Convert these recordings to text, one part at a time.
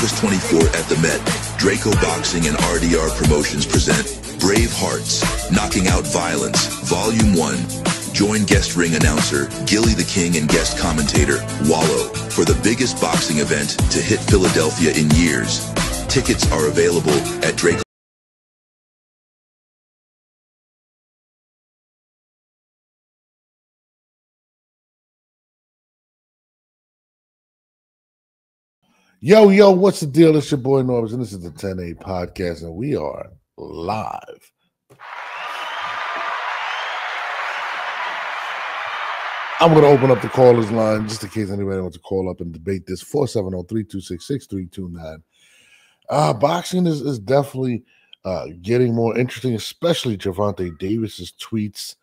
August 24 at the Met, Draco Boxing and RDR Promotions present Brave Hearts, Knocking Out Violence, Volume 1. Join guest ring announcer Gilly the King and guest commentator Wallow for the biggest boxing event to hit Philadelphia in years. Tickets are available at Draco. Yo, yo, what's the deal? It's your boy Norbs, and this is the 10A Podcast, and we are live. I'm going to open up the callers line just in case anybody wants to call up and debate this. 470-326-6329. Boxing is definitely getting more interesting, especially Gervonta Davis's tweets,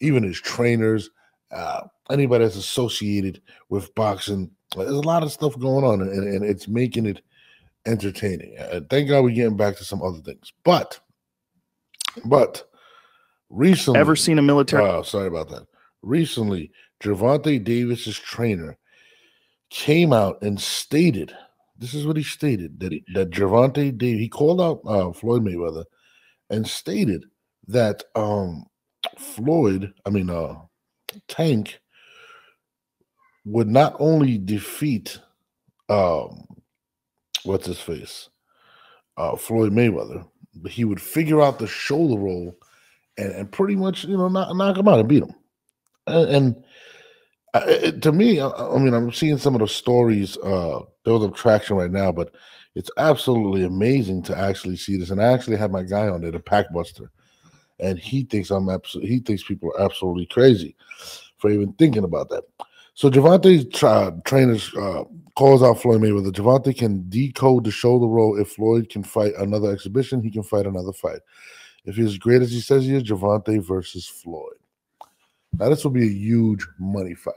even his trainers, anybody that's associated with boxing. There's a lot of stuff going on, and it's making it entertaining. Thank God we're getting back to some other things. But recently... Ever seen a military... Oh, sorry about that. Recently, Gervonta Davis's trainer came out and stated, this is what he stated, that Gervonta Davis... He called out Floyd Mayweather and stated that Tank... would not only defeat Floyd Mayweather, but he would figure out the shoulder roll and pretty much, knock him out and beat him. And to me, I'm seeing some of the stories build up traction right now, but it's absolutely amazing to actually see this. And I actually had my guy on there, the Packbuster, and he thinks people are absolutely crazy for even thinking about that. So Gervonta's trainers calls out Floyd Mayweather. Gervonta can decode the shoulder roll. If Floyd can fight another exhibition, he can fight another fight. If he's as great as he says he is, Gervonta versus Floyd. Now, this will be a huge money fight.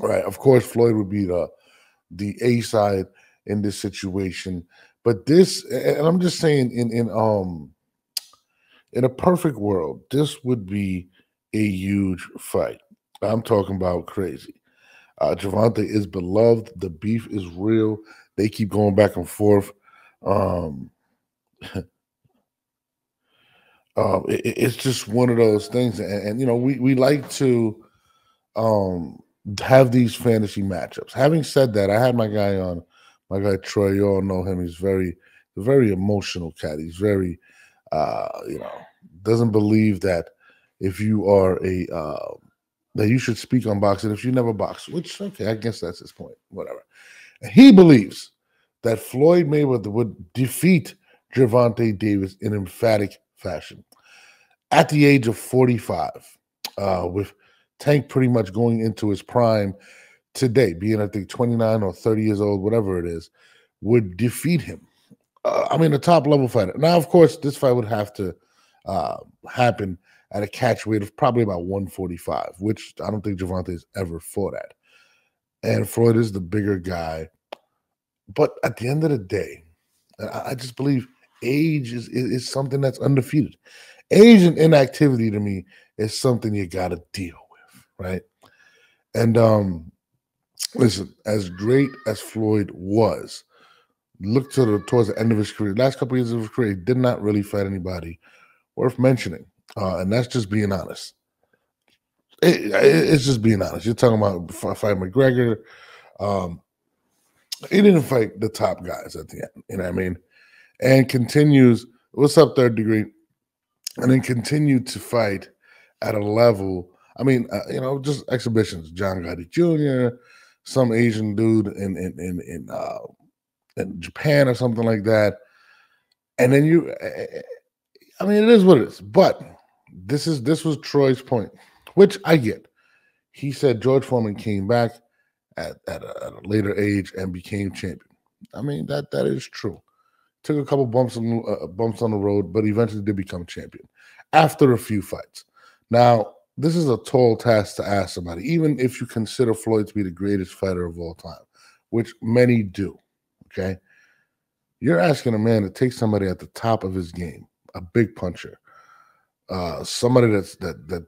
All right, of course, Floyd would be the A-side in this situation. But this, and I'm just saying, in a perfect world, this would be a huge fight. I'm talking about crazy. Gervonta is beloved. The beef is real. They keep going back and forth. It's just one of those things. And we like to have these fantasy matchups. Having said that, I had my guy on, my guy Troy. You all know him. He's very, very emotional cat. He's very, doesn't believe that if you are that you should speak on boxing if you never boxed, which, okay, I guess that's his point, whatever. He believes that Floyd Mayweather would defeat Gervonta Davis in emphatic fashion at the age of 45, with Tank pretty much going into his prime today, being, I think, 29 or 30 years old, whatever it is, would defeat him. A top-level fighter. Now, of course, this fight would have to happen at a catch weight of probably about 145, which I don't think Gervonta has ever fought at. And Floyd is the bigger guy. But at the end of the day, I just believe age is something that's undefeated. Age and inactivity to me is something you got to deal with, right? And listen, as great as Floyd was, look towards the end of his career, last couple of years of his career, he did not really fight anybody worth mentioning. And that's just being honest. It's just being honest. You're talking about fighting McGregor. He didn't fight the top guys at the end. You know what I mean? And continues, what's up, Third Degree? And then continued to fight at a level, just exhibitions. John Gotti Jr., some Asian dude in Japan or something like that. And then it is what it is. But this was Troy's point, which I get. He said George Foreman came back at a later age and became champion. That is true. Took a couple bumps on the road, but eventually did become champion after a few fights. Now, this is a tall task to ask somebody, even if you consider Floyd to be the greatest fighter of all time, which many do, okay? You're asking a man to take somebody at the top of his game, a big puncher, somebody that's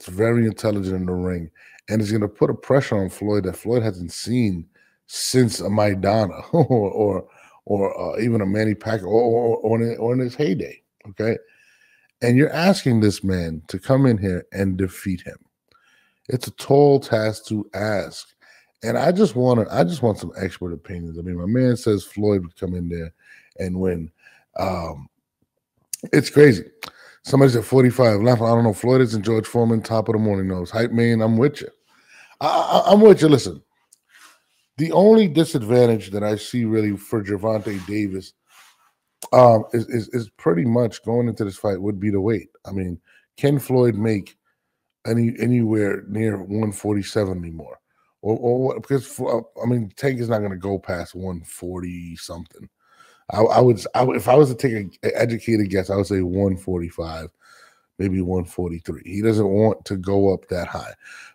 very intelligent in the ring, and is going to put a pressure on Floyd that Floyd hasn't seen since a Maidana or or even a Manny Pacquiao or in his heyday, okay? And you're asking this man to come in here and defeat him. It's a tall task to ask. And I just want some expert opinions. I mean, my man says Floyd would come in there and win. It's crazy. Somebody said 45 laughing. I don't know. Floyd isn't George Foreman, top of the morning nose. Hype man, I'm with you. I'm with you. Listen, the only disadvantage that I see really for Gervonta Davis is pretty much going into this fight would be the weight. I mean, can Floyd make anywhere near 147 anymore? Or what? Because I mean, Tank is not going to go past 140 something. I would, if I was to take an educated guess, I would say 145, maybe 143. He doesn't want to go up that high,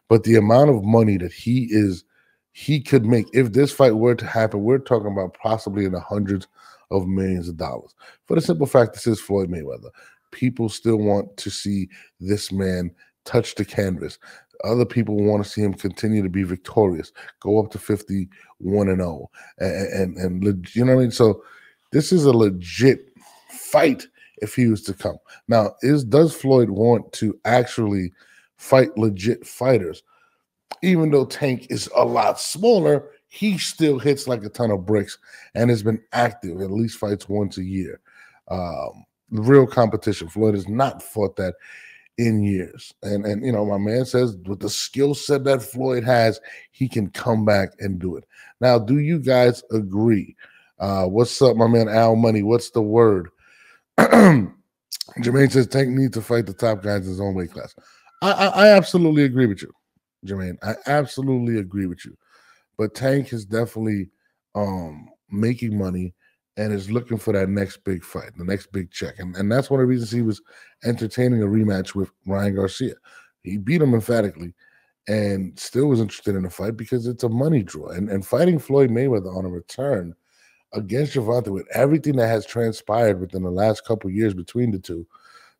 but the amount of money that he could make if this fight were to happen, we're talking about possibly in the hundreds of millions of dollars. For the simple fact, this is Floyd Mayweather. People still want to see this man touch the canvas. Other people want to see him continue to be victorious, go up to 51-0, and you know what I mean. So this is a legit fight if he was to come. Now, does Floyd want to actually fight legit fighters? Even though Tank is a lot smaller, he still hits like a ton of bricks and has been active, at least fights once a year. Real competition. Floyd has not fought that in years. And you know, my man says with the skill set that Floyd has, he can come back and do it. Now, do you guys agree? What's up, my man Al Money? What's the word? Jermaine says Tank needs to fight the top guys in his own weight class. I absolutely agree with you, Jermaine. I absolutely agree with you. But Tank is definitely making money and is looking for that next big fight, the next big check. And that's one of the reasons he was entertaining a rematch with Ryan Garcia. He beat him emphatically and still was interested in the fight because it's a money draw. And fighting Floyd Mayweather on a return against Gervonta, with everything that has transpired within the last couple of years between the two,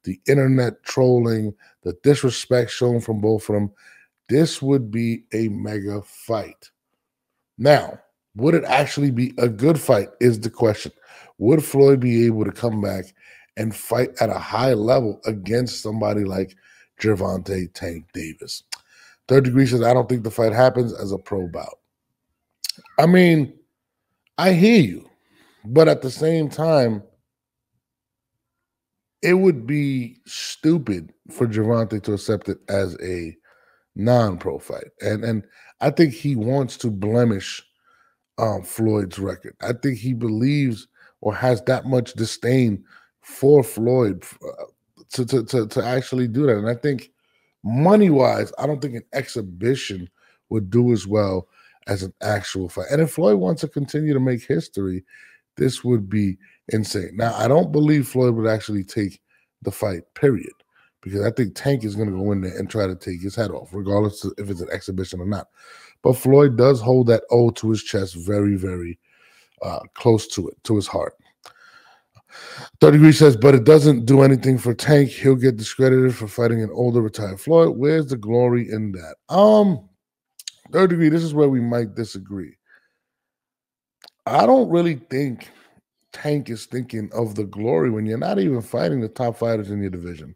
the internet trolling, the disrespect shown from both of them, this would be a mega fight. Now, would it actually be a good fight is the question. Would Floyd be able to come back and fight at a high level against somebody like Gervonta Tank Davis? Third Degree says, I don't think the fight happens as a pro bout. I mean, I hear you, but at the same time, it would be stupid for Gervonta to accept it as a non-pro fight. And I think he wants to blemish Floyd's record. I think he believes or has that much disdain for Floyd to actually do that. And I think money-wise, I don't think an exhibition would do as well as an actual fight. And if Floyd wants to continue to make history, this would be insane. Now, I don't believe Floyd would actually take the fight, period, because I think Tank is going to go in there and try to take his head off, regardless if it's an exhibition or not. But Floyd does hold that O to his chest very, very close to it, to his heart. 30 Degree says, but it doesn't do anything for Tank. He'll get discredited for fighting an older retired Floyd. Where's the glory in that? Third Degree, this is where we might disagree. I don't really think Tank is thinking of the glory when you're not even fighting the top fighters in your division.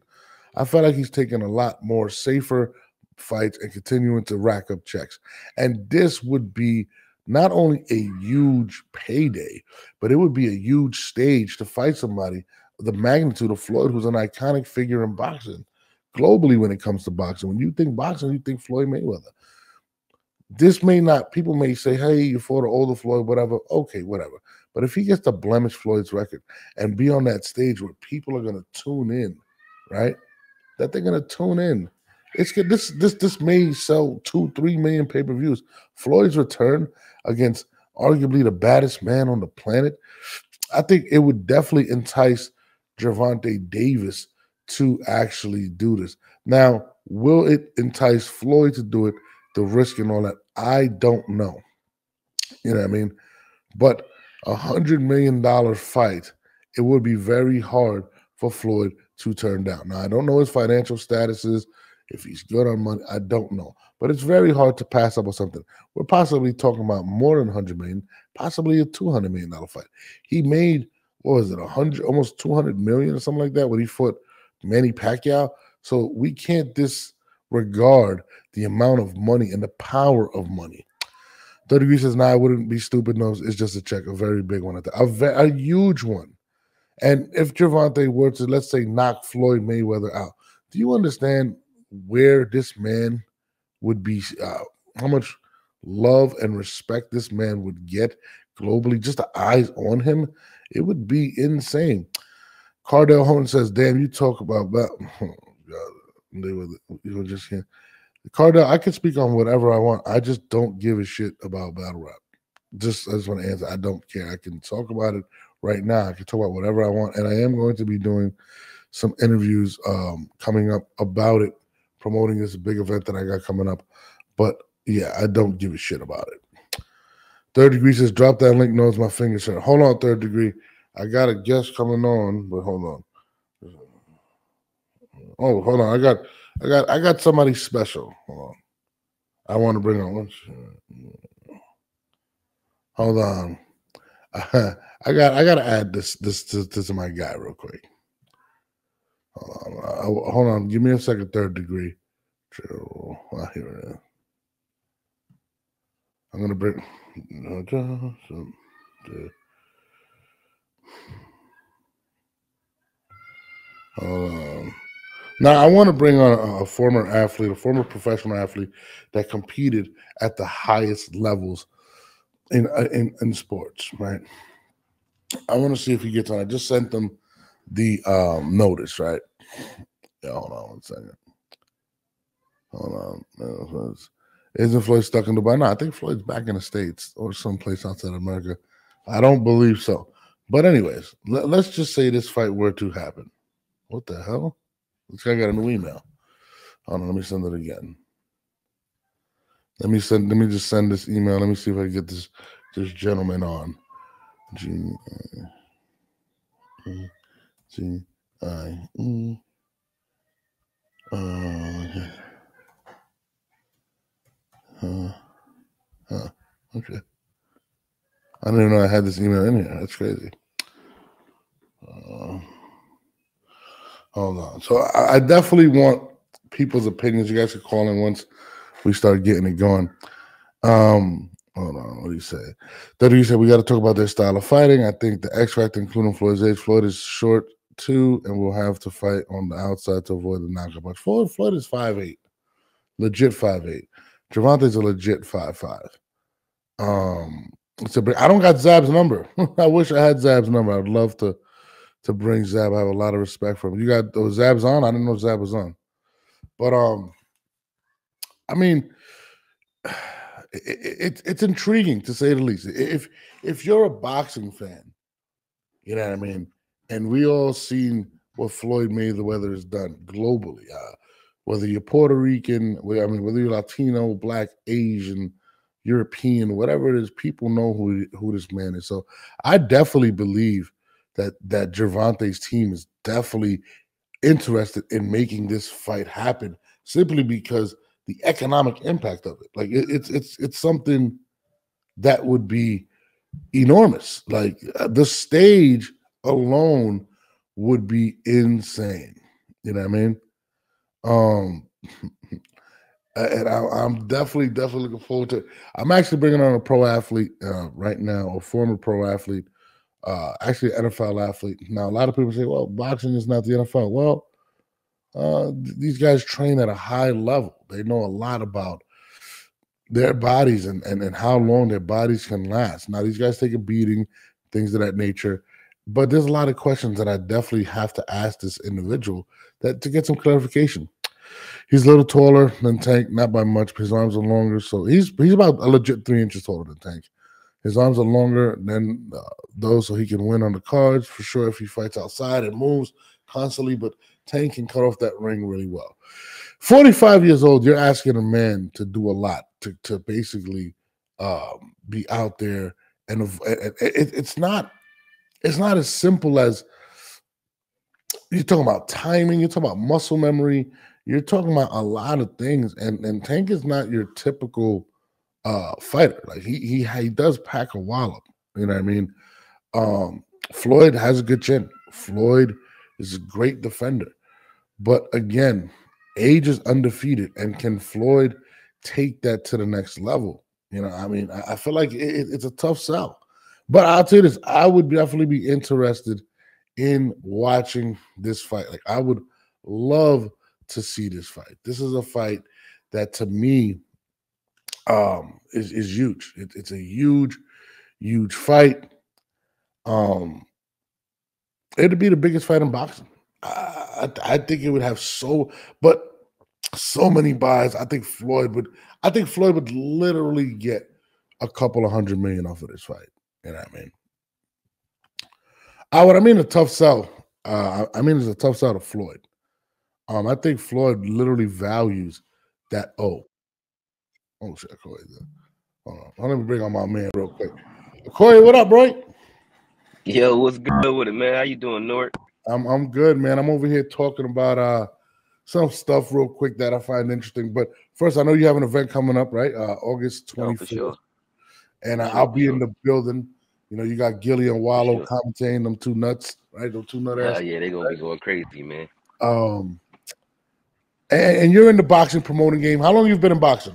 I feel like he's taking a lot more safer fights and continuing to rack up checks. And this would be not only a huge payday, but it would be a huge stage to fight somebody the magnitude of Floyd, who's an iconic figure in boxing, globally when it comes to boxing. When you think boxing, you think Floyd Mayweather. This may not, people may say, hey, you fought an older Floyd, whatever. Okay, whatever. But if he gets to blemish Floyd's record and be on that stage where people are going to tune in, right, that they're going to tune in, it's good. This may sell 2-3 million pay-per-views. Floyd's return against arguably the baddest man on the planet, I think it would definitely entice Gervonta Davis to actually do this. Now, will it entice Floyd to do it? The risk and all that, I don't know. You know what I mean? But $100 million fight, it would be very hard for Floyd to turn down. Now, I don't know his financial statuses, if he's good on money, I don't know. But it's very hard to pass up on something. We're possibly talking about more than $100 million, possibly a $200 million fight. He made, what was it, almost $200 million or something like that when he fought Manny Pacquiao. So we can't disregard the amount of money and the power of money. 30 Degrees says, nah, I wouldn't be stupid. No, it's just a check, a very big one. A huge one. And if Gervonta were to, let's say, knock Floyd Mayweather out, do you understand where this man would be, how much love and respect this man would get globally, just the eyes on him? It would be insane. Cardell Hone says, damn, you talk about that. Oh, God. You were just here. Cardell, I can speak on whatever I want. I just don't give a shit about battle rap. I just want to answer. I don't care. I can talk about it right now. I can talk about whatever I want. And I am going to be doing some interviews coming up about it, promoting this big event that I got coming up. But, yeah, I don't give a shit about it. Third Degree says, drop that link. Knows my fingers hurt. Hold on, Third Degree. I got a guest coming on, but hold on. Oh, hold on. I got somebody special. Hold on. I want to bring on lunch. Hold on. I got to add this to my guy real quick. Hold on. Hold on. Give me a second, Third Degree. Chill. Here it is. I'm going to bring. Hold on. Now, I want to bring on a former athlete, a former professional athlete that competed at the highest levels in sports, right? I want to see if he gets on. I just sent them the notice, right? Yeah, hold on one second. Hold on. Isn't Floyd stuck in Dubai? No, I think Floyd's back in the States or someplace outside America. I don't believe so. But anyways, let's just say this fight were to happen. What the hell? This guy got a new email. Hold on, let me send it again. Let me just send this email. Let me see if I can get this gentleman on. G-I-E. Okay. I didn't even know I had this email in here. That's crazy. Hold on. So I definitely want people's opinions. You guys can call in once we start getting it going. Hold on. What do you say? WWE said we got to talk about their style of fighting. I think the X factor, including Floyd's age. Floyd is short too, and we'll have to fight on the outside to avoid the knockout. But Floyd is 5'8", legit 5'8". Gervonta's a legit 5'5". I don't got Zab's number. I wish I had Zab's number. I'd love to bring Zab. I have a lot of respect for him. You got those Zab's on? I didn't know Zab was on. But, I mean, it's intriguing, to say the least. If you're a boxing fan, you know what I mean, and we all seen what Floyd Mayweather has done globally, whether you're Puerto Rican, whether you're Latino, Black, Asian, European, whatever it is, people know who this man is. So I definitely believe that Gervonta's team is definitely interested in making this fight happen, simply because the economic impact of it. Like it's something that would be enormous. Like the stage alone would be insane. You know what I mean? And I'm definitely looking forward to it. I'm actually bringing on a pro athlete right now, a former pro athlete, actually an NFL athlete. Now, a lot of people say, well, boxing is not the NFL. Well, these guys train at a high level. They know a lot about their bodies and how long their bodies can last. Now, these guys take a beating, things of that nature. But there's a lot of questions that I definitely have to ask this individual to get some clarification. He's a little taller than Tank, not by much, but his arms are longer. So he's about a legit 3 inches taller than Tank. His arms are longer than those, so he can win on the cards for sure if he fights outside and moves constantly. But Tank can cut off that ring really well. 45 years old, you're asking a man to do a lot, to basically be out there. And it's not as simple as you're talking about timing. You're talking about muscle memory. you're talking about a lot of things, and Tank is not your typical fighter. Like he does pack a wallop, you know what I mean? Floyd has a good chin. Floyd is a great defender. But again, age is undefeated, and can Floyd take that to the next level? You know, I mean, I feel like it's a tough sell. But I'll tell you this, I would definitely be interested in watching this fight. Like, I would love to see this fight. This is a fight that, to me, is huge. It's a huge, huge fight. It'd be the biggest fight in boxing. I think it would have so many buys. I think Floyd would literally get a couple of $100 million off of this fight. You know what I mean? I mean a tough sell. I mean, it's a tough sell to Floyd. I think Floyd literally values that O. Oh shit, Corey. Hold on. Let me bring on my man real quick. Corey, what up, bro? Yo, what's good with it, man? How you doing, Nort? I'm good, man. I'm over here talking about some stuff real quick that I find interesting. But first, I know you have an event coming up, right? August 24th. Oh, for sure. And I'll be in the building. You know, you got Gilly and Wallow commentating, them two nuts, right? Those two nut ass. Oh yeah, they're gonna be going crazy, man. And you're in the boxing promoting game. How long you been in boxing?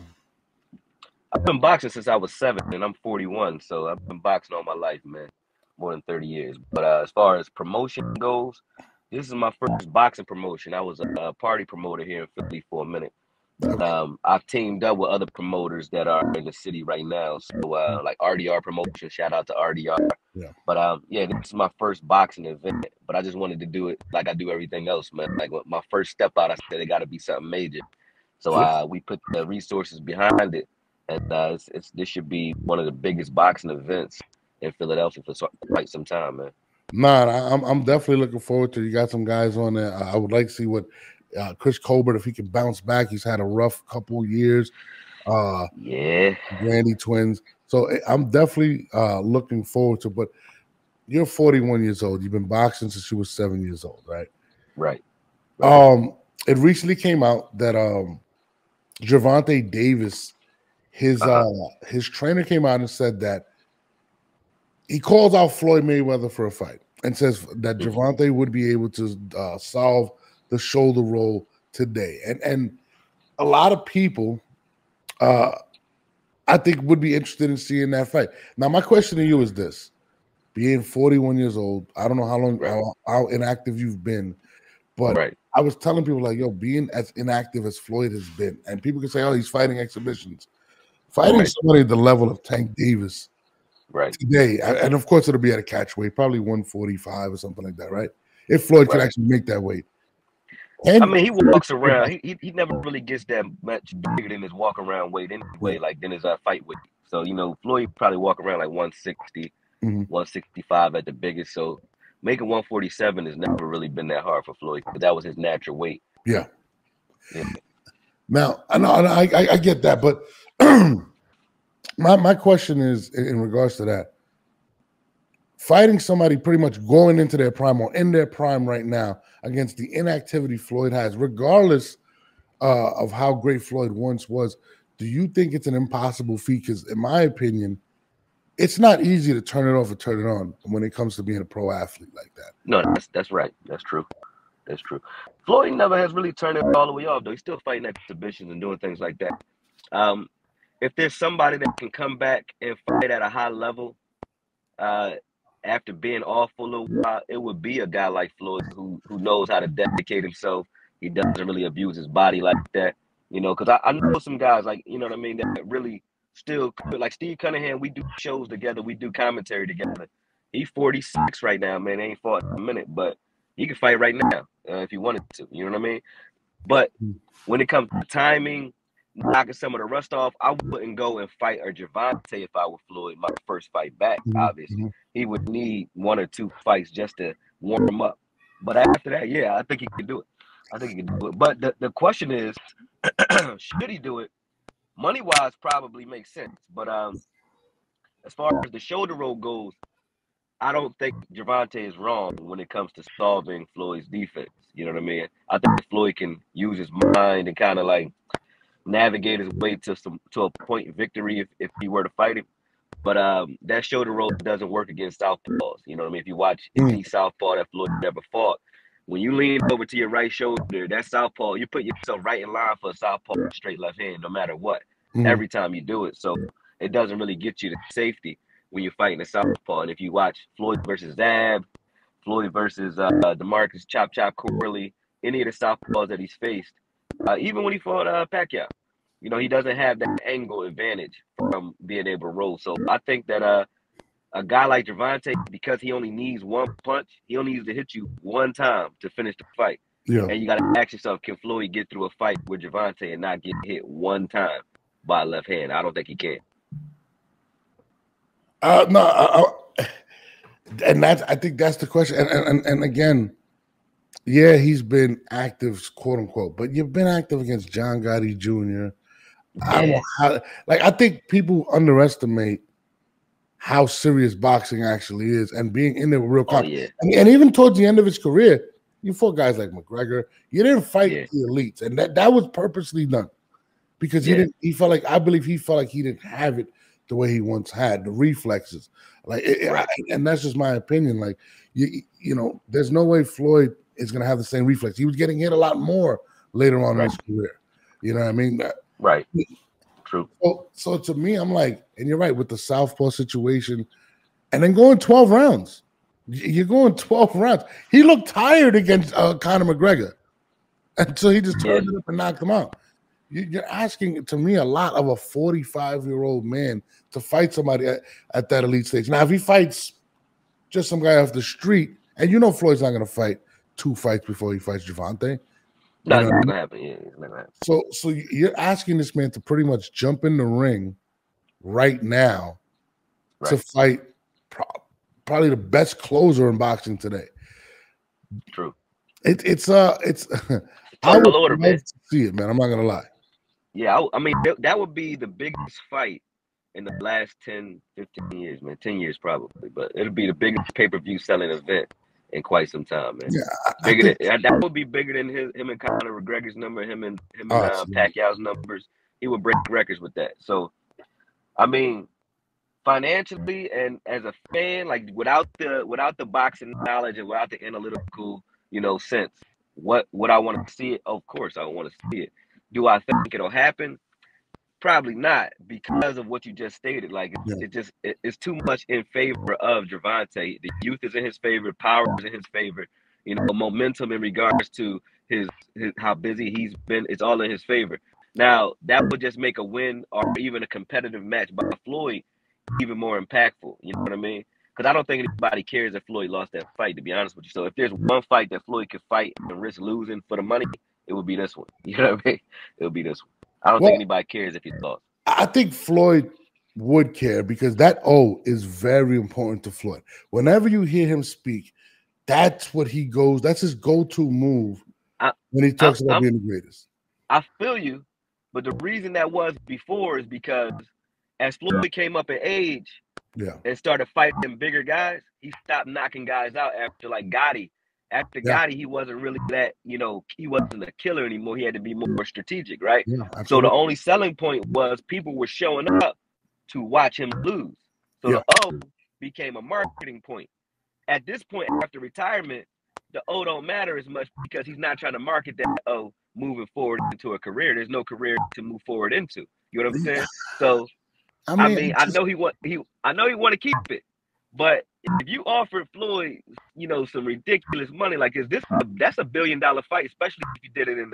I've been boxing since I was 7, and I'm 41, so I've been boxing all my life, man. More than 30 years. But as far as promotion goes, this is my first boxing promotion. I was a party promoter here in Philly for a minute. I've teamed up with other promoters that are in the city right now. So like RDR Promotion, shout out to RDR. Yeah. But yeah, this is my first boxing event. But I just wanted to do it like I do everything else, man. Like my first step out, I said it got to be something major. So we put the resources behind it, and this should be one of the biggest boxing events in Philadelphia for quite some time, man. Nah, I'm definitely looking forward to it. You got some guys on there. I would like to see what Chris Colbert, if he can bounce back. He's had a rough couple years. Yeah, Randy Twins. So I'm definitely looking forward to it. But you're 41 years old. You've been boxing since you were 7 years old, right? Right. It recently came out that Gervonta Davis, his trainer came out and said that he calls out Floyd Mayweather for a fight and says that Gervonta would be able to solve the shoulder roll today. And a lot of people, I think, would be interested in seeing that fight. Now, my question to you is this. Being 41 years old, I don't know how long, how inactive you've been, but I was telling people, like, yo, being as inactive as Floyd has been, and people can say, oh, he's fighting exhibitions. Fighting somebody at the level of Tank Davis today, and of course it'll be at a catch weight, probably 145 or something like that, right? If Floyd could actually make that weight. And I mean, he walks around. He never really gets that much bigger than his walk around weight anyway, like than his fight weight. So, you know, Floyd probably walk around like 160, 165 at the biggest. So making 147 has never really been that hard for Floyd, but that was his natural weight. Yeah. Now, I get that, but My question is, in regards to that, fighting somebody pretty much going into their prime or in their prime right now against the inactivity Floyd has, regardless of how great Floyd once was, do you think it's an impossible feat? Because in my opinion, it's not easy to turn it off or turn it on when it comes to being a pro athlete like that. No, that's right. That's true. That's true. Floyd never has really turned it all the way off, though. He's still fighting exhibitions and doing things like that. If there's somebody that can come back and fight at a high level after being off for a little while, it would be a guy like Floyd who knows how to dedicate himself. He doesn't really abuse his body like that, you know, because I know some guys, like, you know what I mean, that really still could. Like Steve Cunningham, we do shows together. We do commentary together. He's 46 right now, man. He ain't fought in a minute, but he can fight right now if he wanted to, you know what I mean? But when it comes to timing, knocking some of the rust off, I wouldn't go and fight a Gervonta if I were Floyd my first fight back, obviously. He would need 1 or 2 fights just to warm him up. But after that, yeah, I think he could do it. I think he could do it. But the question is, should he do it? Money-wise, probably makes sense. But as far as the shoulder roll goes, I don't think Gervonta is wrong when it comes to solving Floyd's defense. You know what I mean? I think Floyd can use his mind and kind of like navigate his way to a point victory if he were to fight him. But that shoulder roll doesn't work against southpaws. You know what I mean? If you watch any southpaw that Floyd never fought, when you lean over to your right shoulder, that southpaw, you put yourself right in line for a southpaw straight left hand, no matter what, every time you do it. So it doesn't really get you to safety when you're fighting a southpaw. And if you watch Floyd versus Zab, Floyd versus DeMarcus, Chop Chop Corley, any of the southpaws that he's faced, even when he fought Pacquiao, you know, he doesn't have that angle advantage from being able to roll. So I think that a guy like Gervonta, because he only needs one punch, he only needs to hit you one time to finish the fight. Yeah. And you got to ask yourself, can Floyd get through a fight with Gervonta and not get hit one time by a left hand? I don't think he can. I think that's the question. And again, yeah, he's been active, quote unquote, but you've been active against John Gotti Jr. Yeah. I think people underestimate how serious boxing actually is and being in there with real confidence. Oh, yeah. And even towards the end of his career, you fought guys like McGregor. You didn't fight the elites, and that was purposely done because he didn't. I believe he felt like he didn't have it the way he once had the reflexes. And that's just my opinion. Like you know, there's no way Floyd is gonna have the same reflex. He was getting hit a lot more later on in his career. You know what I mean? Right. True. So to me, I'm like, and you're right with the southpaw situation, and then going 12 rounds. You're going 12 rounds. He looked tired against Conor McGregor, and so he just turned it up and knocked him out. You're asking, to me, a lot of a 45-year-old man to fight somebody at that elite stage. Now, if he fights just some guy off the street, and you know Floyd's not gonna fight two fights before he fights Gervonta. No, it's not gonna happen. Yeah, it's not gonna happen. So you're asking this man to pretty much jump in the ring right now to fight probably the best closer in boxing today. True. It's I would love to see it, man. I'm not gonna lie. Yeah, I mean that would be the biggest fight in the last 10, 15 years, man. 10 years probably, but it'll be the biggest pay-per-view selling event in quite some time, man. Yeah, that would be bigger than him and Conor McGregor's number, him and Pacquiao's numbers. He would break records with that. So, I mean, financially and as a fan, like without the boxing knowledge and without the analytical, you know, sense, what would I want to see it? Of course, I want to see it. Do I think it'll happen? Probably not, because of what you just stated. Like it's too much in favor of Gervonta. The youth is in his favor, power is in his favor. You know, momentum in regards to his how busy he's been. It's all in his favor. Now that would just make a win or even a competitive match by Floyd even more impactful. You know what I mean? Because I don't think anybody cares that Floyd lost that fight. To be honest with you, so if there's one fight that Floyd could fight and risk losing for the money, it would be this one. You know what I mean? It would be this one. I don't think anybody cares if he lost. I think Floyd would care because that O is very important to Floyd. Whenever you hear him speak, that's what he goes. That's his go-to move when he talks about being the greatest. I feel you, but the reason that was before is because as Floyd came up in age and started fighting bigger guys, he stopped knocking guys out after like Gotti. After Gotti, he wasn't really that, you know, he wasn't a killer anymore. He had to be more strategic, right? Yeah, so the only selling point was people were showing up to watch him lose. So the O became a marketing point. At this point, after retirement, the O don't matter as much because he's not trying to market that O moving forward into a career. There's no career to move forward into. You know what I'm saying? So, I mean, I know he want to keep it, but if you offered Floyd, you know, some ridiculous money, like that's a $1 billion fight, especially if you did it in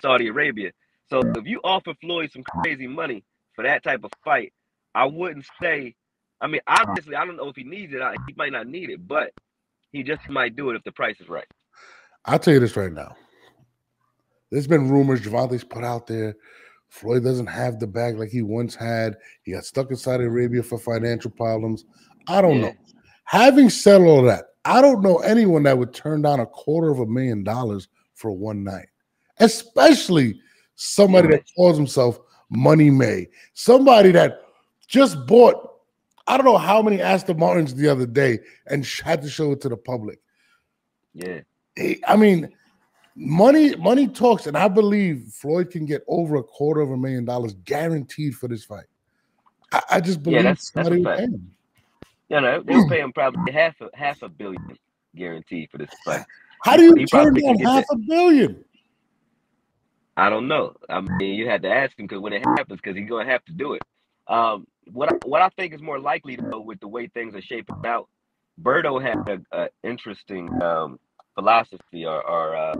Saudi Arabia. So if you offer Floyd some crazy money for that type of fight, I wouldn't say. I mean, obviously, I don't know if he needs it. He might not need it, but he just might do it if the price is right. I'll tell you this right now. There's been rumors Gervonta's put out there. Floyd doesn't have the bag like he once had. He got stuck in Saudi Arabia for financial problems. I don't know. Having said all that, I don't know anyone that would turn down $250,000 for one night, especially somebody that calls himself Money May, somebody that just bought, I don't know how many Aston Martins the other day and had to show it to the public. Yeah. I mean, Money talks, and I believe Floyd can get over $250,000 guaranteed for this fight. I just believe that's somebody will pay him. You know, they'll pay him probably half a billion guaranteed for this fight. How do you turn down half a billion? I don't know. I mean, you had to ask him because when it happens, because he's going to have to do it. What I think is more likely, though, with the way things are shaping out, Berto had an interesting philosophy or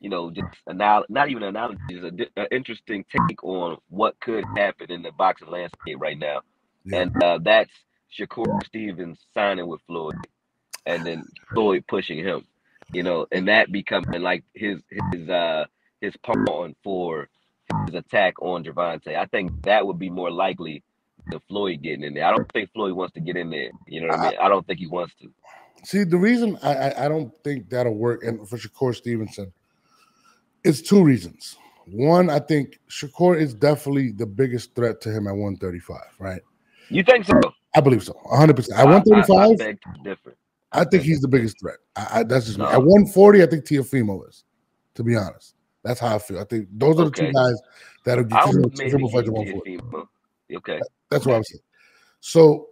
you know, just not even analogy, just an interesting take on what could happen in the boxing landscape right now. Yeah. And that's Shakur Stevenson signing with Floyd and then Floyd pushing him, you know, and that becoming like his pawn for his attack on Gervonta. I think that would be more likely than Floyd getting in there. I don't think Floyd wants to get in there. You know what I mean? I don't think he wants to. See, the reason I don't think that'll work and for Shakur Stevenson is two reasons. One, I think Shakur is definitely the biggest threat to him at 135, right? You think so? I believe so, 100%. At 135, I think he's the biggest threat. That's just me. At 140, I think Teofimo is, to be honest. That's how I feel. I think those are the two guys that are triple fight to 140. Okay, that's what I'm saying. So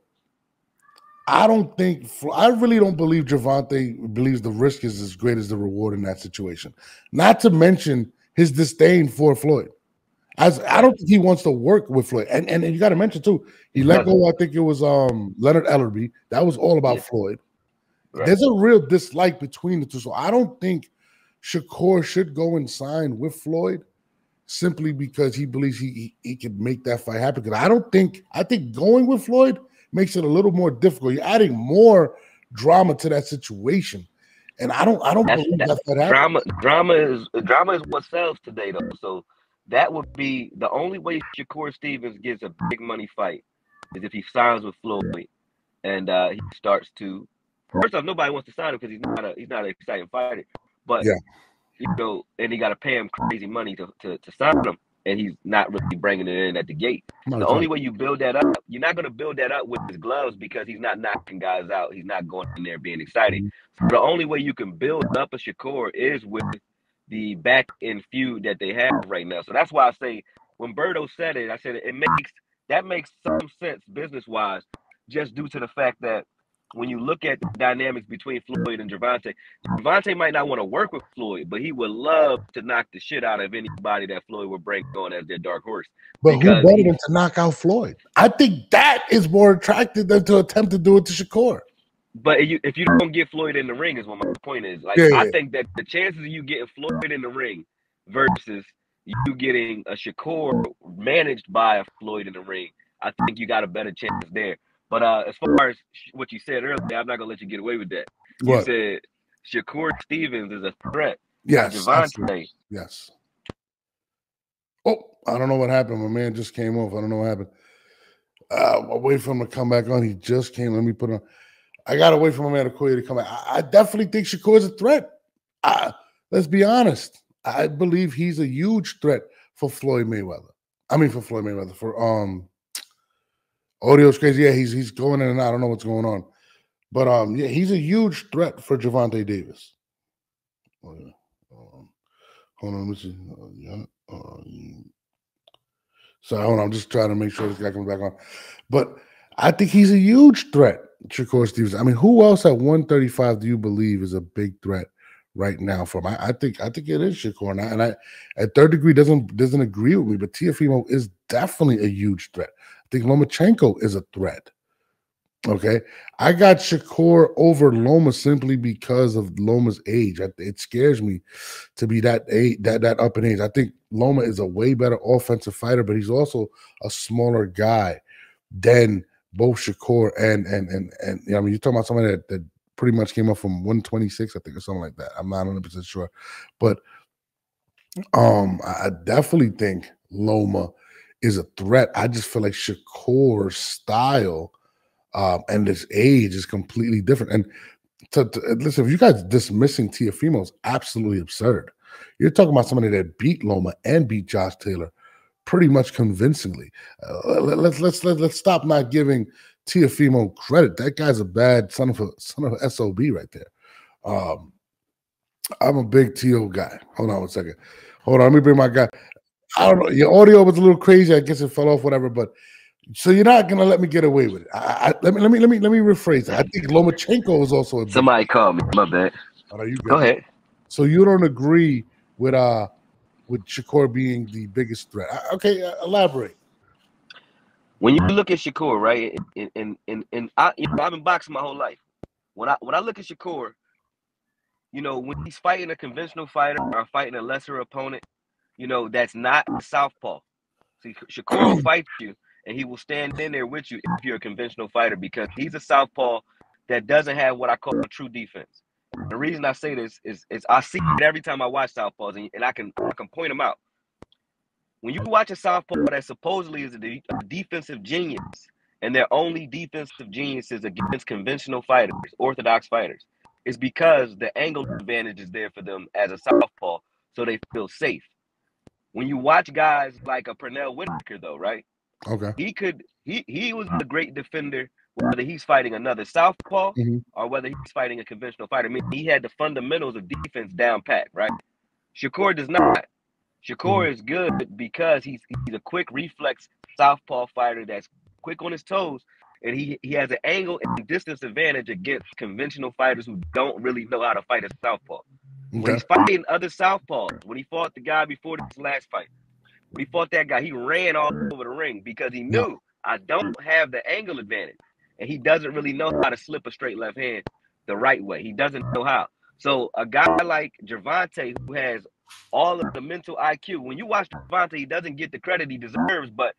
I don't think I really don't believe Gervonta believes the risk is as great as the reward in that situation. Not to mention his disdain for Floyd. I don't think he wants to work with Floyd. And you got to mention too, he let go. I think it was Leonard Ellerby. That was all about Floyd. Right. There's a real dislike between the two. So I don't think Shakur should go and sign with Floyd simply because he believes he could make that fight happen. Because I think going with Floyd makes it a little more difficult. You're adding more drama to that situation. And I don't believe that drama is what sells today though. So that would be the only way Shakur Stevenson gets a big money fight is if he signs with Floyd and he starts to. First off, nobody wants to sign him because he's not an exciting fighter. But you know, and he got to pay him crazy money to sign him, and he's not really bringing it in at the gate. No, the only way you build that up, you're not going to build that up with his gloves because he's not knocking guys out. He's not going in there being exciting. So the only way you can build up a Shakur is with the back end feud that they have right now. So that's why I say when Berto said it, I said that makes some sense business wise, just due to the fact that when you look at the dynamics between Floyd and Gervonta, Gervonta might not want to work with Floyd, but he would love to knock the shit out of anybody that Floyd would break on as their dark horse. But who better than to knock out Floyd? I think that is more attractive than to attempt to do it to Shakur. But if you don't get Floyd in the ring is what my point is. Like I think that the chances of you getting Floyd in the ring versus you getting a Shakur managed by a Floyd in the ring, I think you got a better chance there. But as far as what you said earlier, I'm not going to let you get away with that. What? You said Shakur Stevenson is a threat. Yes. Gervonta. Yes. Oh, I don't know what happened. My man just came off. I don't know what happened. I'll wait for him to come back on. He just came. Let me put on. I got to wait for my man Okoye to come back. I definitely think Shakur is a threat. Let's be honest. I believe he's a huge threat for Floyd Mayweather. I mean, for Floyd Mayweather. For Audio's crazy. Yeah, he's going in and out. I don't know what's going on. But yeah, he's a huge threat for Gervonta Davis. Oh, yeah. Hold on, let me see. Sorry, hold on. I'm just trying to make sure this guy comes back on. But I think he's a huge threat, Shakur Stevenson. I mean, who else at 135 do you believe is a big threat right now for him? I think it is Shakur. And I at Third Degree doesn't agree with me, but Teofimo is definitely a huge threat. I think Lomachenko is a threat. Okay, I got Shakur over Loma simply because of Loma's age. It scares me to be that up in age. I think Loma is a way better offensive fighter, but he's also a smaller guy than both Shakur and I mean, you're talking about somebody that pretty much came up from 126, I think, or something like that. I'm not 100% sure, but I definitely think Loma is a threat. I just feel like Shakur's style and his age is completely different. And listen, if you guys dismissing Teofimo is absolutely absurd. You're talking about somebody that beat Loma and beat Josh Taylor pretty much convincingly. Let's stop not giving Teofimo credit. That guy's a bad son of a SOB right there. I'm a big T.O. guy. Hold on one second. Hold on. Let me bring my guy. I don't know. Your audio was a little crazy. I guess it fell off, whatever. But so you're not gonna let me get away with it. Let me rephrase that. I think Lomachenko is also a big somebody called me. My bad. Oh, no, you go ahead. So you don't agree with Shakur being the biggest threat? Okay, elaborate. When you look at Shakur, right? I've been boxing my whole life. When I look at Shakur, you know, when he's fighting a conventional fighter or fighting a lesser opponent, you know, that's not a southpaw. See, Shakur will fight you, and he will stand in there with you if you're a conventional fighter, because he's a southpaw that doesn't have what I call a true defense. The reason I say this is I see it every time I watch southpaws, and I can point them out. When you watch a southpaw that supposedly is a defensive genius, and their only defensive genius is against conventional fighters, orthodox fighters, it's because the angle advantage is there for them as a southpaw, so they feel safe. When you watch guys like a Pernell Whitaker, though, right? Okay. He was a great defender, whether he's fighting another southpaw or whether he's fighting a conventional fighter. I mean, he had the fundamentals of defense down pat, right? Shakur does not. Shakur is good because he's a quick reflex southpaw fighter that's quick on his toes, and he has an angle and distance advantage against conventional fighters who don't really know how to fight a southpaw. When he's fighting other southpaws, when he fought the guy before this last fight, when he fought that guy, he ran all over the ring because he knew, I don't have the angle advantage. And he doesn't really know how to slip a straight left hand the right way. He doesn't know how. So a guy like Gervonta, who has all of the mental IQ, when you watch Gervonta, he doesn't get the credit he deserves, but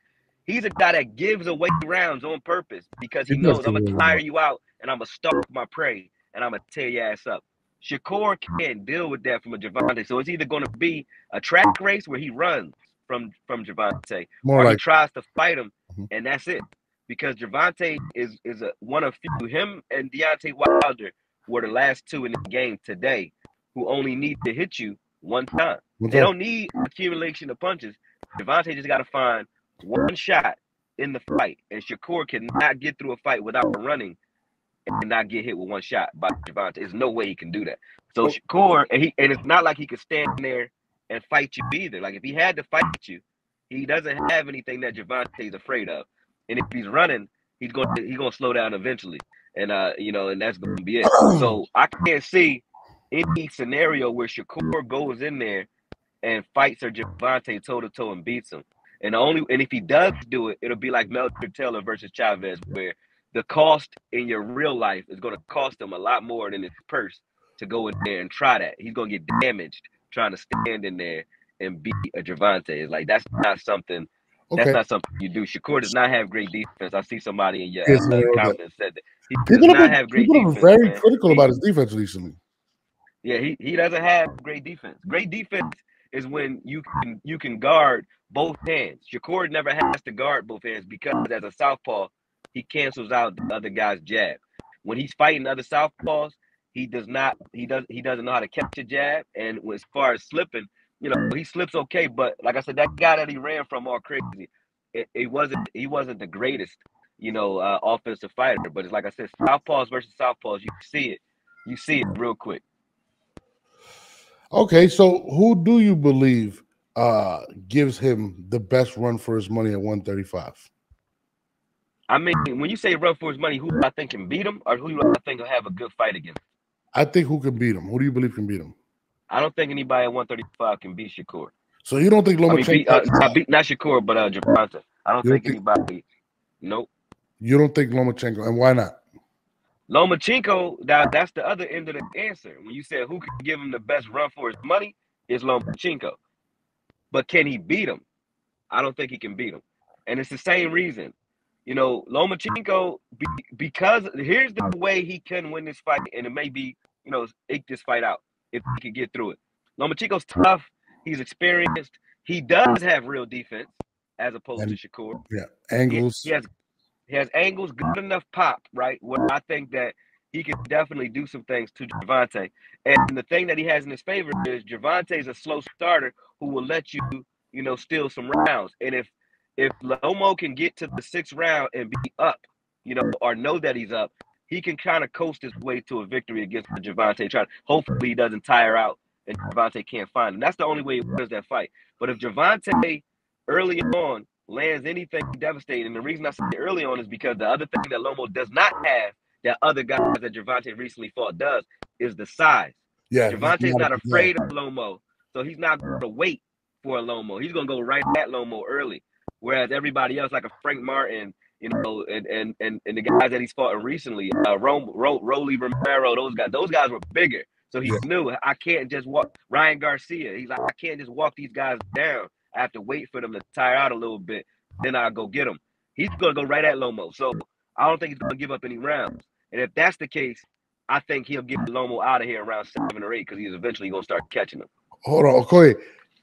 he's a guy that gives away rounds on purpose because he knows, I'm going to tire you out, and I'm going to stalk my prey, and I'm going to tear your ass up. Shakur can't deal with that from a Gervonta. So it's either going to be a track race where he runs from Gervonta, or he tries to fight him, and that's it. Because Gervonta is one of few. Him and Deontay Wilder were the last two in the game today who only need to hit you one time. They don't need accumulation of punches. Gervonta just got to find one shot in the fight, and Shakur cannot get through a fight without running and not get hit with one shot by Gervonta. There's no way he can do that. So Shakur, and it's not like he could stand there and fight you either. Like, if he had to fight you, he doesn't have anything that Gervonta is afraid of. And if he's running, he's going to slow down eventually. And, you know, and that's going to be it. So I can't see any scenario where Shakur goes in there and fights or Gervonta toe-to-toe and beats him. And if he does do it, it'll be like Melchior Taylor versus Chavez, where the cost in your real life is going to cost him a lot more than his purse to go in there and try that. He's going to get damaged trying to stand in there and beat a Gervonta. Like, that's not something. Okay. That's not something you do. Shakur does not have great defense. I see somebody in your comments said that he does not have great defense. People are very critical about his defense recently. Yeah, he doesn't have great defense. Great defense is when you can guard both hands. Shakur never has to guard both hands because as a southpaw, he cancels out the other guy's jab. When he's fighting other southpaws, he doesn't know how to catch a jab. And as far as slipping, you know, he slips okay. But like I said, that guy that he ran from all crazy, he wasn't the greatest, you know, offensive fighter. But it's like I said, southpaws versus southpaws, you see it real quick. Okay, so who do you believe gives him the best run for his money at 135? I mean, when you say run for his money, who do I think can beat him, or who do I think will have a good fight against him? I think who can beat him. Who do you believe can beat him? I don't think anybody at 135 can beat Shakur. So you don't think Lomachenko? Not Shakur, but Gervonta. I don't think anybody. Nope. You don't think Lomachenko, and why not? Lomachenko, that's the other end of the answer. When you said who can give him the best run for his money, it's Lomachenko. But can he beat him? I don't think he can beat him. And it's the same reason. You know, Lomachenko, because here's the way he can win this fight, and it may be, you know, eke this fight out if he can get through it. Lomachenko's tough. He's experienced. He does have real defense as opposed to Shakur. Yeah, angles. He has angles, good enough pop, right, where I think that he can definitely do some things to Gervonta. And the thing that he has in his favor is Gervonta is a slow starter who will let you, you know, steal some rounds. And if Lomo can get to the 6th round and be up, you know, or know that he's up, he can kind of coast his way to a victory against Gervonta. Hopefully he doesn't tire out and Gervonta can't find him. That's the only way he wins that fight. But if Gervonta early on lands anything devastating, the reason I say early on is because the other thing that Lomo does not have that other guys that Gervonta recently fought does is the size. Yeah, Gervonta's not afraid of Lomo, so he's not going to wait for a Lomo. He's going to go right at Lomo early, whereas everybody else, like a Frank Martin, you know, and the guys that he's fought recently, Roley Romero, those guys were bigger. So he knew, I can't just walk Ryan Garcia. He's like, I can't just walk these guys down. I have to wait for them to tire out a little bit. Then I'll go get them. He's going to go right at Lomo. So I don't think he's going to give up any rounds. And if that's the case, I think he'll get Lomo out of here around 7 or 8 because he's eventually going to start catching him. Hold on, Okoye.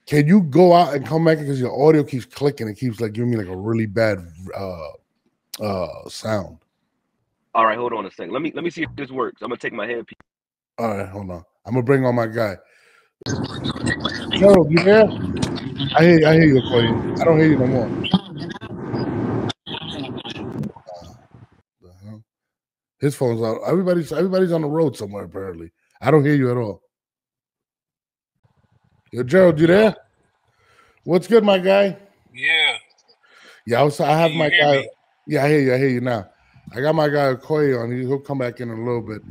Can you go out and come back because your audio keeps clicking? It keeps like giving me like a really bad sound. All right, hold on a second. Let me see if this works. I'm going to take my headpiece. All right, hold on. I'm going to bring on my guy. Gerald, you there? I hear you, Okoye. I don't hear you no more. His phone's out. Everybody's on the road somewhere, apparently. I don't hear you at all. Yo, Gerald, you there? What's good, my guy? Yeah. Yeah, I have my guy. Me? Yeah, I hear you now. I got my guy Okoye on. He'll come back in a little bit.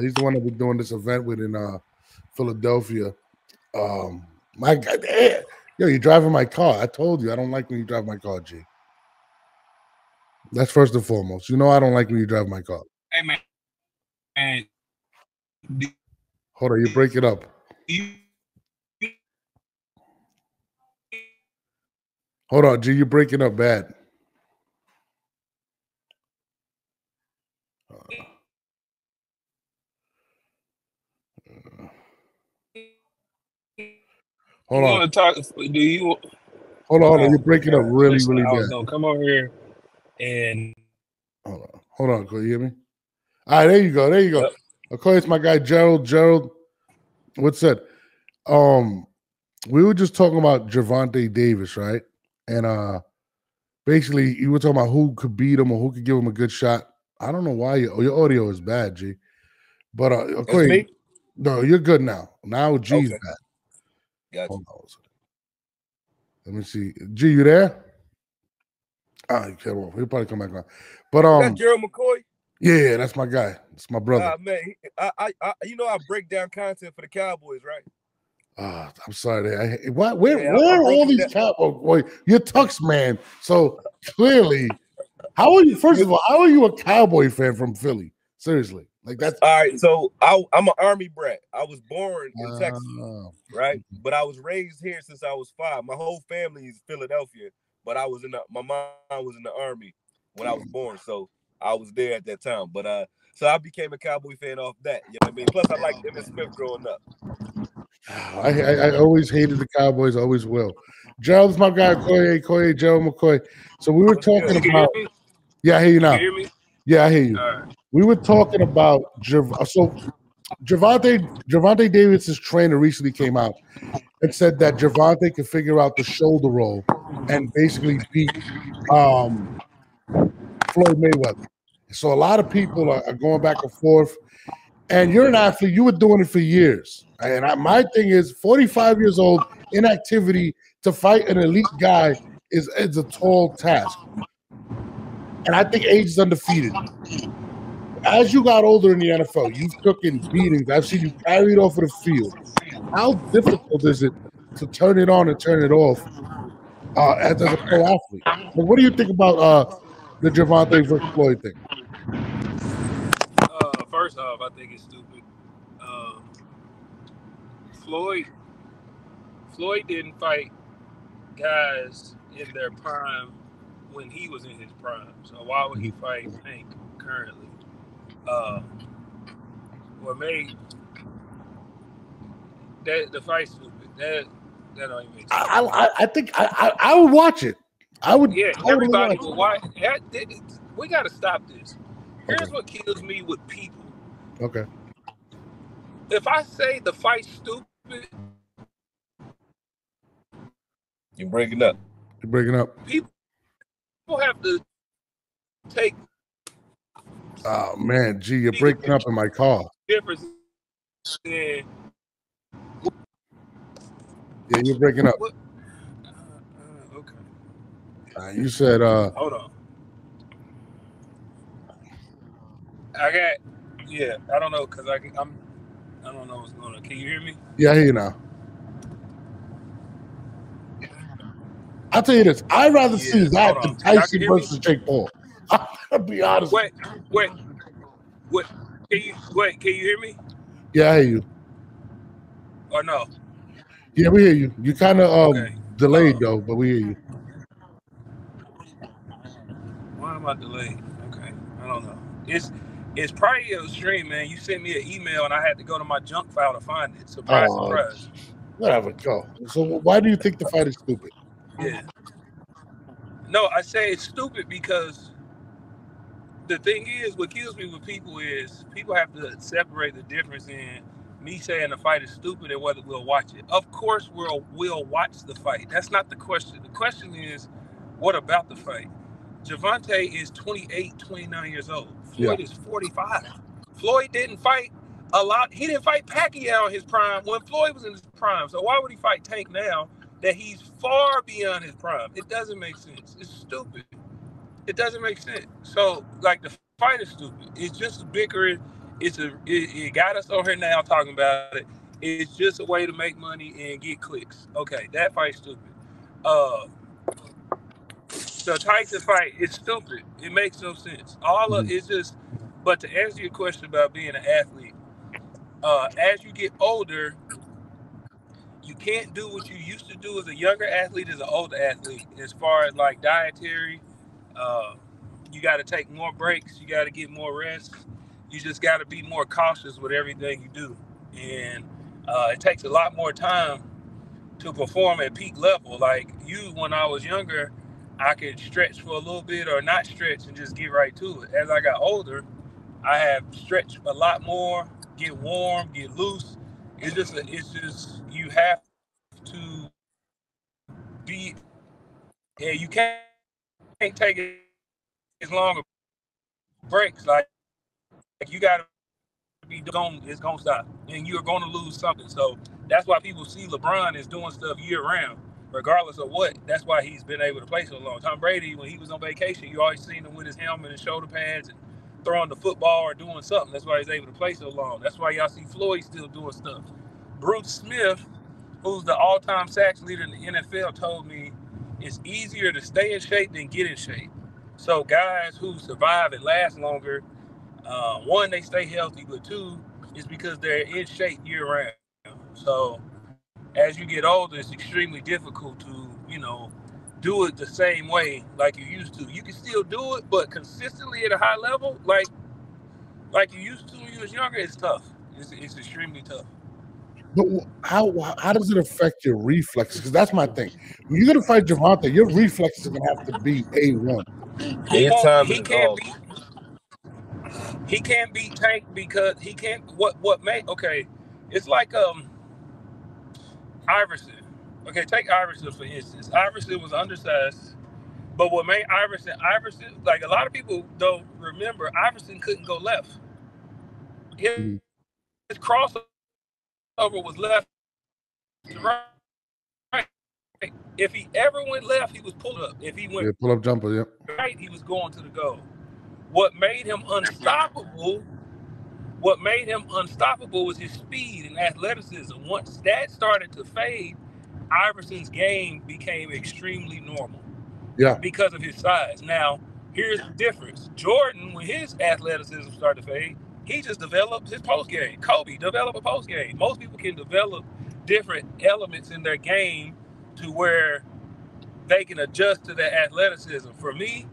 He's the one that we're doing this event with in Philadelphia. My God, damn. Yo, you're driving my car. I told you, I don't like when you drive my car, G. That's first and foremost. You know I don't like when you drive my car. Hey, man. Hold on, you break it up. Hold on, G, you're breaking up bad. Hold on. Hold on. You're breaking up really, really bad. No, come over here and hold on. Can you hear me? All right, there you go. Yep. Okay, it's my guy Gerald. What's that? We were just talking about Gervonta Davis, right? And basically, you were talking about who could beat him or who could give him a good shot. I don't know why your audio is bad, G. But okay, no, you're good now. Now G's okay. Bad. Gotcha. Hold on. Let me see. G, you there? Ah, right, he'll probably come back on. But that's Gerald McCoy. Yeah, that's my guy. That's my brother. Man, I you know I break down content for the Cowboys, right? I'm sorry. Where are all these Cowboys? You're Tux man. So clearly, how are you? First of all, how are you a Cowboy fan from Philly? Seriously. Like that's all right. So I'm an Army brat. I was born in Texas, right? But I was raised here since I was 5. My whole family is Philadelphia, but I was my mom was in the Army when I was born, so I was there at that time. But so I became a Cowboy fan off that. You know what I mean? Plus, I liked Emmitt Smith growing up. I always hated the Cowboys. Always will. Gerald's my guy, Okoye, Gerald McCoy. So we were talking about. Yeah, I hear you now. Can you hear me? Yeah, I hear you. All right. We were talking about Gervonta Davis's trainer recently came out and said that Gervonta could figure out the shoulder roll and basically beat Floyd Mayweather. So a lot of people are going back and forth. And you're an athlete. You were doing it for years. And my thing is 45 years old, inactivity to fight an elite guy is a tall task. And I think age is undefeated. As you got older in the NFL, you took in beatings. I've seen you carried off of the field. How difficult is it to turn it on and turn it off as a pro athlete? But what do you think about the Gervonta versus Floyd thing? First off, I think it's stupid. Floyd didn't fight guys in their prime when he was in his prime, so why would he fight Hank currently? What made that the fight stupid? That don't even make sense. I think I would watch it. I would. Yeah, everybody would watch it. We got to stop this. Here's what kills me with people. Okay. If I say the fight's stupid, you're breaking up. You're breaking up. People have to take Oh man, G, you're breaking up in my call. Yeah, you're breaking up. Okay. You said. Hold on. I got. Yeah, I don't know because I don't know what's going on. Can you hear me? Yeah, I hear you now. I'll tell you this. I'd rather see that than Tyson versus Jake Paul. I'll be honest. Wait. Can you hear me? Yeah, I hear you. Or no? Yeah, we hear you. You kind of delayed, though, but we hear you. Why am I delayed? Okay. I don't know. It's probably your stream, man. You sent me an email, and I had to go to my junk file to find it. Surprise, surprise. Whatever. Go. So why do you think the fight is stupid? Yeah. No, I say it's stupid because the thing is, what kills me with people is people have to separate the difference in me saying the fight is stupid and whether we'll watch it. Of course, we'll watch the fight. That's not the question. The question is, what about the fight? Gervonta is 28, 29 years old. Floyd is 45. Floyd didn't fight a lot. He didn't fight Pacquiao in his prime when Floyd was in his prime. So why would he fight Tank now? That he's far beyond his prime. It doesn't make sense. It's stupid. It doesn't make sense. So, like, the fight is stupid. It's just bickering. It got us on here now talking about it. It's just a way to make money and get clicks. Okay, that fight's stupid. The Tyson fight is stupid. It makes no sense. All of it's just. But to answer your question about being an athlete, as you get older, you can't do what you used to do as a younger athlete as an older athlete. As far as like dietary, you got to take more breaks. You got to get more rest. You just got to be more cautious with everything you do. And it takes a lot more time to perform at peak level. Like you, when I was younger, I could stretch for a little bit or not stretch and just get right to it. As I got older, I have stretched a lot more, get warm, get loose. It's just you have to be, you can't take it as long as breaks. Like you got to be gone, it's going to stop, and you're going to lose something. So that's why people see LeBron is doing stuff year-round, regardless of what. That's why he's been able to play so long. Tom Brady, when he was on vacation, you always seen him with his helmet and shoulder pads and throwing the football or doing something. That's why he's able to play so long. That's why y'all see Floyd still doing stuff. Bruce Smith, who's the all-time sacks leader in the NFL, told me it's easier to stay in shape than get in shape. So guys who survive and last longer, one, they stay healthy, but two, it's because they're in shape year-round. So as you get older, it's extremely difficult to, do it the same way like you used to. You can still do it, but consistently at a high level, like you used to when you was younger, it's tough. It's extremely tough. But how does it affect your reflexes? Because that's my thing. When you're gonna fight Gervonta, your reflexes are gonna have to be A1. He can't beat Tank because he can't. It's like Iverson. Okay, take Iverson for instance. Iverson was undersized, but what made Iverson, like a lot of people don't remember, Iverson couldn't go left. His crossover was left to right. If he ever went left, he was pulled up. If he went pull up jumper, right, he was going to the goal. What made him unstoppable was his speed and athleticism. Once that started to fade, Iverson's game became extremely normal because of his size. Now, here's the difference. Jordan, when his athleticism started to fade, he just developed his post game. Kobe developed a post game. Most people can develop different elements in their game to where they can adjust to their athleticism. For me,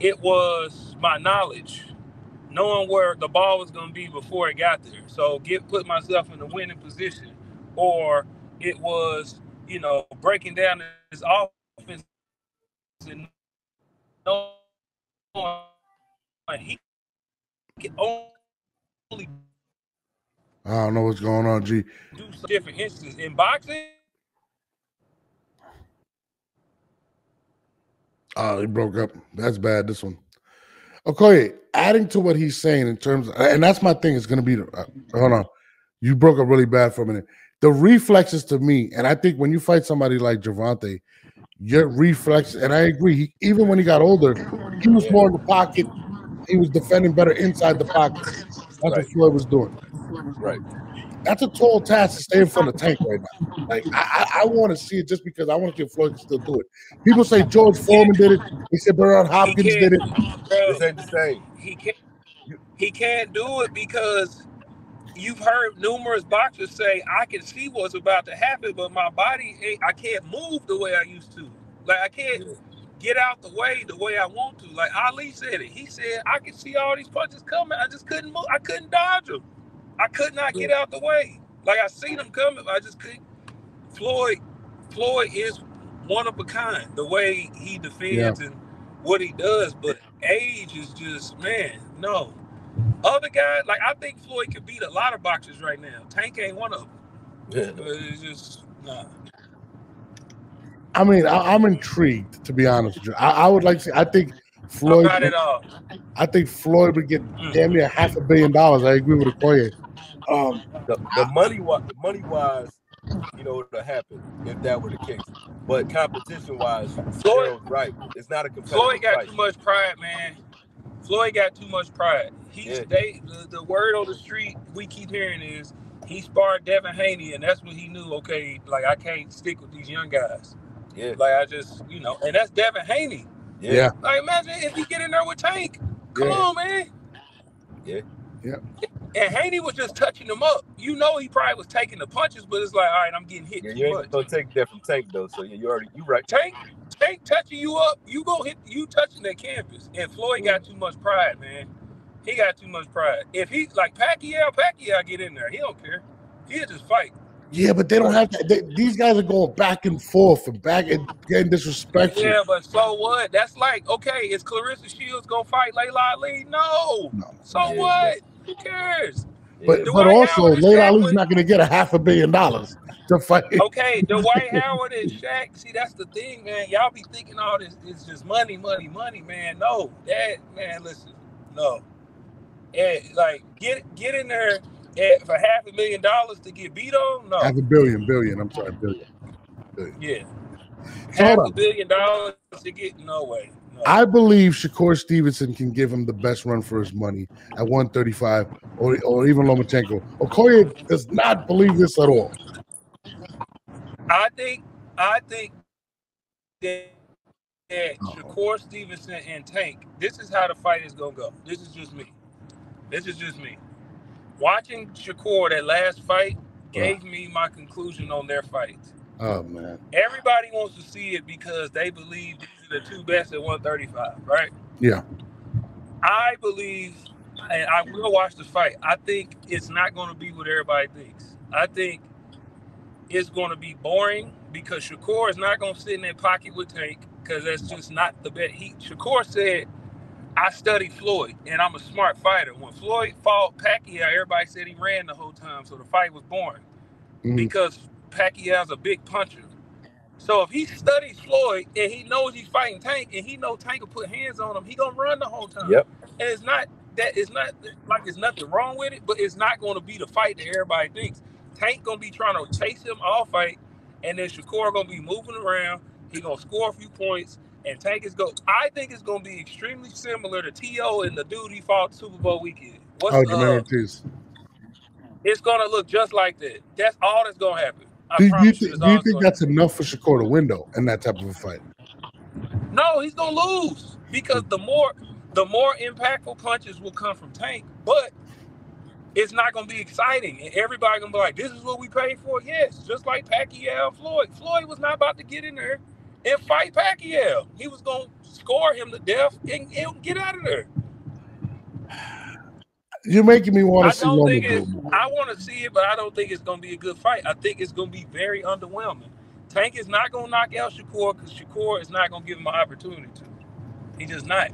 it was my knowledge, knowing where the ball was going to be before it got there. So put myself in a winning position, or it was breaking down his offense and he can only. I don't know what's going on, G. Do some different instances in boxing. Oh, he broke up. That's bad. This one. Okoye, adding to what he's saying in terms of, and that's my thing, it's going to be, hold on, you broke up really bad for a minute. The reflexes to me, and I think when you fight somebody like Gervonta, your reflex, and I agree, he, even when he got older, he was more in the pocket, he was defending better inside the pocket. That's what Floyd was doing. Right. That's a tall task to stay in front of the tank right now. Like, I want to see it just because I want to see if Floyd can still do it. People say George Foreman did it. They said Bernard Hopkins did it. This ain't the same. He can't do it because you've heard numerous boxers say, I can see what's about to happen, but my body, I can't move the way I used to. Like, I can't get out the way I want to. Like, Ali said it. He said, I can see all these punches coming. I just couldn't move. I couldn't dodge them. I could not get out the way. Like, I seen him coming, but I just couldn't. Floyd is one of a kind, the way he defends and what he does. But age is just, man, no. Other guys, like, I think Floyd could beat a lot of boxers right now. Tank ain't one of them. Yeah. But it's just, nah. I mean, I'm intrigued, to be honest. I would like to see, I think Floyd, not at all. I think Floyd would get damn near $500 million. I agree with Okoye. The money wise, you know, it'll happen if that were the case. But competition wise, Floyd, right? It's not a competition. Floyd got too much pride, man. Floyd got too much pride. The word on the street we keep hearing is he sparred Devin Haney, and that's when he knew, okay, like, I can't stick with these young guys. Yeah, like, I just, you know, and that's Devin Haney. Yeah. Like, imagine if he get in there with Tank. Come on, man. Yeah. Yeah. And Haney was just touching him up. You know, he probably was taking the punches, but it's like, all right, I'm getting hit too much. Don't take that from Tank though. So you right. Tank touching you up. You go hit. You touching that canvas. And Floyd got too much pride, man. He got too much pride. If he like Pacquiao get in there. He don't care. He'll just fight. Yeah, but they don't have to. These guys are going back and forth and back and getting disrespectful. Yeah, but so what? That's like, okay, is Clarissa Shields going to fight Layla Ali? No. So what? Who cares? But also, Layla Ali's not going to get $500 million to fight. Okay, Dwight Howard and Shaq. See, that's the thing, man. Y'all be thinking all this is just money, money, money, man. No, that, man, listen, no. And, like, get in there. Yeah, for $500 million to get beat on? No. Billion. Yeah. $500 million to get? No way. No. I believe Shakur Stevenson can give him the best run for his money at 135 or even Lomachenko. Okoye does not believe this at all. I think that Shakur Stevenson and Tank, this is how the fight is going to go. This is just me. Watching Shakur, that last fight, gave me my conclusion on their fight. Oh, man. Everybody wants to see it because they believe these are the two best at 135, right? Yeah. I believe, and I will watch the fight, I think it's not going to be what everybody thinks. I think it's going to be boring because Shakur is not going to sit in that pocket with Tank because that's just not the bet. Shakur said, I studied Floyd, and I'm a smart fighter. When Floyd fought Pacquiao, everybody said he ran the whole time, so the fight was boring because Pacquiao's a big puncher. So if he studies Floyd and he knows he's fighting Tank and he knows Tank will put hands on him, he gonna run the whole time. Yep. And it's nothing wrong with it, but it's not going to be the fight that everybody thinks. Tank gonna be trying to chase him all fight, and then Shakur gonna be moving around. He gonna score a few points. And Tank is go. I think it's going to be extremely similar to T.O. and the dude he fought Super Bowl weekend. It's going to look just like that. That's all that's going to happen. Do you think that's enough for Shakur to win though in that type of a fight? No, he's going to lose because the more impactful punches will come from Tank, but it's not going to be exciting. And everybody going to be like, "This is what we paid for." Yes, just like Pacquiao, Floyd. Floyd was not about to get in there and fight Pacquiao. He was going to score him to death and get out of there. You're making me want to see Lomachenko. I want to see it, but I don't think it's going to be a good fight. I think it's going to be very underwhelming. Tank is not going to knock out Shakur because Shakur is not going to give him an opportunity to. He just not.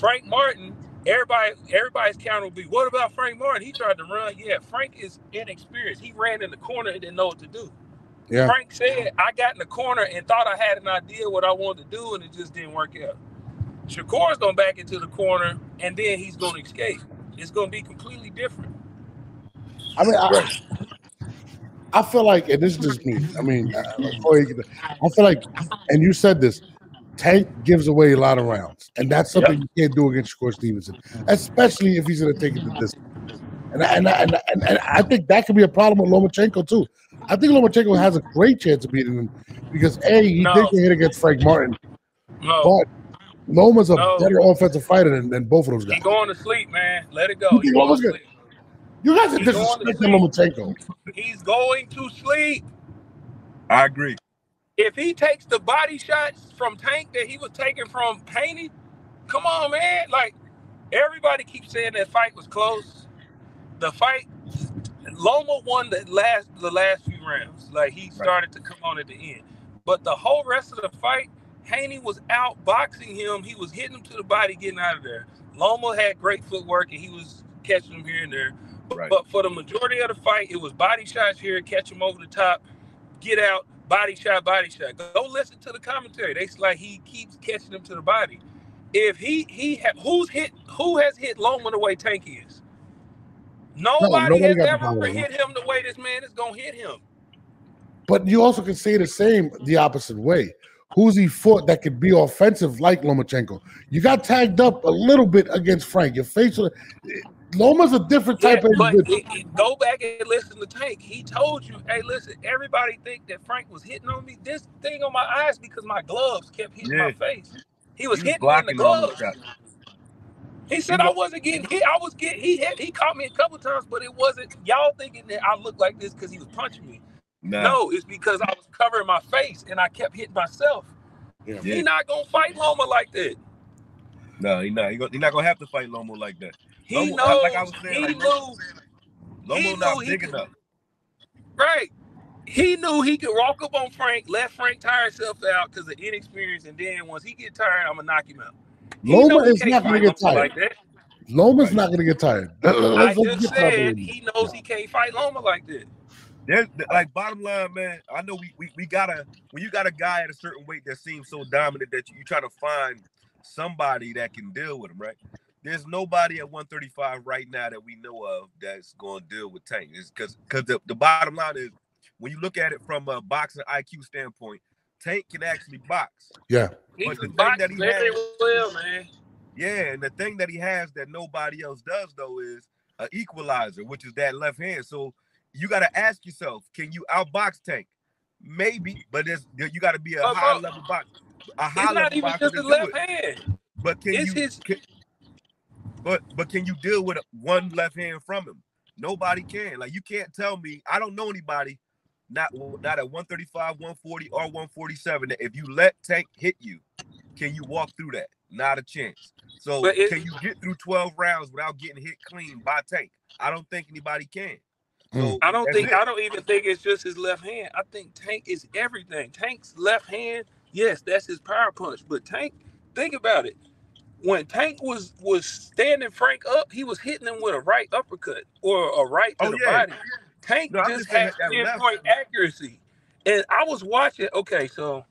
Frank Martin, everybody's counter will be, what about Frank Martin? He tried to run. Yeah, Frank is inexperienced. He ran in the corner and didn't know what to do. Yeah. Frank said, I got in the corner and thought I had an idea what I wanted to do, and it just didn't work out. Shakur's going back into the corner, and then he's going to escape. It's going to be completely different. I mean, I feel like, and this is just me, I mean, I feel like, and you said this, Tank gives away a lot of rounds, and that's something you can't do against Shakur Stevenson, especially if he's going to take it to this. And I think that could be a problem with Lomachenko, too. I think Lomachenko has a great chance of beating him because, A, he did get hit against Frank Martin, but Loma's a better offensive fighter than both of those guys. He's going to sleep, man. Let it go. He's going to sleep. You guys are disrespecting Lomachenko. He's going to sleep. I agree. If he takes the body shots from Tank that he was taking from Haney, come on, man. Like, everybody keeps saying that fight was close. The fight, Loma won the last few rounds. Like, he started to come on at the end. But the whole rest of the fight, Haney was out boxing him. He was hitting him to the body, getting out of there. Loma had great footwork, and he was catching him here and there. But for the majority of the fight, it was body shots here, catch him over the top, get out, body shot, body shot. Go listen to the commentary. They like he keeps catching him to the body. If who has hit Loma the way Tank is? Nobody has ever hit him the way this man is gonna hit him. But you also can say the opposite way. Who's he fought that could be offensive like Lomachenko? You got tagged up a little bit against Frank. Your face, Loma's a different type of individual. Go back and listen to Tank. He told you, hey, listen, everybody think that Frank was hitting on me. This thing on my eyes because my gloves kept hitting my face. He was hitting in the gloves. He said I wasn't getting hit. I was getting hit. He caught me a couple times, but it wasn't y'all thinking that I looked like this because he was punching me. No, it's because I was covering my face and I kept hitting myself. Yeah. He's not gonna fight Loma like that. No, he's not. He's not gonna have to fight Loma like that. Loma, he knows. Like I was saying, Loma's not big enough. Right. He knew he could walk up on Frank, let Frank tire himself out because of inexperience, and then once he get tired, I'm gonna knock him out. Loma is not gonna get tired. Loma's not gonna get tired. I just said he knows he can't fight Loma like that. There's like bottom line, man. I know we gotta when you got a guy at a certain weight that seems so dominant that you try to find somebody that can deal with him, right? There's nobody at 135 right now that we know of that's gonna deal with Tank. It's because the bottom line is when you look at it from a boxing IQ standpoint, Tank can actually box. Yeah, but the thing that he has, man. Yeah, and the thing that he has that nobody else does though is an equalizer, which is that left hand. So you got to ask yourself, can you outbox Tank? Maybe, but you got to be a high-level boxer. It's not even just the left hand. But can you deal with one left hand from him? Nobody can. Like, you can't tell me. I don't know anybody, not at 135, 140, or 147, that if you let Tank hit you, can you walk through that? Not a chance. So can you get through 12 rounds without getting hit clean by Tank? I don't think anybody can. So I don't even think it's just his left hand. I think Tank is everything. Tank's left hand, yes, that's his power punch. But Tank, think about it. When Tank was standing Frank up, he was hitting him with a right uppercut or a right to the body. Tank just had pinpoint accuracy. And I was watching. Okay, so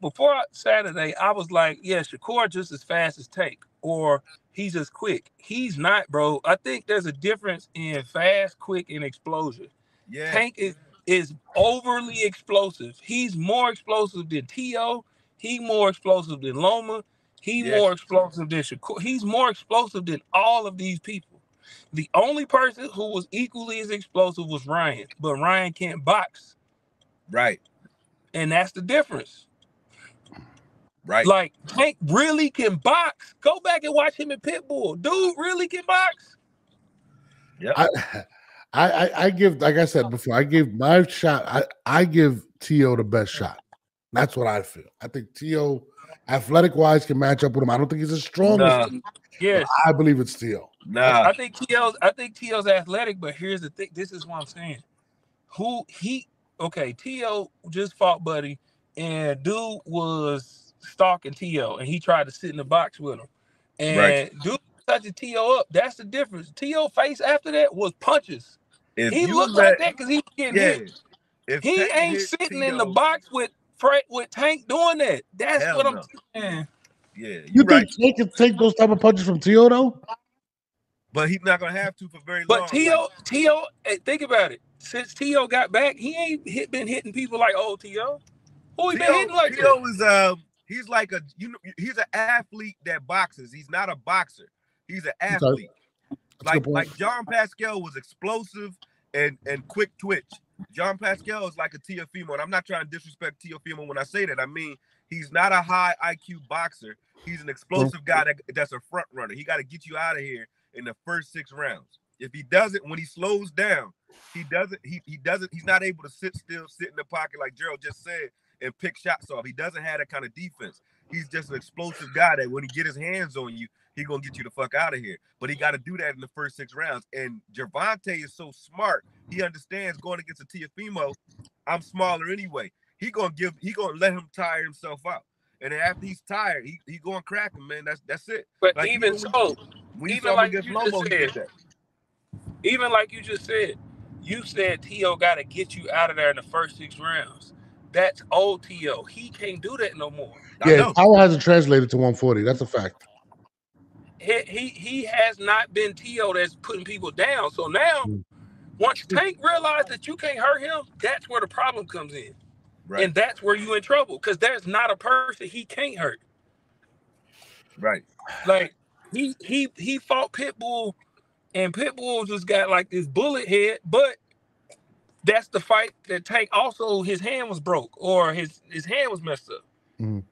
before Saturday, I was like, yeah, Shakur just as fast as Tank, or he's just quick. He's not, bro. I think there's a difference in fast, quick, and explosion. Yeah. Tank is overly explosive. He's more explosive than T.O. He's more explosive than Loma. He's more explosive than Shakur. He's more explosive than all of these people. The only person who was equally as explosive was Ryan, but Ryan can't box. Right. And that's the difference. Right. Like, Tank really can box. Go back and watch him in Pitbull. Dude really can box. Yeah. I give, like I said before, I give my shot. I give T.O. the best shot. That's what I feel. I think T.O. athletic-wise can match up with him. I don't think he's as strong as him. Yes. I believe it's T.O. Nah. I think T.O.'s athletic, but here's the thing. This is what I'm saying. T.O. just fought Buddy, and dude was stalking T.O. and he tried to sit in the box with him. And dude touching T.O. up. That's the difference. T.O. face after that was punches. He looked like that because he was getting hit. He ain't sitting in the box with Tank doing that. That's what I'm saying. Yeah, you think they can take those type of punches from Teo though? But he's not gonna have to for very long. But Teo, think about it. Since Teo got back, he ain't been hitting people like old Teo. Who he been hitting like Teo is he's like a he's an athlete that boxes. He's not a boxer. He's an athlete. Like John Pascal was explosive and quick twitch. John Pascal is like a Teofimo, and I'm not trying to disrespect Teofimo when I say that. I mean, he's not a high IQ boxer. He's an explosive guy that's a front runner. He got to get you out of here in the first 6 rounds. If he doesn't, when he slows down, he's not able to sit still, sit in the pocket like Gerald just said, and pick shots off. He doesn't have that kind of defense. He's just an explosive guy that when he get his hands on you, he's going to get you the fuck out of here. But he got to do that in the first 6 rounds. And Gervonta is so smart. He understands going against a Teofimo, I'm smaller anyway. He gonna let him tire himself out. And after he's tired, he gonna crack him, man. That's it. But like, even so, even like you just said, you said Teo gotta get you out of there in the first 6 rounds. That's old Teo. He can't do that no more. Yeah, power hasn't translated to 140. That's a fact. He has not been Teo that's putting people down. So now, once Tank realized that you can't hurt him, that's where the problem comes in. Right. And that's where you're in trouble because there's not a person he can't hurt. Right. Like he fought Pitbull, and Pitbull just got like this bullet head. But that's the fight that Tank also his hand was broke or his hand was messed up. Mm.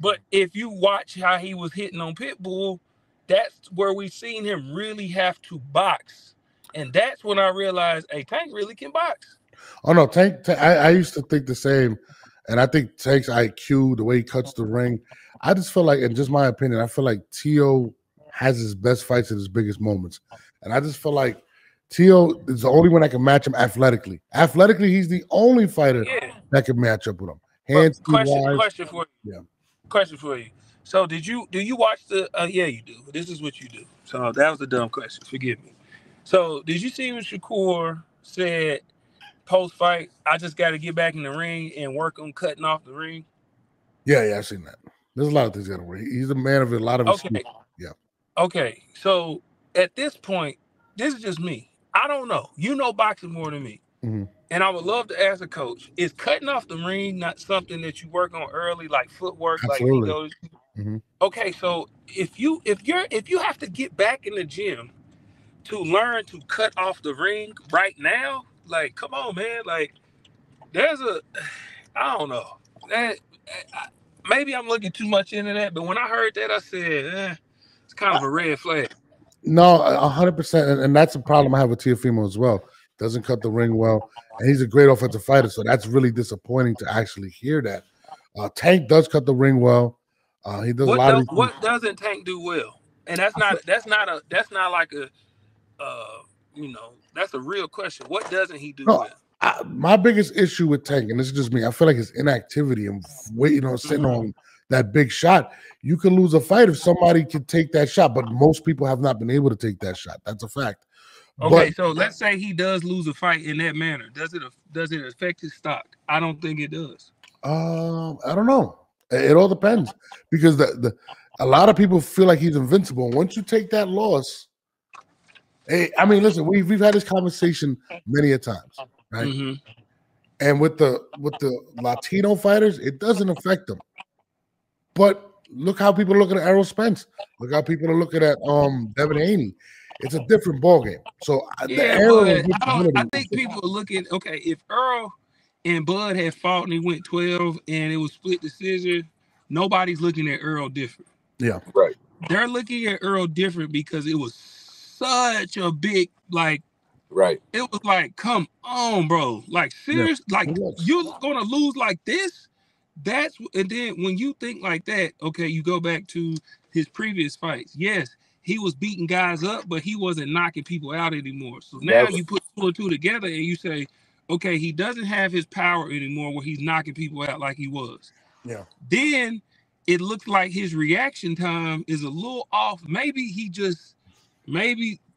But if you watch how he was hitting on Pitbull, that's where we've seen him really have to box, and that's when I realized, hey, Tank really can box. Oh no, Tank I used to think the same, and I think Tank's IQ, the way he cuts the ring, I just feel like, in just my opinion, I feel like Teo has his best fights at his biggest moments, and I just feel like Teo is the only one that can match him athletically. Athletically, he's the only fighter that can match up with him. Hands question for you. Yeah. Question for you. So do you watch the? Yeah, you do. This is what you do. So that was a dumb question. Forgive me. So did you see what Shakur said? Post fight, I just got to get back in the ring and work on cutting off the ring. Yeah, I've seen that. There's a lot of things gotta work. He's a man of a lot of excuse. Yeah. Okay, so at this point, this is just me. I don't know. You know boxing more than me, and I would love to ask a coach: is cutting off the ring not something that you work on early, like footwork? Absolutely. Like Okay, so if you have to get back in the gym to learn to cut off the ring right now. Like, come on, man. Like, there's a, I don't know. Maybe I'm looking too much into that, but when I heard that, I said, it's kind of a red flag. No, 100%. And that's a problem I have with Teofimo as well. Doesn't cut the ring well. And he's a great offensive fighter, so that's really disappointing to actually hear that. Tank does cut the ring well. He does a lot of. What doesn't Tank do well? And that's not like a you know, that's a real question. What doesn't he do? No, my biggest issue with Tank, and this is just me, I feel like his inactivity and waiting on sitting on that big shot. You can lose a fight if somebody can take that shot, but most people have not been able to take that shot. That's a fact. Okay, so let's say he does lose a fight in that manner. Does it affect his stock? I don't think it does. I don't know. It all depends because a lot of people feel like he's invincible. And once you take that loss. Hey, I mean, listen, we've had this conversation many a times, right? And with the Latino fighters, it doesn't affect them. But look how people are looking at Errol Spence. Look how people are looking at Devin Haney. It's a different ballgame. So I think people are looking. Okay, if Earl and Bud had fought and he went 12 and it was split decision, nobody's looking at Earl different. Yeah, right. They're looking at Earl different because it was. Such a big, like, right? It was like, come on, bro. Like, serious, like, you're gonna lose like this. And then when you think like that, okay, you go back to his previous fights. Yes, he was beating guys up, but he wasn't knocking people out anymore. So now you put 2 and 2 together and you say, okay, he doesn't have his power anymore where he's knocking people out like he was. Yeah, then it looks like his reaction time is a little off. Maybe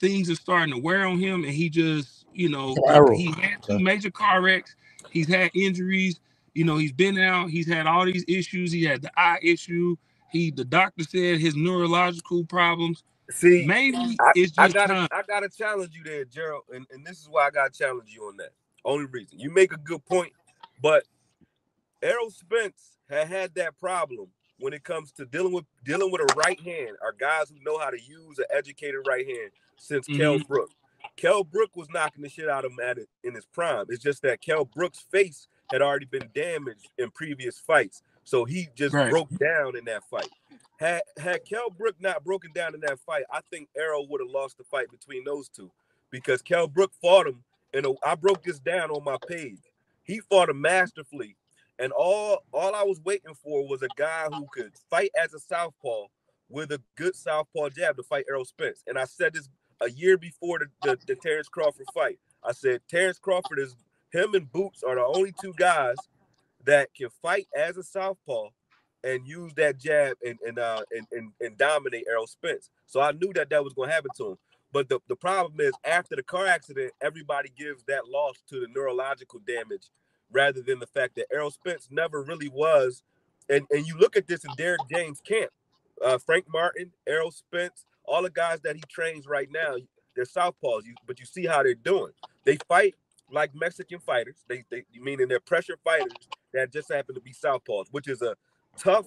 things are starting to wear on him, and he just, you know, he had 2 major car wrecks. He's had injuries. You know, he's been out. He's had all these issues. He had the eye issue. The doctor said his neurological problems. See, maybe it's just I gotta challenge you there, Gerald, and this is why I gotta challenge you on that. Only reason you make a good point, but Errol Spence had that problem when it comes to dealing with a right hand. Are guys who know how to use an educated right hand since Kell Brook. Kell Brook was knocking the shit out of him in his prime. It's just that Kell Brook's face had already been damaged in previous fights, so he just broke down in that fight. Had Kell Brook not broken down in that fight, I think Errol would have lost the fight between those two, because Kell Brook fought him, and I broke this down on my page. He fought him masterfully, and all I was waiting for was a guy who could fight as a southpaw with a good southpaw jab to fight Errol Spence. And I said this a year before the Terrence Crawford fight. I said Terrence Crawford is him and Boots are the only two guys that can fight as a southpaw and use that jab and dominate Errol Spence. So I knew that was going to happen to him. But the problem is, after the car accident, everybody gives that loss to the neurological damage rather than the fact that Errol Spence never really was. And you look at this in Derek James' camp. Frank Martin, Errol Spence, all the guys that he trains right now, they're southpaws, but you see how they're doing. They fight like Mexican fighters. Meaning they're pressure fighters that just happen to be southpaws, which is a tough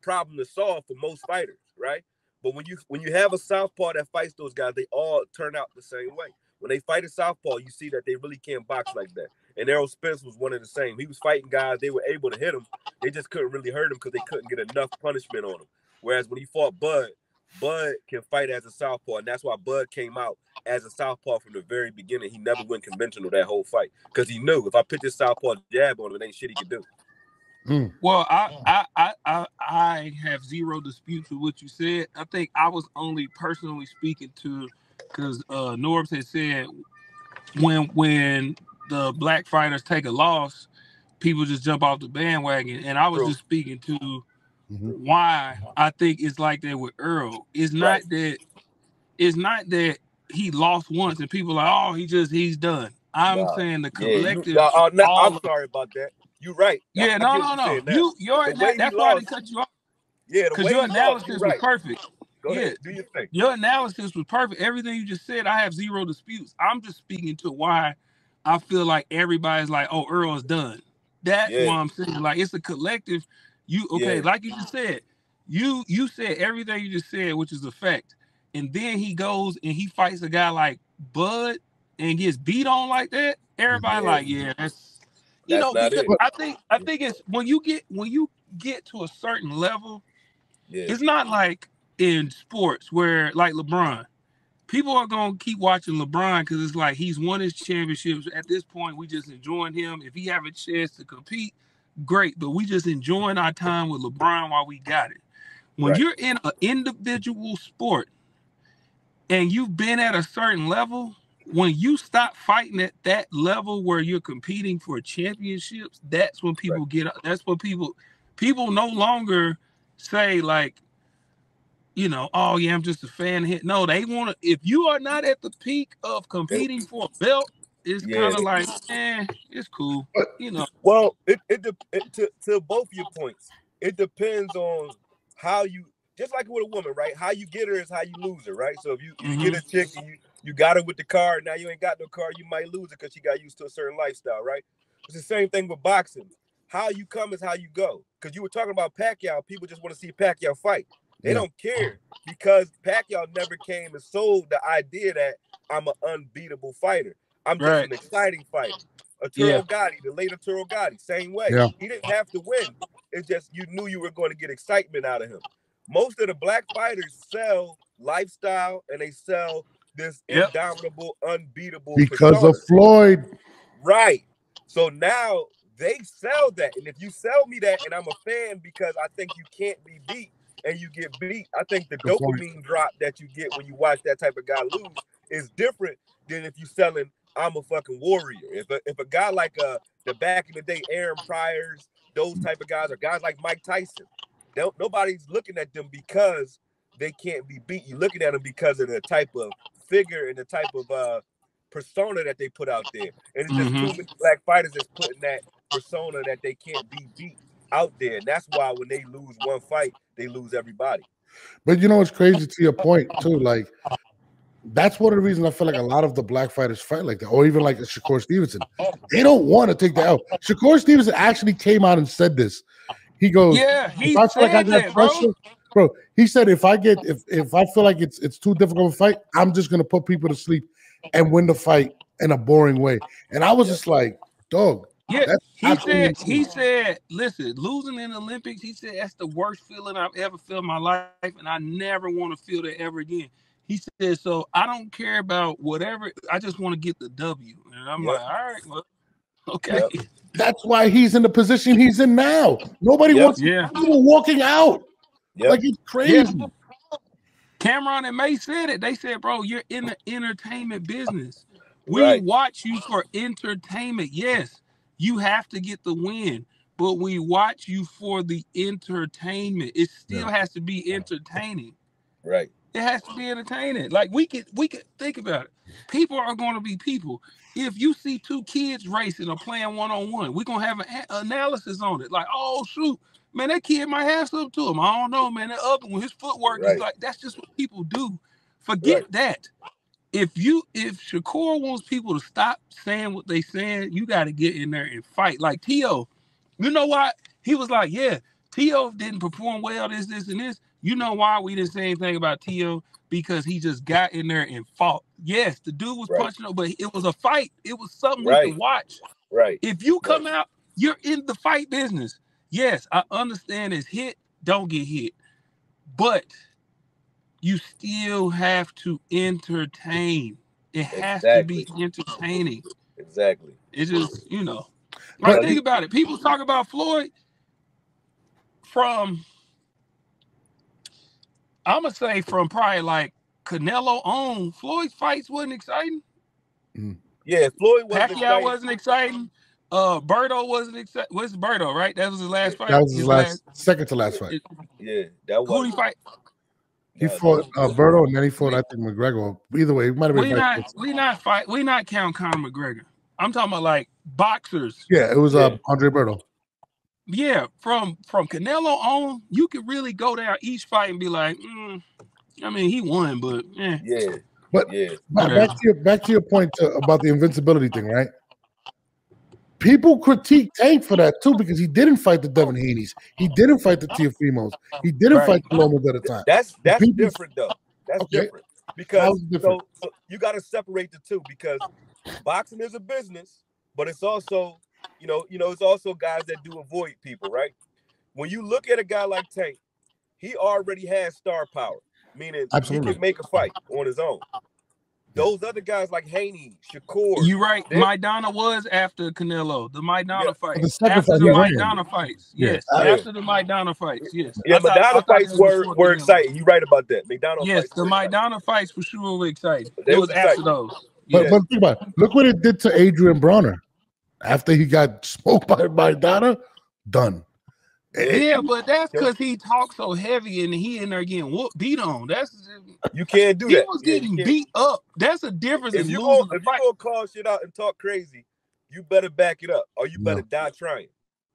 problem to solve for most fighters, right? But when you have a southpaw that fights those guys, they all turn out the same way. When they fight a southpaw, you see that they really can't box like that. And Errol Spence was one of the same. He was fighting guys, they were able to hit him. They just couldn't really hurt him because they couldn't get enough punishment on him. Whereas when he fought Bud can fight as a southpaw, and that's why Bud came out as a southpaw from the very beginning. He never went conventional that whole fight because he knew if I put this southpaw jab on him, it ain't shit he could do. Well, I have zero disputes with what you said. I think I was only personally speaking to because Norbs had said when the black fighters take a loss, people just jump off the bandwagon, and I was just speaking to why I think it's like that with Errol. It's not that he lost once and people are like, oh, he's done. I'm saying the collective. I'm sorry about that. You're right. Yeah, no. That's why they cut you off. Yeah, because your analysis was perfect. Go ahead. Do your thing. Your analysis was perfect. Everything you just said, I have zero disputes. I'm just speaking to why I feel like everybody's like, oh, Errol's done. That's why I'm saying. Like, it's a collective. Like you just said, you said everything you just said, which is a fact. And then he goes and he fights a guy like Bud and gets beat on like that. Everybody that's I think it's when you get to a certain level, it's not like in sports where like LeBron, people are gonna keep watching LeBron because it's like he's won his championships. At this point, we just enjoying him. If he have a chance to compete, great, but we just enjoying our time with LeBron while we got it. When you're in an individual sport and you've been at a certain level, when you stop fighting at that level where you're competing for championships, that's when people get up. That's when people no longer say like, you know, oh yeah, I'm just a fan hit. No, they want to. If you are not at the peak of competing for a belt, it's kind of like, it's cool. You know. Well, to both your points, it depends on how you. Just like with a woman, right? How you get her is how you lose her, right? So if you get a chick and you got her with the car, now you ain't got no car, you might lose it because she got used to a certain lifestyle, right? It's the same thing with boxing. How you come is how you go. Because you were talking about Pacquiao, people just want to see Pacquiao fight. They don't care because Pacquiao never came and sold the idea that I'm an unbeatable fighter. I'm just an exciting fighter. Arturo Gotti, the late Arturo Gotti, same way. Yeah. He didn't have to win. It's just you knew you were going to get excitement out of him. Most of the black fighters sell lifestyle and they sell this indomitable, unbeatable because persona. Of Floyd. Right. So now they sell that. And if you sell me that and I'm a fan because I think you can't be beat and you get beat, I think the dopamine drop that you get when you watch that type of guy lose is different than if you selling I'm a fucking warrior. If a guy like the back in the day, Aaron Pryor's, those type of guys, or guys like Mike Tyson, nobody's looking at them because they can't be beat. You're looking at them because of the type of figure and the type of persona that they put out there. And it's just too many black fighters that's putting that persona that they can't be beat out there. And that's why when they lose one fight, they lose everybody. But you know, it's crazy to your point too. Like, that's one of the reasons I feel like a lot of the black fighters fight like that, or even like Shakur Stevenson. They don't want to take the L. Shakur Stevenson actually came out and said this. He goes, "Yeah, he I feel like I got that, pressure, bro." He said, "If I get if I feel like it's too difficult to fight, I'm just gonna put people to sleep and win the fight in a boring way." And I was just like, "Dog." Yeah, he said. Insane. He said, "Listen, losing in the Olympics," he said, "that's the worst feeling I've ever felt in my life, and I never want to feel that ever again." He said, "So I don't care about whatever. I just want to get the W." And I'm like, "All right, well, okay." Yep. That's why he's in the position he's in now. Nobody wants people walking out. Yep. Like, it's crazy. Yeah. Cameron and May said it. They said, "Bro, you're in the entertainment business. We watch you for entertainment. Yes, you have to get the win, but we watch you for the entertainment. It still has to be entertaining." Right. It has to be entertaining. Like, we could think about it. People are going to be people. If you see two kids racing or playing one-on-one, we're going to have an analysis on it. Like, oh, shoot, man, that kid might have something to him. I don't know, man. That other one, his footwork is like, that's just what people do. Forget that. If Shakur wants people to stop saying what they saying, you got to get in there and fight. Like T.O., you know why? He was like, yeah, T.O. didn't perform well, this, and this. You know why we didn't say anything about T.O.? Because he just got in there and fought. Yes, the dude was punching up, but it was a fight. It was something we could watch. Right. If you come out, you're in the fight business. Yes, I understand it's hit, don't get hit. But you still have to entertain. It has to be entertaining. Exactly. It's just, you know. Right, think about it. People talk about Floyd from... I'm going to say from probably like Canelo on, Floyd's fights wasn't exciting. Yeah, Floyd wasn't exciting. Pacquiao wasn't exciting. Berto wasn't exciting. What's Berto, right? That was his last fight? That was his last, second to last fight. Yeah, that was. Who did he fight? He fought Berto, and then he fought, I think, McGregor. Either way, it might have been we not count Conor McGregor. I'm talking about like boxers. Yeah, it was Andre Berto. Yeah, from Canelo on, you could really go down each fight and be like, I mean, he won, but back to your point about the invincibility thing, right? People critique Tank for that too, because he didn't fight the Devin Haney's, he didn't fifight the Teofimos, he didn't fight the Lomas at the time. That's different though. That's different because different. So you got to separate the two, because boxing is a business, but it's also it's also guys that do avoid people, right? When you look at a guy like Tank, he already has star power, meaning he can make a fight on his own. Those other guys like Haney, Shakur. You're right. Maidana was after Canelo. The Maidana fight. After the Maidana fights. Yes. After the Maidana fights. Yes. Yeah, Maidana fights were exciting. You're right about that. McDonald fights. Yes, the Maidana fights for sure were exciting. It was after those. But think about it. Look what it did to Adrian Bronner. After he got smoked by Maidana, done. Yeah, but that's because he talked so heavy and he in there getting beat on. That's you can't do that. He was getting beat up. That's a difference. If you're going to call shit out and talk crazy, you better back it up, or you better die trying.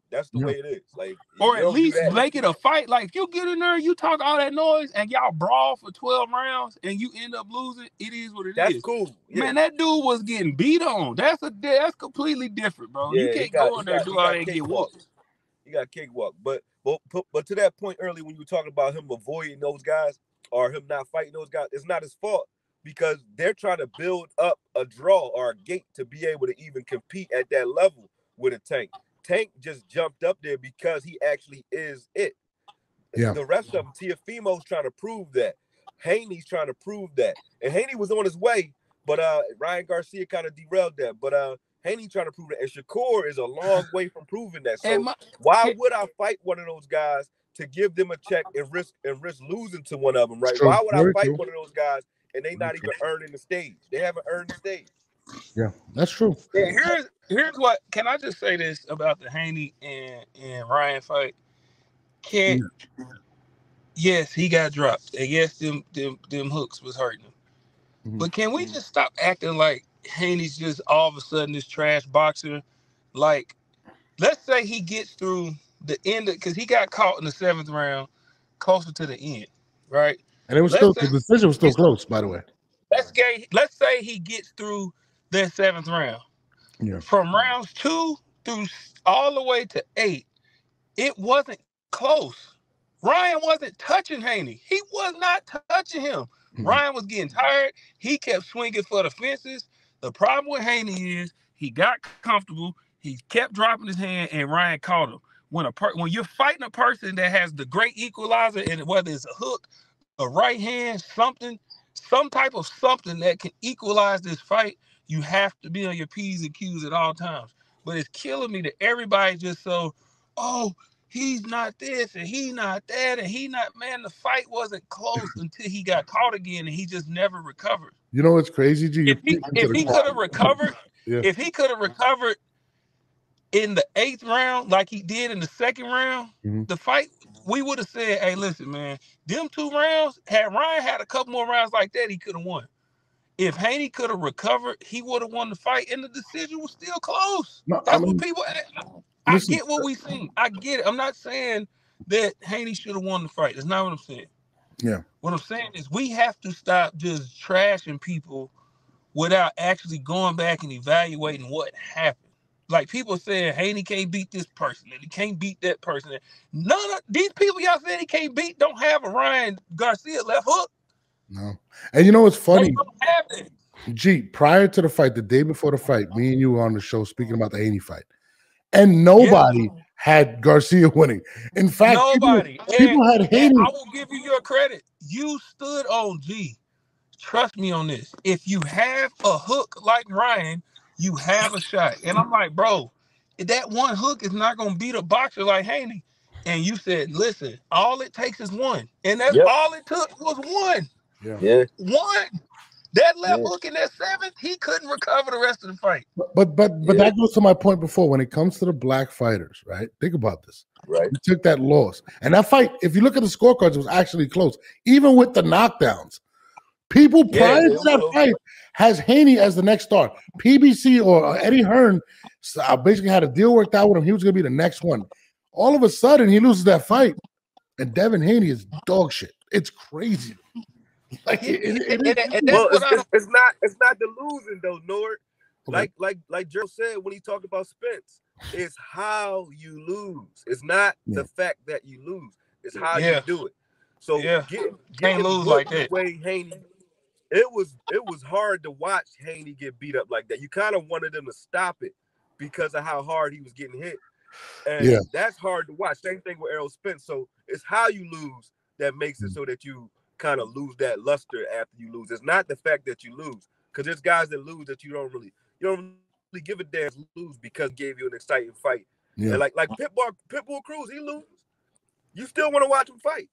That's the way it is. Like, or at least make it a fight. Like, if you get in there, you talk all that noise, and y'all brawl for 12 rounds, and you end up losing, it is what it is. That's cool. Yeah. Man, that dude was getting beat on. That's completely different, bro. Yeah, you can't go in there and do all that and get walked. You got cakewalk. But to that point earlier when you were talking about him avoiding those guys or him not fighting those guys, it's not his fault, because they're trying to build up a draw or a gate to be able to even compete at that level with a Tank. Tank just jumped up there because he actually is it. Yeah. The rest of them, Teofimo's trying to prove that. Haney's trying to prove that. And Haney was on his way, but Ryan Garcia kind of derailed that. But Haney trying to prove that. And Shakur is a long way from proving that. So why would I fight one of those guys to give them a check and risk losing to one of them, right? Why would I fight one of those guys and they not even earning the stage? They haven't earned the stage. Yeah, that's true. Yeah, here's what, can I just say this about the Haney and Ryan fight? Yes, he got dropped, and yes, them hooks was hurting him. But can we just stop acting like Haney's just all of a sudden this trash boxer? Like, let's say he gets through the end, because he got caught in the seventh round, closer to the end, right? And it was still, the decision was still close, by the way. Let's say he gets through that seventh round. Yeah. From rounds 2 through all the way to 8, it wasn't close. Ryan wasn't touching Haney. He was not touching him. Mm-hmm. Ryan was getting tired. He kept swinging for the fences. The problem with Haney is he got comfortable. He kept dropping his hand, and Ryan caught him. When you're fighting a person that has the great equalizer, and whether it's a hook, a right hand, something, some type of something that can equalize this fight, you have to be on your P's and Q's at all times. But it's killing me that everybody's just so, oh, he's not this and he's not that and he not, man, the fight wasn't close until he got caught again, and he just never recovered. You know what's crazy, G? If he could have recovered, yeah. If he could have recovered in the 8th round like he did in the 2nd round, mm-hmm. the fight, we would have said, hey, listen, man, them 2 rounds, had Ryan had a couple more rounds like that, he could have won. If Haney could have recovered, he would have won the fight, and the decision was still close. No, that's what people – I get what we seen. I get it. I'm not saying that Haney should have won the fight. That's not what I'm saying. Yeah. What I'm saying is we have to stop just trashing people without actually going back and evaluating what happened. Like, people saying Haney can't beat this person and he can't beat that person. None of these people y'all said he can't beat don't have a Ryan Garcia left hook. No. And you know what's funny? Gee, prior to the fight, the day before the fight, me and you were on the show speaking about the Haney fight. And nobody had Garcia winning. In fact, nobody. People had Haney. I will give you your credit. You stood on G. Trust me on this. If you have a hook like Ryan, you have a shot. And I'm like, bro, that one hook is not going to beat a boxer like Haney. And you said, listen, all it takes is one. And that's all it took was one. Yeah. One. That left hook in that 7th, he couldn't recover the rest of the fight. But that goes to my point before. When it comes to the black fighters, right? Think about this. Right. We took that loss. And that fight, if you look at the scorecards, it was actually close. Even with the knockdowns. People prior to that fight has Haney as the next star. PBC or Eddie Hearn basically had a deal worked out with him. He was going to be the next one. All of a sudden, he loses that fight. And Devin Haney is dog shit. It's crazy. Like, it's not the losing though, Nord. Okay. Like Gerald said when he talked about Spence, it's how you lose. It's not the fact that you lose. It's how you do it. So can't lose like that. Way Haney, it was hard to watch Haney get beat up like that. You kind of wanted him to stop it because of how hard he was getting hit, and that's hard to watch. Same thing with Errol Spence. So it's how you lose that makes it so that you kind of lose that luster after you lose. It's not the fact that you lose, because there's guys that lose that you don't really give a damn lose because it gave you an exciting fight. Yeah. And like Pitbull Cruz, he loses. You still want to watch him fight.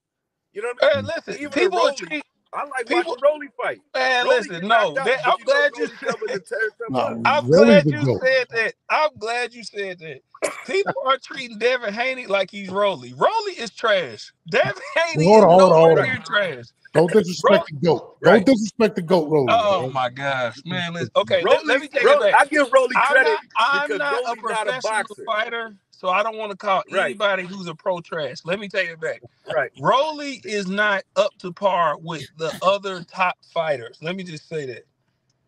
You know what I mean? Hey, listen, even people Roley, I like watching Roley fight. Man, Roley listen, no, that, I'm glad you said that. I'm glad you said that. People are treating Devin Haney like he's Roley. Roley is trash. Devin Haney is trash. Don't disrespect the GOAT. Don't disrespect the GOAT, Roley. Oh, my gosh. Man, listen. Okay, let me take it back. I give Roley credit. I'm not a professional fighter, so I don't want to call anybody who's a pro trash. Let me take it back. Right. Roley is not up to par with the other top fighters. Let me just say that.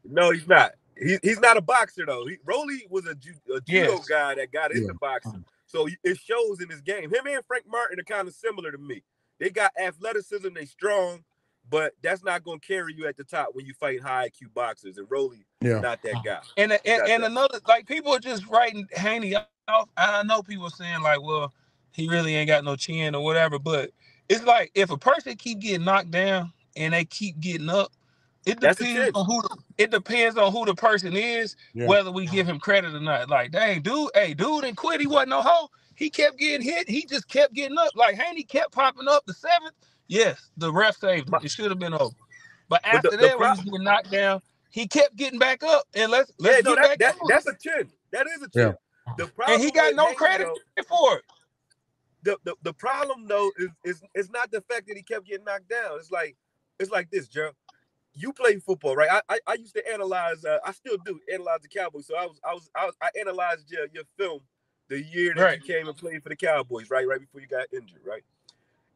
No, he's not. He's not a boxer, though. Roley was a judo guy that got into boxing. So it shows in his game. Him and Frank Martin are kind of similar to me. They got athleticism. They strong. But that's not going to carry you at the top when you fight high IQ boxers. And Roley, not that guy. And another, like, people are just writing Haney off. I know people are saying, like, well, he really ain't got no chin or whatever. But it's like, if a person keep getting knocked down and they keep getting up, it depends on who the person is, whether we give him credit or not. Like, dang, dude, hey, dude didn't quit. He wasn't no hoe. He kept getting hit. He just kept getting up. Like, Haney kept popping up the 7th. Yes, the ref saved him. It should have been over. But after that, when he was knocked down, he kept getting back up. And that's a chin. That is a chin. Yeah. The problem, and he got no credit for it. The problem though is it's not the fact that he kept getting knocked down. It's like this, Joe. You play football, right? I used to analyze. I still do analyze the Cowboys. So I analyzed your film the year that you came and played for the Cowboys, right? Right before you got injured, right?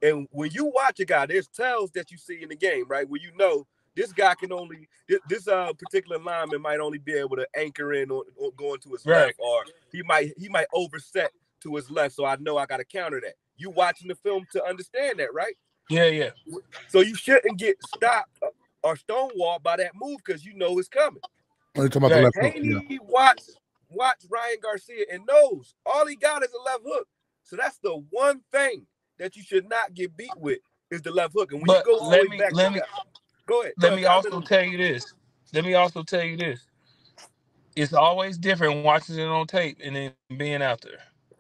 And when you watch a guy, there's tells that you see in the game, right? Where you know this guy can only, this particular lineman might only be able to anchor in or go into his left, or he might overset to his left, so I know I got to counter that. You watching the film to understand that, right? Yeah, yeah. So you shouldn't get stopped or stonewalled by that move because you know it's coming. Are you talking about the left hook? Yeah. Watch Ryan Garcia and knows all he got is a left hook. So that's the one thing that you should not get beat with is the left hook. And when but you go let me, back, let me go ahead. Let me also tell you this. It's always different watching it on tape and then being out there.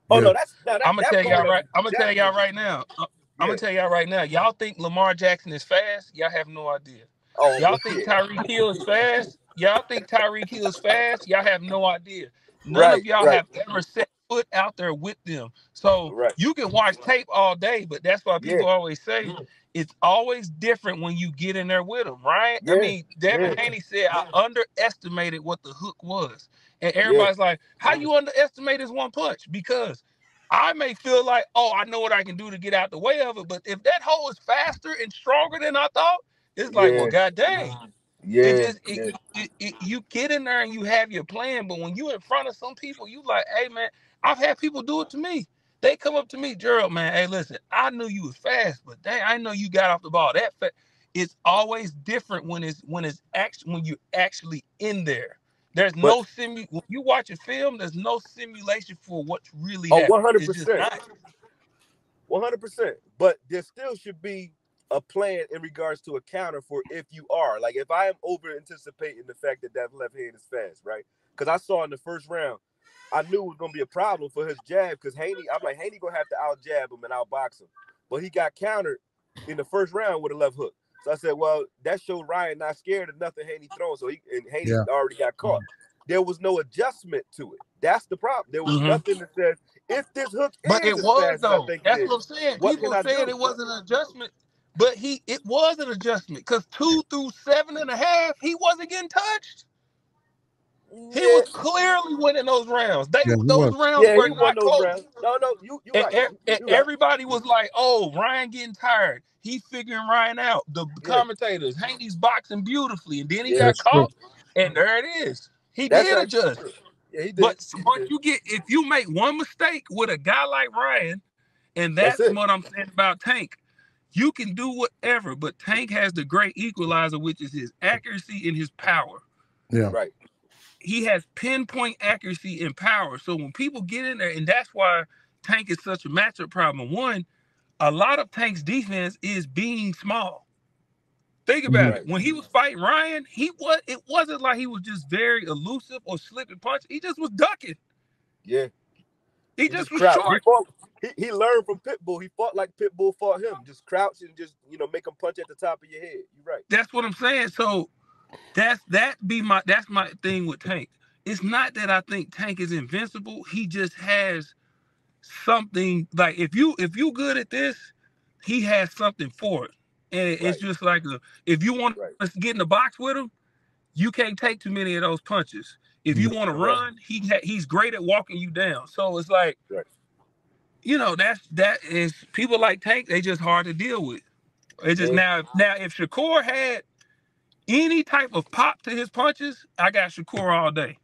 Oh no, that's no, that, I'm gonna tell y'all right. I'm gonna tell y'all right now. Y'all think Lamar Jackson is fast? Y'all have no idea. Oh, y'all think Tyreek Hill is fast? Y'all have no idea. None of y'all have ever set foot out there with them. So you can watch tape all day, but that's why people always say it's always different when you get in there with them, right? Yeah. I mean, Devin Haney said I underestimated what the hook was. And everybody's like, how you underestimate this one punch? Because I may feel like, oh, I know what I can do to get out the way of it. But if that hole is faster and stronger than I thought, it's like, well, god dang. Yeah, you get in there and you have your plan, but when you in front of some people, you like, hey, man, I've had people do it to me. They come up to me, Gerald, man, hey, listen, I knew you was fast, but dang, I know you got off the ball that fast. It's always different when you're actually in there. There's no when you watch a film, there's no simulation for what's really happening. 100%. 100%. But there still should be a plan in regards to a counter for if you are. Like, if I am over-anticipating the fact that left hand is fast, right? Because I saw in the first round, I knew it was going to be a problem for his jab because Haney, I'm like, Haney going to have to out-jab him and out-box him. But he got countered in the first round with a left hook. So I said, well, that showed Ryan not scared of nothing Haney throwing. So Haney already got caught. There was no adjustment to it. That's the problem. There was nothing that says, if this hook is fast, though. That's what I'm saying. People saying it wasn't an adjustment. But it was an adjustment because 2 through 7.5, he wasn't getting touched. He was clearly winning those rounds. Those rounds were not close. No, everybody was like, oh, Ryan getting tired. He figuring Ryan out. The commentators, Haney's boxing beautifully, and then he got caught, and there it is. He did adjust. Yeah, he did. But you get, if you make one mistake with a guy like Ryan, and that's what I'm saying about Tank. You can do whatever, but Tank has the great equalizer, which is his accuracy and his power. Yeah. Right. He has pinpoint accuracy and power. So when people get in there, and that's why Tank is such a matchup problem. One, a lot of Tank's defense is being small. Think about it. When he was fighting Ryan, it wasn't like he was just very elusive or slipping punch. He just was ducking. Yeah. He just was short. He learned from Pitbull. He fought like Pitbull fought him. Just crouch and just, make him punch at the top of your head. You're right. That's what I'm saying. So that's my thing with Tank. It's not that I think Tank is invincible. He just has something like if you good at this, he has something for it. And it's just like if you want to get in the box with him, you can't take too many of those punches. If you want to run, he's great at walking you down. So it's like that is people like Tank, they just hard to deal with. It's just now if Shakur had any type of pop to his punches, I got Shakur all day.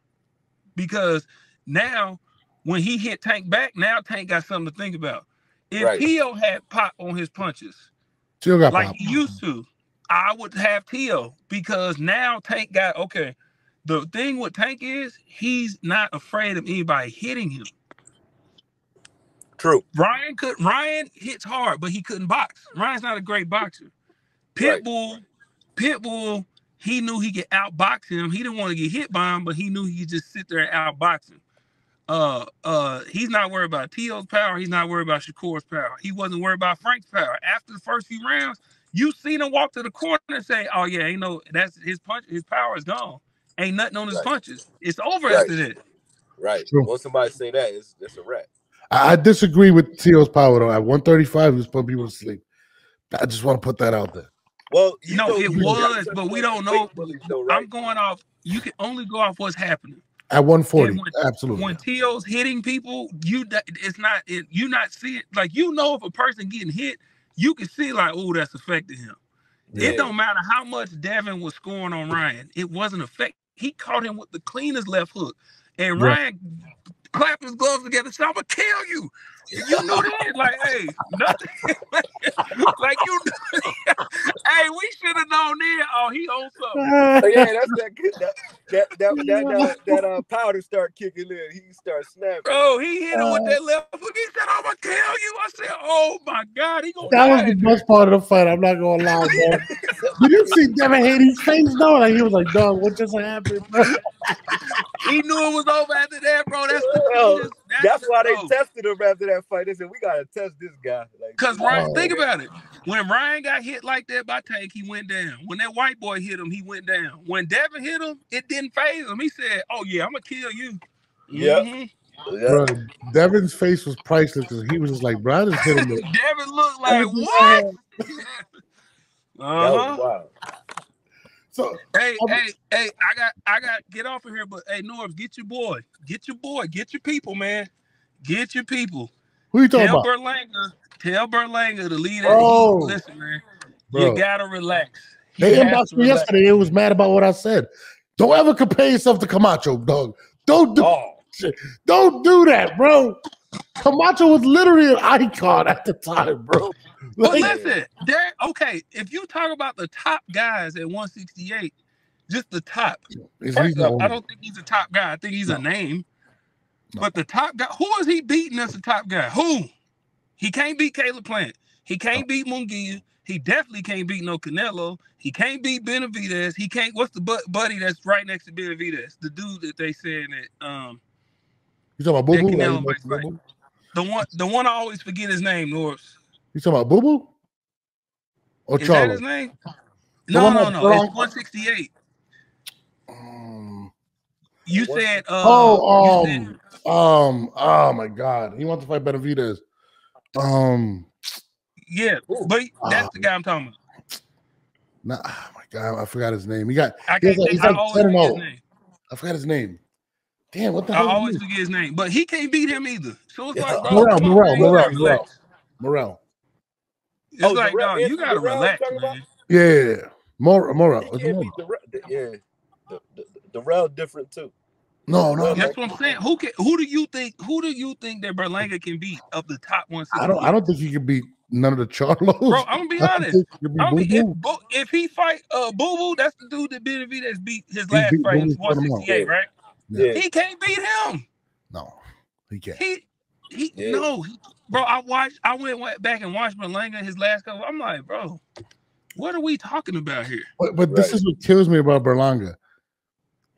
Because now when he hit Tank back, now Tank got something to think about. If Tio had pop on his punches, he used to, I would have Tio because now Tank got, the thing with Tank is he's not afraid of anybody hitting him. True. Ryan hits hard, but he couldn't box. Ryan's not a great boxer. Pitbull, he knew he could outbox him. He didn't want to get hit by him, but he knew he could just sit there and outbox him. He's not worried about Tio's power. He's not worried about Shakur's power. He wasn't worried about Frank's power. After the first few rounds, you seen him walk to the corner and say, "Oh yeah, that's his punch. His power is gone. Ain't nothing on his punches. It's over after that." Right. Once somebody say that, it's a wrap. I disagree with Teal's power, though. At 135, he was putting people to sleep. I just want to put that out there. Well, it was, but we don't know. Though, right? I'm going off. You can only go off what's happening. At 140, when, absolutely. When Teo's hitting people, you not see it. Like, you know, if a person getting hit, you can see like, oh, that's affecting him. Yeah. It don't matter how much Devin was scoring on Ryan. It wasn't affecting. He caught him with the cleanest left hook. And Ryan clapped his gloves together, said, I'm going to kill you. You knew that. Like, hey, nothing. Like, you knew that. Hey, we should have known that. Oh, he owns something. Oh, yeah, that's that good. That powder start kicking in. He starts snapping. Bro, he hit him with that left hook. He said, I'm going to kill you. I said, oh, my God. He gonna that was the best part of the fight. I'm not going to lie, bro. You didn't see Devin Haney's face, though? Like, he was like, dog, what just happened, bro? He knew it was over after that, bro. That's why they tested him after that fight. They said, we got to test this guy. Because, like, Ryan, think about it. When Ryan got hit like that by Tank, he went down. When that white boy hit him, he went down. When Devin hit him, it didn't phase him. He said, oh, yeah, I'm going to kill you. Yeah. Bro, Devin's face was priceless because he was just like, bro, I just hit him. Devin looked like, what? That was wild. So, hey, I got get off of here, but hey, Norv, get your boy, get your people, man, get your people. Who you talking about? Tell Berlanga to lead. Listen, man, bro, you gotta relax. They inboxed me yesterday. It was mad about what I said. Don't ever compare yourself to Camacho, dog. Don't do that, bro. Camacho was literally an icon at the time, bro. But listen, if you talk about the top guys at 168, just the top. First up, I don't think he's a top guy. I think he's a name. No. But the top guy, who is he beating as the top guy? Who? He can't beat Caleb Plant. He can't beat Munguia. He definitely can't beat no Canelo. He can't beat Benavidez. He can't, what's the buddy that's right next to Benavidez? The dude that they said that you talking about Boo-Boo? The one I always forget his name, Norris. You talking about Boo-Boo? Or Charlie? Is that his name? No. It's 168. You said... oh, my God. He wants to fight Benavidez. Yeah, but that's the guy I'm talking about. Oh, my God. I forgot his name. I forgot his name. Damn, what the hell? I always forget his name, but he can't beat him either. So it's like, bro, Morrell. It's like, dog, you gotta relax, man. Yeah, Morrell. The Rel different too. No. That's what I'm saying. Who do you think that Berlanga can beat of the top 160? I don't think he can beat none of the Charlos. Bro, I'm gonna be honest. If he fight Boo Boo, that's the dude that Benavidez beat his last fight in 168, right? Yeah. He can't beat him. No, he can't. Bro. I went back and watched Berlanga his last couple. I'm like, bro, what are we talking about here? But this is what kills me about Berlanga.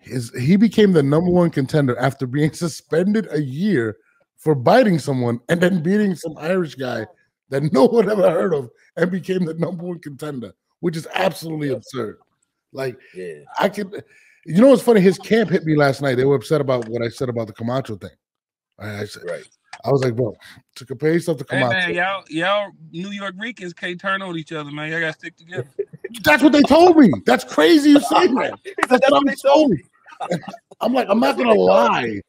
He became the #1 contender after being suspended a year for biting someone and then beating some Irish guy that no one ever heard of and became the #1 contender, which is absolutely absurd. Like, I could. You know what's funny? His camp hit me last night. They were upset about what I said about the Camacho thing. I was like, bro, to compare yourself to Camacho. Hey, man, y'all New York Ricans can't turn on each other, man. Y'all got to stick together. That's what they told me. That's crazy you say that. That's what they told me. I'm like, I'm not going to lie.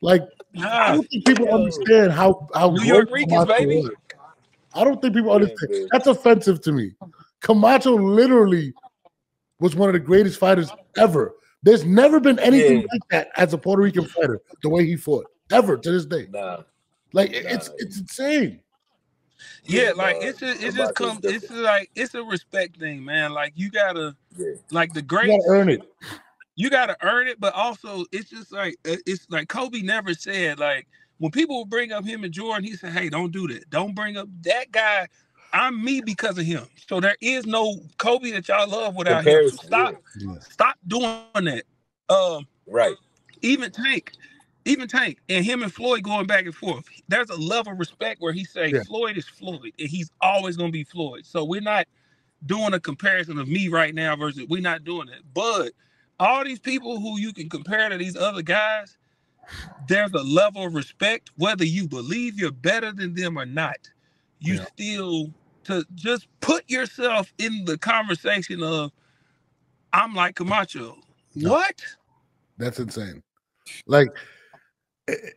Like, I don't think people understand how New York Ricans, baby. Was. I don't think people understand. Man. That's offensive to me. Camacho literally was one of the greatest fighters ever. There's never been anything like that as a Puerto Rican fighter, the way he fought, ever to this day. It's insane. Yeah, like it's a respect thing, man. Like you gotta, like the great, you gotta earn it. You gotta earn it, but also it's just like Kobe never said like when people would bring up him and Jordan, he said, "Hey, don't do that. Don't bring up that guy. I'm me because of him." So there is no Kobe that y'all love without him. So stop doing that. Even Tank and him and Floyd going back and forth. There's a level of respect where he says Floyd is Floyd and he's always gonna be Floyd. So we're not doing a comparison of me right now versus we're not doing it. But all these people who you can compare to these other guys, there's a level of respect whether you believe you're better than them or not. You still to just put yourself in the conversation of I'm like Camacho. No. What? That's insane. Like,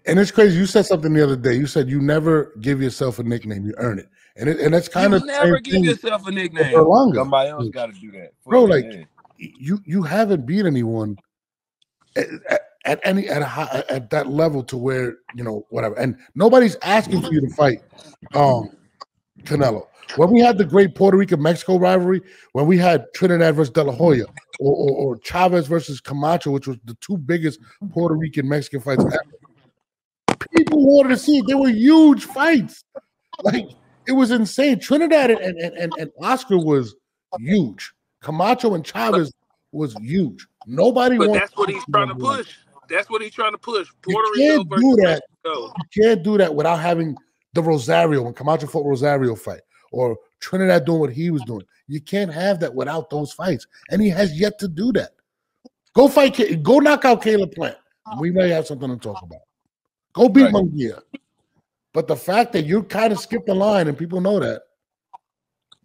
and it's crazy. You said something the other day. You said you never give yourself a nickname. You earn it. And that's kind of the same thing. Yourself a nickname. Somebody else got to do that. Bro, like, you haven't beat anyone at that level to where, you know, whatever. And nobody's asking for you to fight Canelo. When we had the great Puerto Rico-Mexico rivalry, when we had Trinidad versus De La Hoya or Chavez versus Camacho, which was the two biggest Puerto Rican-Mexican fights ever, people wanted to see it. They were huge fights. Like, it was insane. Trinidad and Oscar was huge. Camacho and Chavez was huge. Nobody wants. That's what he's trying to push. That's what he's trying to push. Puerto Rico versus Mexico. You can't do that without having the Rosario, when Camacho fought Rosario fight, or Trinidad doing what he was doing. You can't have that without those fights. And he has yet to do that. Go fight, go knock out Caleb Plant. We may have something to talk about. Go beat Munguia. But the fact that you kind of skipped the line, and people know that,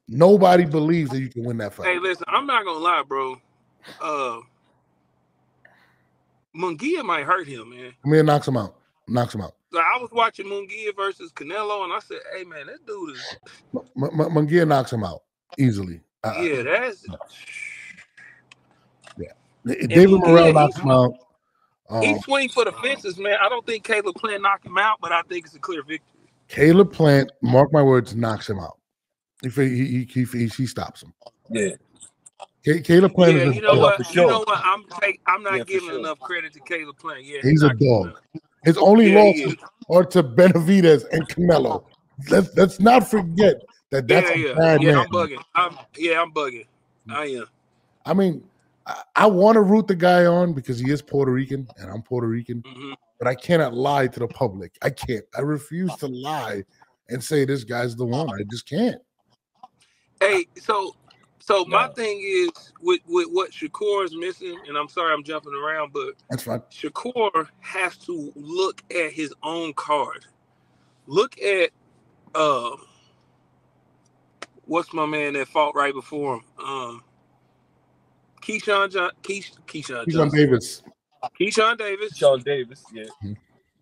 nobody believes that you can win that fight. Hey, listen, I'm not going to lie, bro. Munguia might hurt him, man. I mean, it knocks him out. Knocks him out. So I was watching Munguia versus Canelo, and I said, hey, man, this dude is... Munguia knocks him out easily. Yeah, that's... Yeah. David Morrell knocks him out. He's swinging for the fences, man. I don't think Caleb Plant knocked him out, but I think it's a clear victory. Caleb Plant, mark my words, knocks him out. If he stops him. Yeah. Caleb Plant is you know what? I'm not giving enough credit to Caleb Plant. Yeah, he's a dog. His only losses are to Benavidez and Canelo. Let's not forget that that's a bad man. I'm bugging. I am. I mean, I want to root the guy on because he is Puerto Rican and I'm Puerto Rican, but I cannot lie to the public. I can't. I refuse to lie and say this guy's the one. I just can't. Hey, so my thing is with what Shakur is missing, and I'm sorry I'm jumping around, but that's fine. Shakur has to look at his own card. Look at what's my man that fought right before him? Keyshawn Davis, yeah.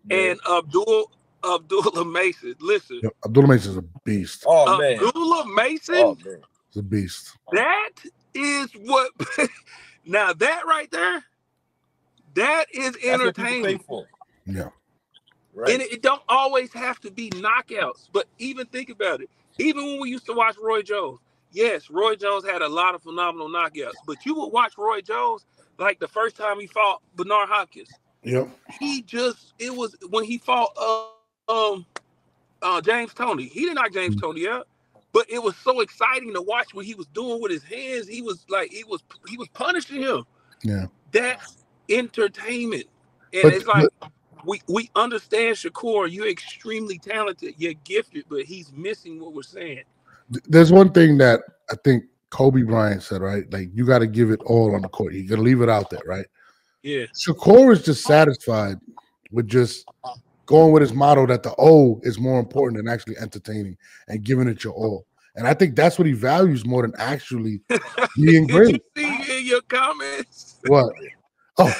And Abdullah Mason. Listen. Yo, Abdullah Mason is a beast. Oh, man. Abdullah Mason? Oh, man. He's a beast. That is what... Now, that right there, that is entertaining. Yeah. Right. And it don't always have to be knockouts, but even think about it. Even when we used to watch Roy Jones, yes, Roy Jones had a lot of phenomenal knockouts, but you would watch Roy Jones like the first time he fought Bernard Hopkins. Yep. He just, it was when he fought James Toney. He didn't knock James Toney out, but it was so exciting to watch what he was doing with his hands. He was like, he was punishing him. Yeah. That's entertainment. And it's like, we understand Shakur, you're extremely talented, you're gifted, but he's missing what we're saying. There's one thing that I think Kobe Bryant said, right? Like, you got to give it all on the court. You got to leave it out there, right? Yeah. Shakur is just satisfied with just going with his motto that the O is more important than actually entertaining and giving it your all. And I think that's what he values more than actually being great. Did you see in your comments? What? Oh.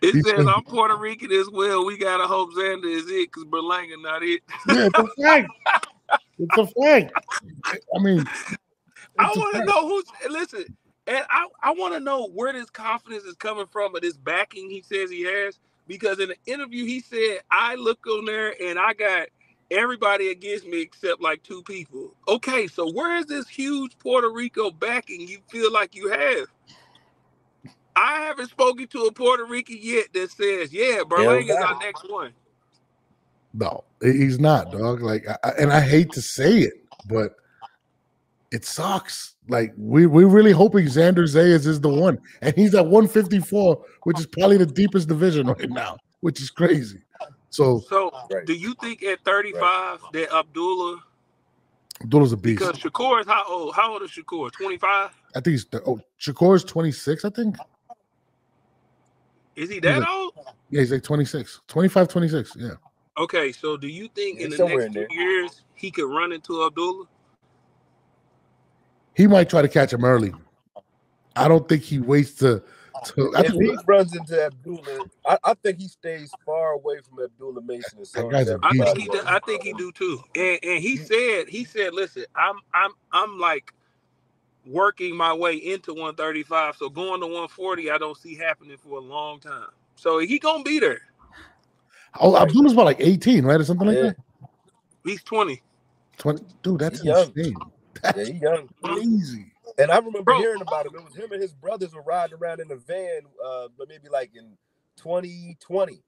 It says, I'm Puerto Rican as well. We got to hope Xander is it because Berlanga not it. Yeah, that's right. It's a fact. I mean, I want to know who's listen, and I want to know where this confidence is coming from, or this backing he says he has. Because in the interview, he said, "I look on there and I got everybody against me except like two people." Okay, so where is this huge Puerto Rico backing you feel like you have? I haven't spoken to a Puerto Rican yet that says, "Yeah, Berlanga's our next one." No, he's not, dog. Like, and I hate to say it, but it sucks. Like, we're really hoping Xander Zayas is the one, and he's at 154, which is probably the deepest division right now, which is crazy. So do you think at 35 that Abdullah's a beast? Because Shakur is how old? How old is Shakur? 25. I think he's Shakur is 26. I think. Is he that old? Yeah, he's like 26, 25, 26. Yeah. Okay, so do you think in the next 2 years he could run into Abdullah? He might try to catch him early. I don't think he waits to If he runs into Abdullah, I think he stays far away from Abdullah Mason. I think he do too. And he said, listen, I'm like working my way into 135. So going to 140, I don't see happening for a long time. So he gonna be there. Oh, Abdullah's about like 18, right, or something like that. He's 20. 20, dude, that's insane. That's crazy. And I remember hearing about him. It was him and his brothers were riding around in a van, but maybe like in 2020,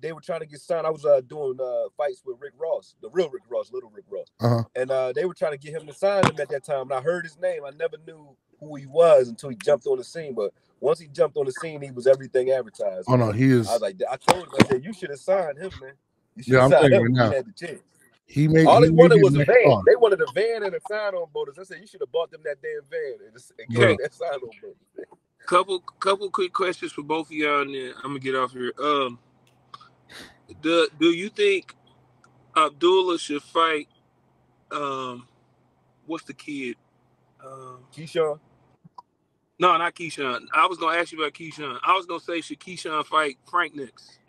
they were trying to get signed. I was doing fights with Rick Ross, the real Rick Ross, little Rick Ross. Uh-huh. And they were trying to get him to sign him at that time. And I heard his name. I never knew who he was until he jumped on the scene. But once he jumped on the scene, he was everything advertised. Oh, no, he is. I was like, I told him, I said, you should have signed him, man. You should have signed him when you had the chance. All they wanted was a van. On. They wanted a van and a sign-on bonus. I said, you should have bought them that damn van and that sign-on bonus. Couple quick questions for both of y'all, and then I'm gonna get off here. Do you think Abdullah should fight? What's the kid? Keyshawn. No, not Keyshawn. I was gonna ask you about Keyshawn. I was gonna say, should Keyshawn fight Frank next?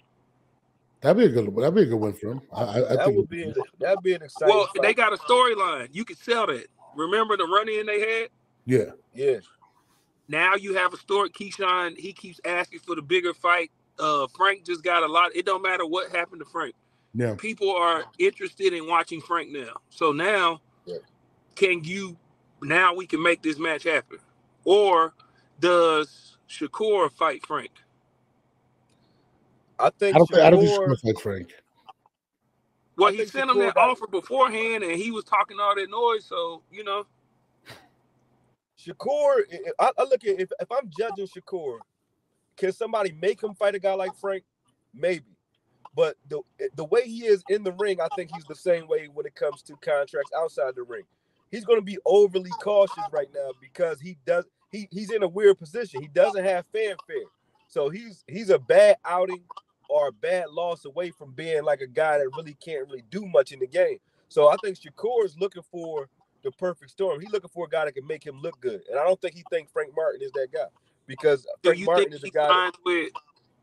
That'd be a good one for him. I think that'd be an exciting. Well, fight. They got a storyline. You could sell that. Remember the run-in they had? Yeah. Now you have a story. Keyshawn, he keeps asking for the bigger fight. Frank just got a lot. It don't matter what happened to Frank. Yeah. People are interested in watching Frank now. So now, now we can make this match happen. Or does Shakur fight Frank? I don't think Shakur, well, he sent him that offer beforehand, and he was talking all that noise. So, you know, Shakur, I look at if I'm judging Shakur, can somebody make him fight a guy like Frank? Maybe, but the way he is in the ring, I think he's the same way when it comes to contracts outside the ring. He's going to be overly cautious right now because he's in a weird position. He doesn't have fanfare, so he's a bad outing or a bad loss away from being like a guy that really can't really do much in the game. So I think Shakur is looking for the perfect storm. He's looking for a guy that can make him look good. And I don't think he thinks Frank Martin is that guy because Frank Martin is a guy.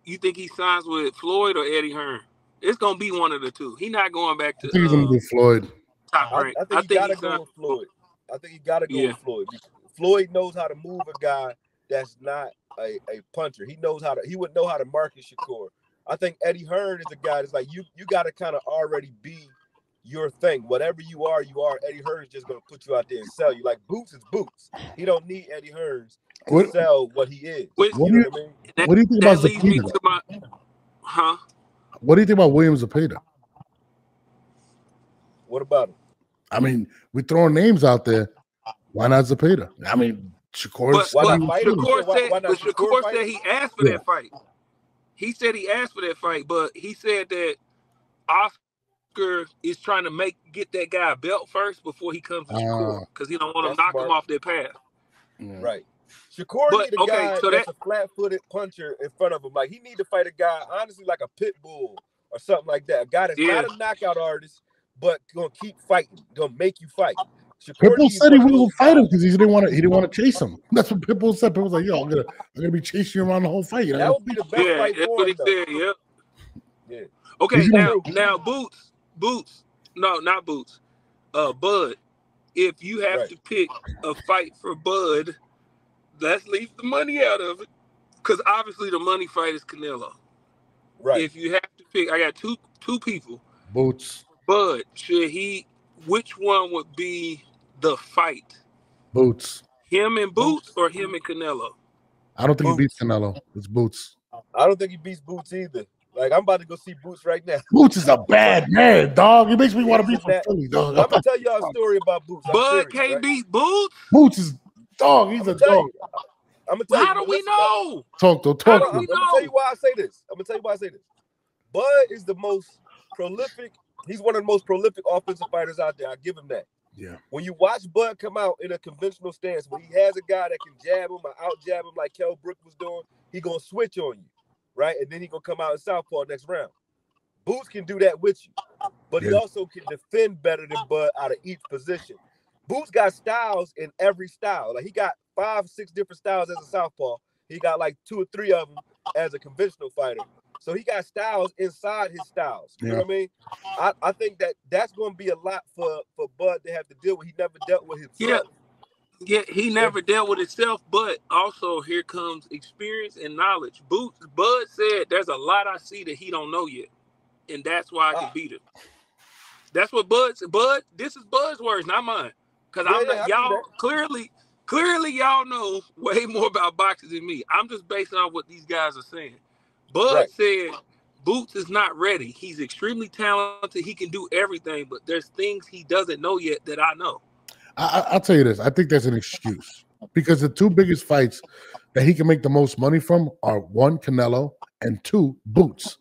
You think he signs with Floyd or Eddie Hearn? It's going to be one of the two. He's not going back to he's going to be Floyd. I think he got to go with Floyd. Floyd knows how to move a guy that's not a puncher. He would know how to market Shakur. I think Eddie Hearn is a guy that's like, you got to kind of already be your thing. Whatever you are, Eddie Hearn's just going to put you out there and sell you. Like, Boots is Boots. He don't need Eddie Hearn to sell what he is. What do you think about Zepeda? What do you think about William Zepeda? What about him? I mean, we're throwing names out there. Why not Zepeda? I mean, Shakur said he asked for that fight. He said he asked for that fight, but he said that Oscar is trying to get that guy a belt first before he comes to Shakur because he don't want to knock him off their path. Yeah. Right. Shakur need a guy that's a flat-footed puncher in front of him. Like, he need to fight a guy, honestly, like a Pitbull or something like that. A guy that's not a knockout artist, but going to keep fighting, going to make you fight. Pitbull said he wouldn't fight him because he didn't want to chase him. That's what Pitbull said. Pitbull was like, yo, I'm gonna be chasing you around the whole fight. You know? That would be the best fight for him. Yeah. Okay, now Boots. No, not Boots. Bud. If you have to pick a fight for Bud, let's leave the money out of it. Because obviously the money fight is Canelo. Right. If you have to pick, I got two people. Boots. Bud, which one would be the fight? Boots. Him and Boots or him and Canelo? I don't think he beats Canelo. It's Boots. I don't think he beats Boots either. Like, I'm about to go see Boots right now. Boots is a bad man, dog. He makes me want to be from Philly, dog. I'm going to tell y'all a story about Boots. Bud can't beat Boots? Boots is dog. He's a dog. I'm going to tell you. How do we know? Talk. I'm going to tell you why I say this. Bud is the most prolific. He's one of the most prolific offensive fighters out there. I give him that. Yeah. When you watch Bud come out in a conventional stance, when he has a guy that can jab him or out-jab him like Kell Brook was doing, he going to switch on you, right? And then he going to come out in southpaw next round. Boots can do that with you, but he also can defend better than Bud out of each position. Boots got styles in every style. Like, he got 5, 6 different styles as a southpaw. He got like 2 or 3 of them as a conventional fighter. So he got styles inside his styles. You know what I mean? I think that that's going to be a lot for Bud to have to deal with. He never dealt with his he never dealt with himself, but also here comes experience and knowledge. Bud said, there's a lot I see that he don't know yet, and that's why I can beat him. That's what Bud said. Bud, this is Bud's words, not mine. Because y'all clearly y'all know way more about boxing than me. I'm just basing off what these guys are saying. Bud said Boots is not ready. He's extremely talented. He can do everything, but there's things he doesn't know yet that I know. I'll tell you this. I think that's an excuse because the two biggest fights that he can make the most money from are 1, Canelo, and 2, Boots.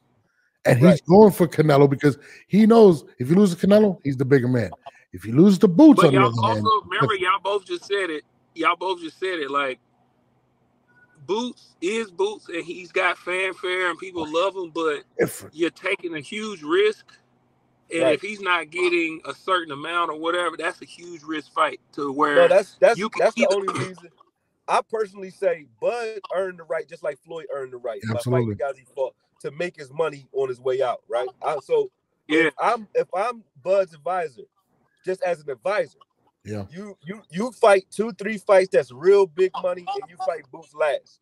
And he's going for Canelo because he knows if you lose to Canelo, he's the bigger man. If you lose to Boots, but y'all also remember, y'all both just said it. Y'all both just said it like, Boots is Boots, and he's got fanfare, and people love him, but you're taking a huge risk, and if he's not getting a certain amount or whatever, that's a huge risk fight to where that's the only reason. I personally say Bud earned the right, just like Floyd earned the right by fighting the guys he fought, to make his money on his way out, right? If I'm Bud's advisor, just as an advisor, you fight 2-3 fights that's real big money, and you fight Boots last,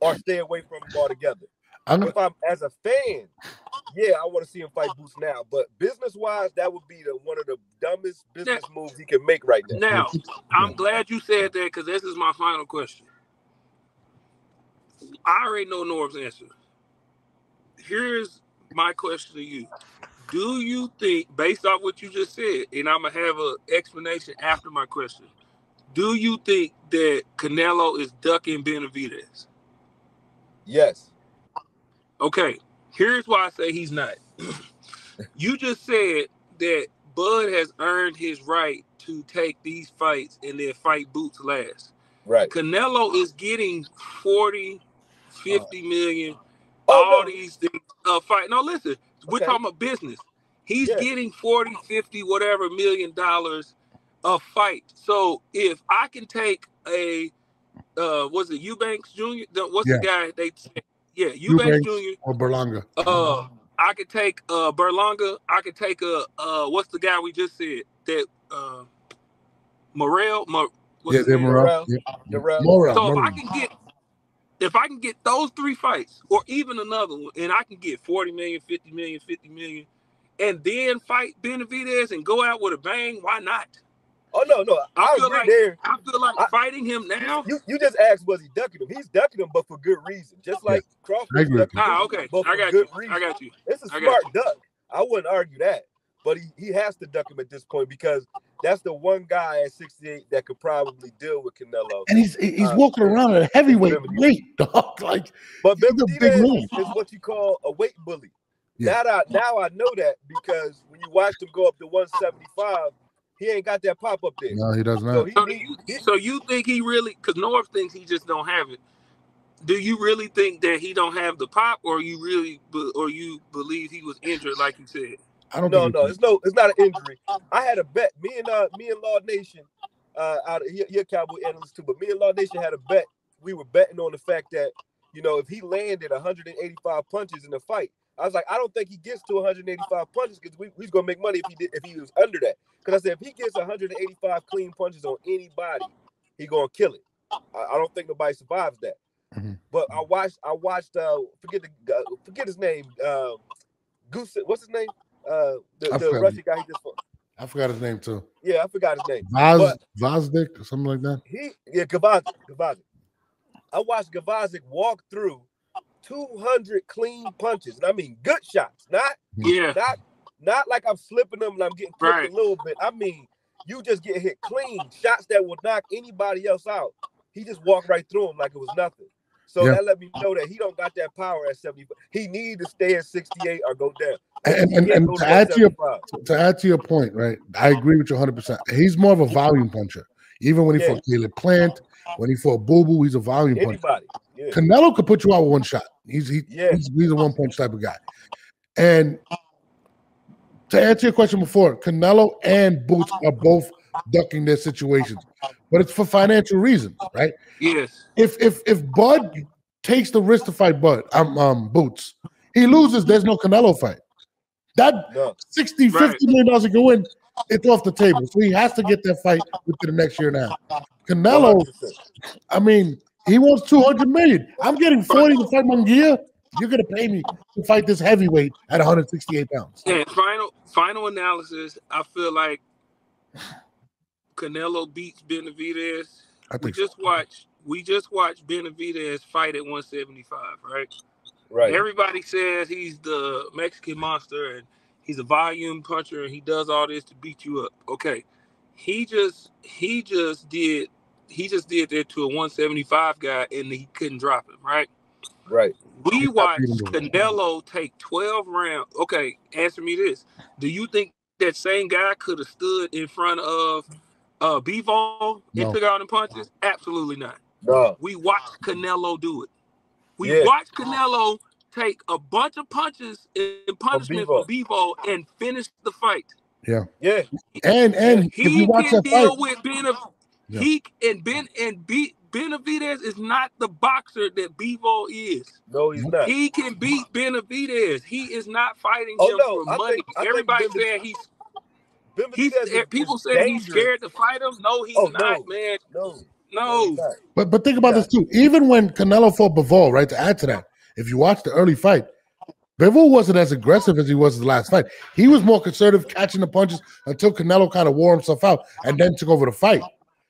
or stay away from them altogether. If I'm as a fan, I want to see him fight Boots now. But business wise, that would be one of the dumbest business moves he can make right now. Now, I'm glad you said that because this is my final question. I already know Norm's answer. Here's my question to you. Do you think, based off what you just said, and I'm going to have an explanation after my question, do you think that Canelo is ducking Benavidez? Yes. Okay, here's why I say he's not. You just said that Bud has earned his right to take these fights and then fight Boots last. Right. Canelo is getting 40, 50 million, these things. No, listen. We're talking about business. He's getting 40, 50, whatever $1 million a fight. So if I can take a, was it Eubanks Jr.? What's the guy they said? Yeah, Eubanks Jr. or Berlanga. I could take Berlanga. I could take what's the guy we just said? That Morrell. Morrell. Morrell. So if I can get those 3 fights or even another one, and I can get 40 million, 50 million, 50 million, and then fight Benavidez and go out with a bang, why not? Oh, no. I feel like fighting him now. You just asked, was he ducking him? He's ducking him, but for good reason. Just like Crawford. I got you. It's a smart duck. I wouldn't argue that. But he has to duck him at this point because that's the one guy at 68 that could probably deal with Canelo. And he's walking around at a heavyweight weight, dog. Like, but Benavidez is what you call a weight bully. Yeah. Now I know that because when you watched him go up to 175, he ain't got that pop up there. No, he does not. So you think he really, because North thinks he just don't have it. Do you really think that he don't have the pop, or you believe he was injured, like you said? I don't know. It's not an injury. I had a bet. Me and Law Nation, you're a Cowboy analyst too, but me and Law Nation had a bet. We were betting on the fact that, if he landed 185 punches in the fight, I was like, I don't think he gets to 185 punches because we're going to make money if he was under that. Because I said, if he gets 185 clean punches on anybody, he's going to kill it. I don't think nobody survives that. Mm-hmm. But I watched forget his name, Goose, what's his name? The Russian guy he just fought. I forgot his name too. Yeah, I forgot his name. Vazdik or something like that? Gavazik. I watched Gavazik walk through 200 clean punches, and I mean good shots, not like I'm slipping them and I'm getting clipped a little bit. I mean, you just get hit clean, shots that will knock anybody else out. He just walked right through them like it was nothing. So that let me know that he don't got that power at 75. He need to stay at 68 or go down. And to add to your point, right? I agree with you 100%. He's more of a volume puncher. Even when he fought Caleb Plant, when he fought Boo Boo, he's a volume puncher. Yeah. Canelo could put you out with one shot. He's a one-punch type of guy. And to answer your question before, Canelo and Boots are both ducking their situations, but it's for financial reasons, right? Yes. If Bud takes the risk to fight Boots. He loses, there's no Canelo fight. That $50 million he can win, it's off the table. So he has to get that fight within the next year and a half. Canelo, I mean, he wants $200 million. I'm getting 40 to fight Munguia. You're gonna pay me to fight this heavyweight at 168 pounds. And final analysis, I feel like Canelo beats Benavidez. We just watched Benavidez fight at 175, right? Right. Everybody says he's the Mexican monster and he's a volume puncher and he does all this to beat you up. Okay. He just did that to a 175 guy and he couldn't drop him, right? Right. We watched Canelo take 12 rounds. Okay, answer me this. Do you think that same guy could have stood in front of Bivol and took out the punches? Absolutely not. No. We watched Canelo do it. We watched Canelo take a bunch of punches in punishment for Bivol and finish the fight. Yeah. Yeah. And he can deal with Benavidez is not the boxer that Bivol is. No, he's not. He can beat Benavidez. He is not fighting him for money. Everybody's saying people say he's scared to fight him. No, he's not, man. No. But think about this too. Even when Canelo fought Bivol, right? To add to that, if you watch the early fight, Bivol wasn't as aggressive as he was in the last fight. He was more conservative, catching the punches until Canelo kind of wore himself out and then took over the fight.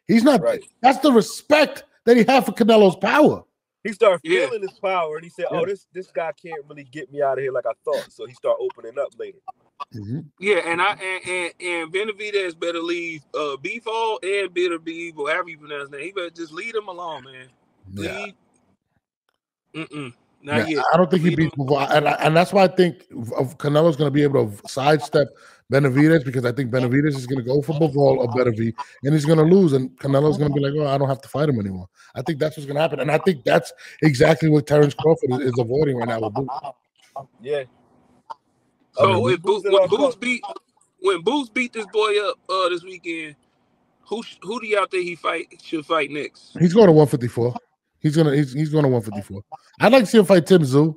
He's not. Right. That's the respect that he had for Canelo's power. He started feeling his power, and he said, "Oh, this guy can't really get me out of here like I thought." So he started opening up later. Mm-hmm. Yeah, and Benavidez better leave Bivol and Beterbiev, or however you pronounce his name. He better just leave him alone, man. Yeah. Not yet. I don't think he beats Bivol, and that's why I think Canelo's going to be able to sidestep Benavidez, because I think Benavidez is going to go for Bivol or Beterbiev, and he's going to lose, and Canelo's going to be like, oh, I don't have to fight him anymore. I think that's what's going to happen, and I think that's exactly what Terrence Crawford is avoiding right now with Boots. Yeah. So when Boots beat this boy up this weekend, who do y'all think he should fight next? He's going to 154. He's going to 154. I'd like to see him fight Tim Tszyu.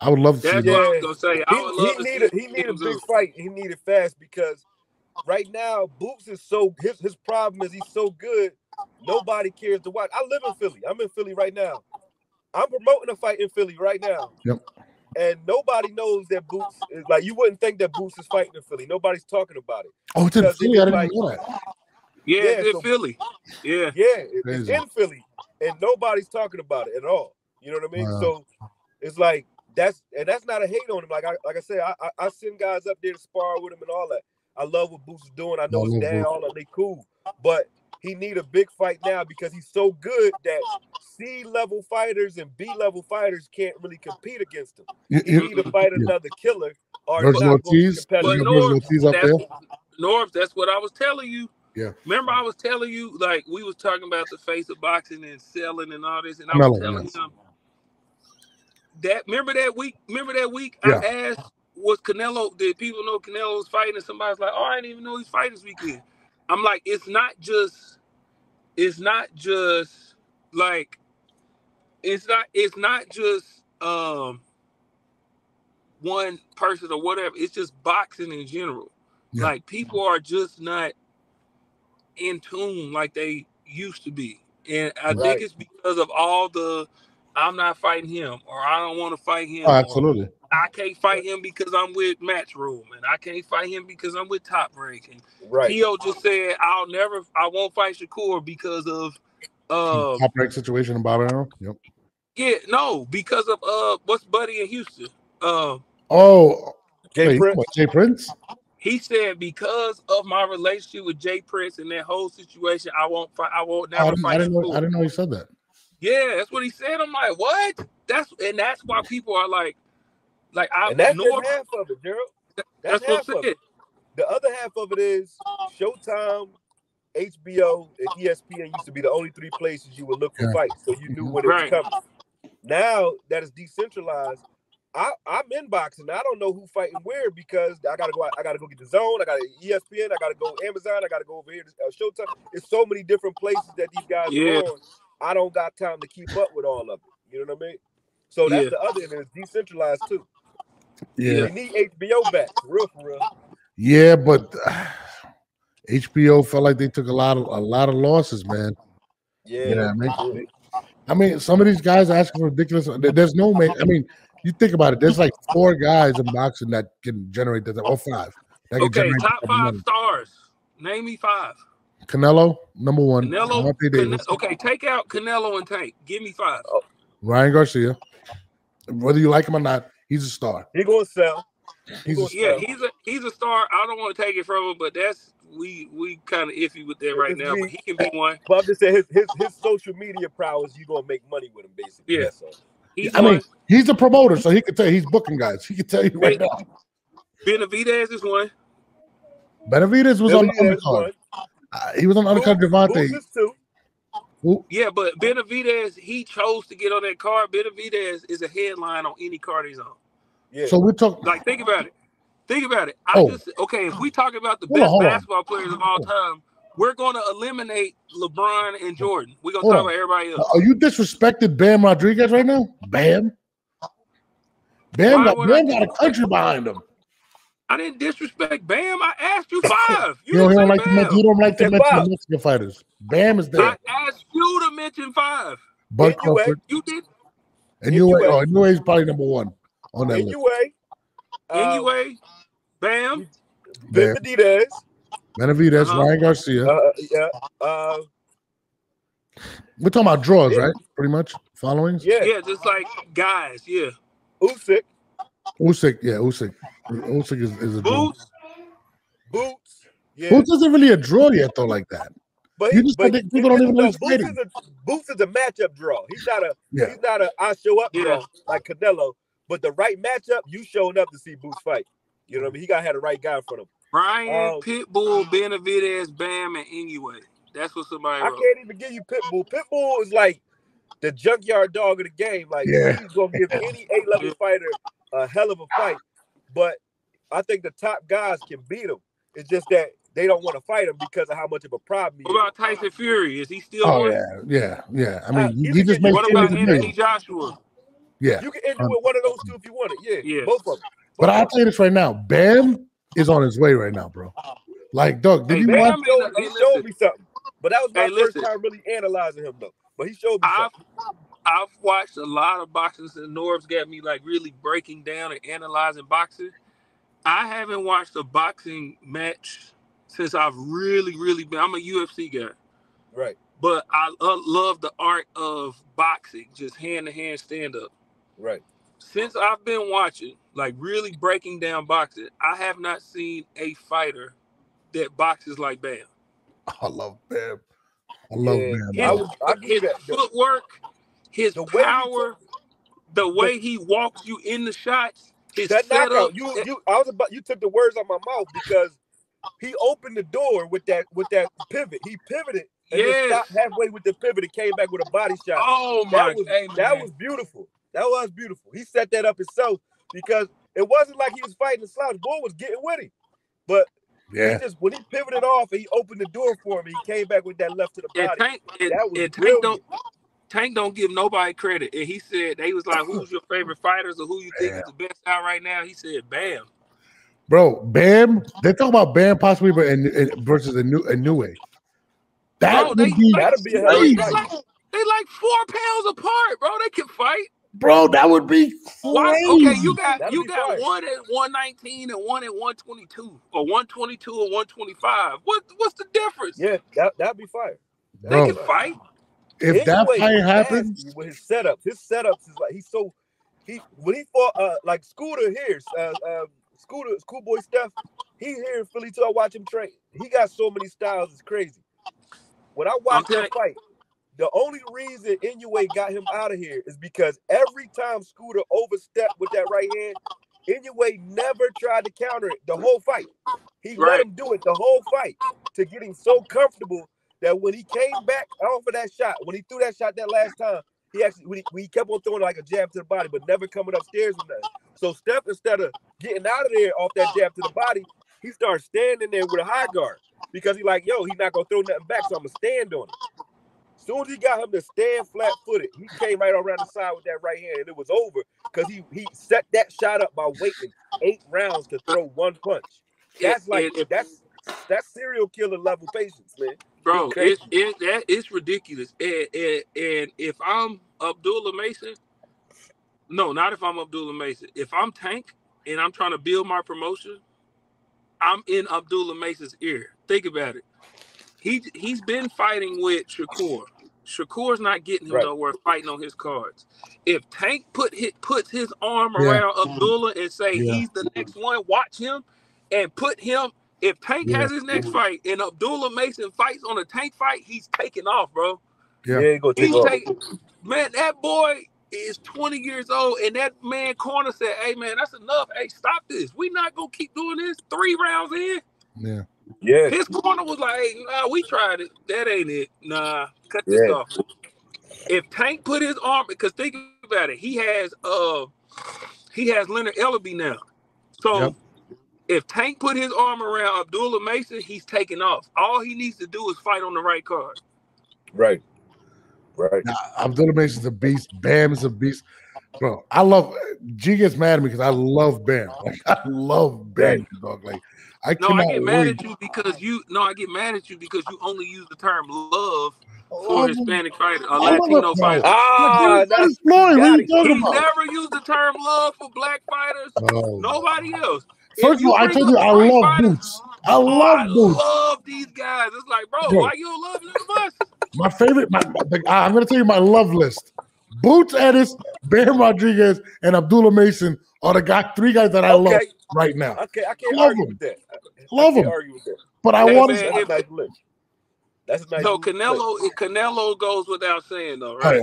I would love to see that. That's what I was going to say. He needed a big fight. He needed fast, because right now Boots is so – his problem is he's so good, nobody cares to watch. I live in Philly. I'm in Philly right now. I'm promoting a fight in Philly right now. Yep. And nobody knows that Boots is – like, you wouldn't think that Boots is fighting in Philly. Nobody's talking about it. Oh, it's in Philly. I didn't know that. Yeah, it's in Philly. Yeah. Yeah, it's in Philly. And nobody's talking about it at all. You know what I mean? Wow. So it's like – That's not a hate on him. Like I said, I send guys up there to spar with him and all that. I love what Boots is doing. I know it's down, all that. They cool, but he need a big fight now because he's so good that C-level fighters and B-level fighters can't really compete against him. You need to fight another killer. Or North, that's what I was telling you. Yeah. Remember, I was telling you, like, we was talking about the face of boxing and selling and all this, and I was telling him. Remember that week? Yeah. I asked, was Canelo? Did people know Canelo was fighting? And somebody's like, "Oh, I didn't even know he's fighting this weekend." I'm like, it's not just one person or whatever. It's just boxing in general. Yeah. Like, people are just not in tune like they used to be, and I think it's because of all the. I'm not fighting him, or I don't want to fight him. Oh, absolutely. I can't fight him because I'm with Matchroom, and I can't fight him because I'm with Top Rank. Right. Theo just said, I won't fight Shakur because of Top Rank situation in Bobby Arrow. Yep. Yeah, no, because of what's Buddy in Houston? Jay Prince. He said, because of my relationship with Jay Prince and that whole situation, I won't fight. I didn't know he said that. Yeah, that's what he said. I'm like, what? That's why people are like I know half of it, Gerald. That's half what I'm saying. The other half of it is Showtime, HBO, and ESPN used to be the only three places you would look for fights, so you knew when it was coming. Now that it's decentralized, I'm in boxing. I don't know who fighting where because I gotta go. I gotta go get the zone. I gotta ESPN. I gotta go Amazon. I gotta go over here to Showtime. There's so many different places that these guys are on. I don't got time to keep up with all of it. You know what I mean? So that's the other thing. It's decentralized too. Yeah. You need HBO back, real for real. Yeah, but HBO felt like they took a lot of losses, man. Yeah. You know what I mean? I mean, some of these guys are asking for ridiculous. There's no man. I mean, you think about it. There's like 4 guys in boxing that can generate that, or 5. That okay, top 5 money. Stars. Name me 5. Canelo, number 1. Canelo, Davis. Okay, take out Canelo and Tank. Give me 5. Oh. Ryan Garcia. Whether you like him or not, he's a star. He gonna sell. He's a star. I don't want to take it from him, but that's we kind of iffy with that right now. But he can be one. But I'm just saying his social media prowess. You gonna make money with him, basically. Yeah. So I mean, he's a promoter, so he can tell you, he's booking guys. He can tell you right now. Benavidez is one. Benavidez was on the undercard. He was on the undercard. Gervonta. Yeah, but Benavidez, he chose to get on that card. Benavidez is a headline on any card he's on. Yeah. So we're talking. Like, think about it. Think about it. If we talk about the best basketball players of all time, we're going to eliminate LeBron and Jordan. We're going to talk about everybody else. Are you disrespecting Bam Rodriguez right now? Bam got a country behind him. I didn't disrespect Bam. I asked you 5. You don't like to mention the Mexican fighters. Bam is there. I asked you to mention 5. But Crawford. You did. And NUA is probably number 1 on that list. NUA, Bam, Benavidez, Ryan Garcia. We're talking about draws, right? Pretty much. Followings? Yeah, just like guys, yeah. Usyk. Usyk is a draw. Boots. Yeah. Boots isn't really a draw yet, though, like that. But people don't even know he's fighting. Boots is a matchup draw. He's not a I show up draw like Canelo. But the right matchup, you showing up to see Boots fight. You know what I mean? He got to have the right guy in front of him. Brian, Pitbull, Benavidez, Bam, and Anyway. That's what somebody wrote. I can't even give you Pitbull. Pitbull is like the junkyard dog of the game. Like, he's going to give any A-level fighter a hell of a fight. But I think the top guys can beat him. It's just that they don't want to fight him because of how much of a problem he is. What about Tyson Fury? Is he still on? Yeah. I mean, he just made it. What about Anthony Joshua? Yeah. You can end it with one of those 2 if you want it. Yeah. Both of them. But I'll tell you this right now. Bam is on his way right now, bro. Like, Doug, did you watch? He showed me something. But that was my first time really analyzing him, though. But he showed me something. I've watched a lot of boxing and Norb's got me, like, really breaking down and analyzing boxing. I haven't watched a boxing match since I've really, really been – I'm a UFC guy. Right. But I love the art of boxing, just hand-to-hand stand-up. Right. Since I've been watching, like really breaking down boxing, I have not seen a fighter that boxes like Bam. I love Bam. I love Bam. His footwork, his power, the way he walks you in the shots, his setup. You took the words out of my mouth because he opened the door with that pivot. He pivoted. And he stopped halfway with the pivot and came back with a body shot. Oh my God. That was beautiful. That was beautiful. He set that up himself because it wasn't like he was fighting the slouch. Boy was getting with him. But he just, when he pivoted off and he opened the door for him, he came back with that left to the body. Tank don't give nobody credit. And he said, they was like, who's your favorite fighters or who you think is the best out right now? He said, Bam. Bro, Bam. They talk about Bam possibly versus a new way. That'd be a hell of a fight. They like 4 pounds apart, bro. They can fight. Bro, that would be crazy. Okay, you got one at 119 and one at 122, or 122 and 125. What's the difference? Yeah, that'd be fire. They can fight. If that fight happens, with his setup, is like when he fought like Scooter here, Schoolboy Steph. He here in Philly too. I watch him train. He got so many styles, it's crazy. When I watch him fight. The only reason Inoue got him out of here is because every time Scooter overstepped with that right hand, Inoue never tried to counter it the whole fight. He let him do it the whole fight to get him so comfortable that when he came back off of that shot, when he threw that shot that last time, he kept on throwing like a jab to the body but never coming upstairs with nothing. So Steph, instead of getting out of there off that jab to the body, he started standing there with a high guard because he like, yo, he's not going to throw nothing back, so I'm going to stand on it. Soon as he got him to stand flat-footed, he came right around the side with that right hand, and it was over because he set that shot up by waiting 8 rounds to throw one punch. That's like that's serial killer level patience, man. Bro, it's ridiculous. And if I'm Abdullah Mason, no, not if I'm Abdullah Mason. If I'm Tank and I'm trying to build my promotion, I'm in Abdullah Mason's ear. Think about it. He's been fighting with Shakur. Shakur's not getting him nowhere fighting on his cards. If Tank puts his arm around Abdullah and say he's the next one, watch him and put him. If Tank has his next fight and Abdullah Mason fights on a Tank fight, he's taking off, bro. Yeah, man, that boy is 20 years old, and that man corner said, "Hey, man, that's enough. Hey, stop this. We not gonna keep doing this. 3 rounds in." Yeah. Yeah. His corner was like, "Hey, nah, we tried it. That ain't it. Nah, cut this off." If Tank put his arm, because think about it, he has Leonard Ellaby now. So if Tank put his arm around Abdullah Mason, he's taking off. All he needs to do is fight on the right card. Right. Right. Now, Abdullah Mason's a beast. Bam is a beast. Bro, I love G gets mad at me because I love Bam. Like, I love Bam, dog. Like, I get mad at you because you only use the term love for Hispanic fighter, a Latino fighter. That's Floyd. What are you talking about? He never used the term love for black fighters. Oh. Nobody else. First of all, I told you I love Boots. I love Boots. I love these guys. It's like, bro, why you don't love none of us? My favorite, I'm going to tell you my love list. Boots Ennis, Bam Rodriguez, and Abdullah Mason are the three guys that I love right now. Okay, I can't argue with that. Love them. But I want to say so Canelo goes without saying, though, right?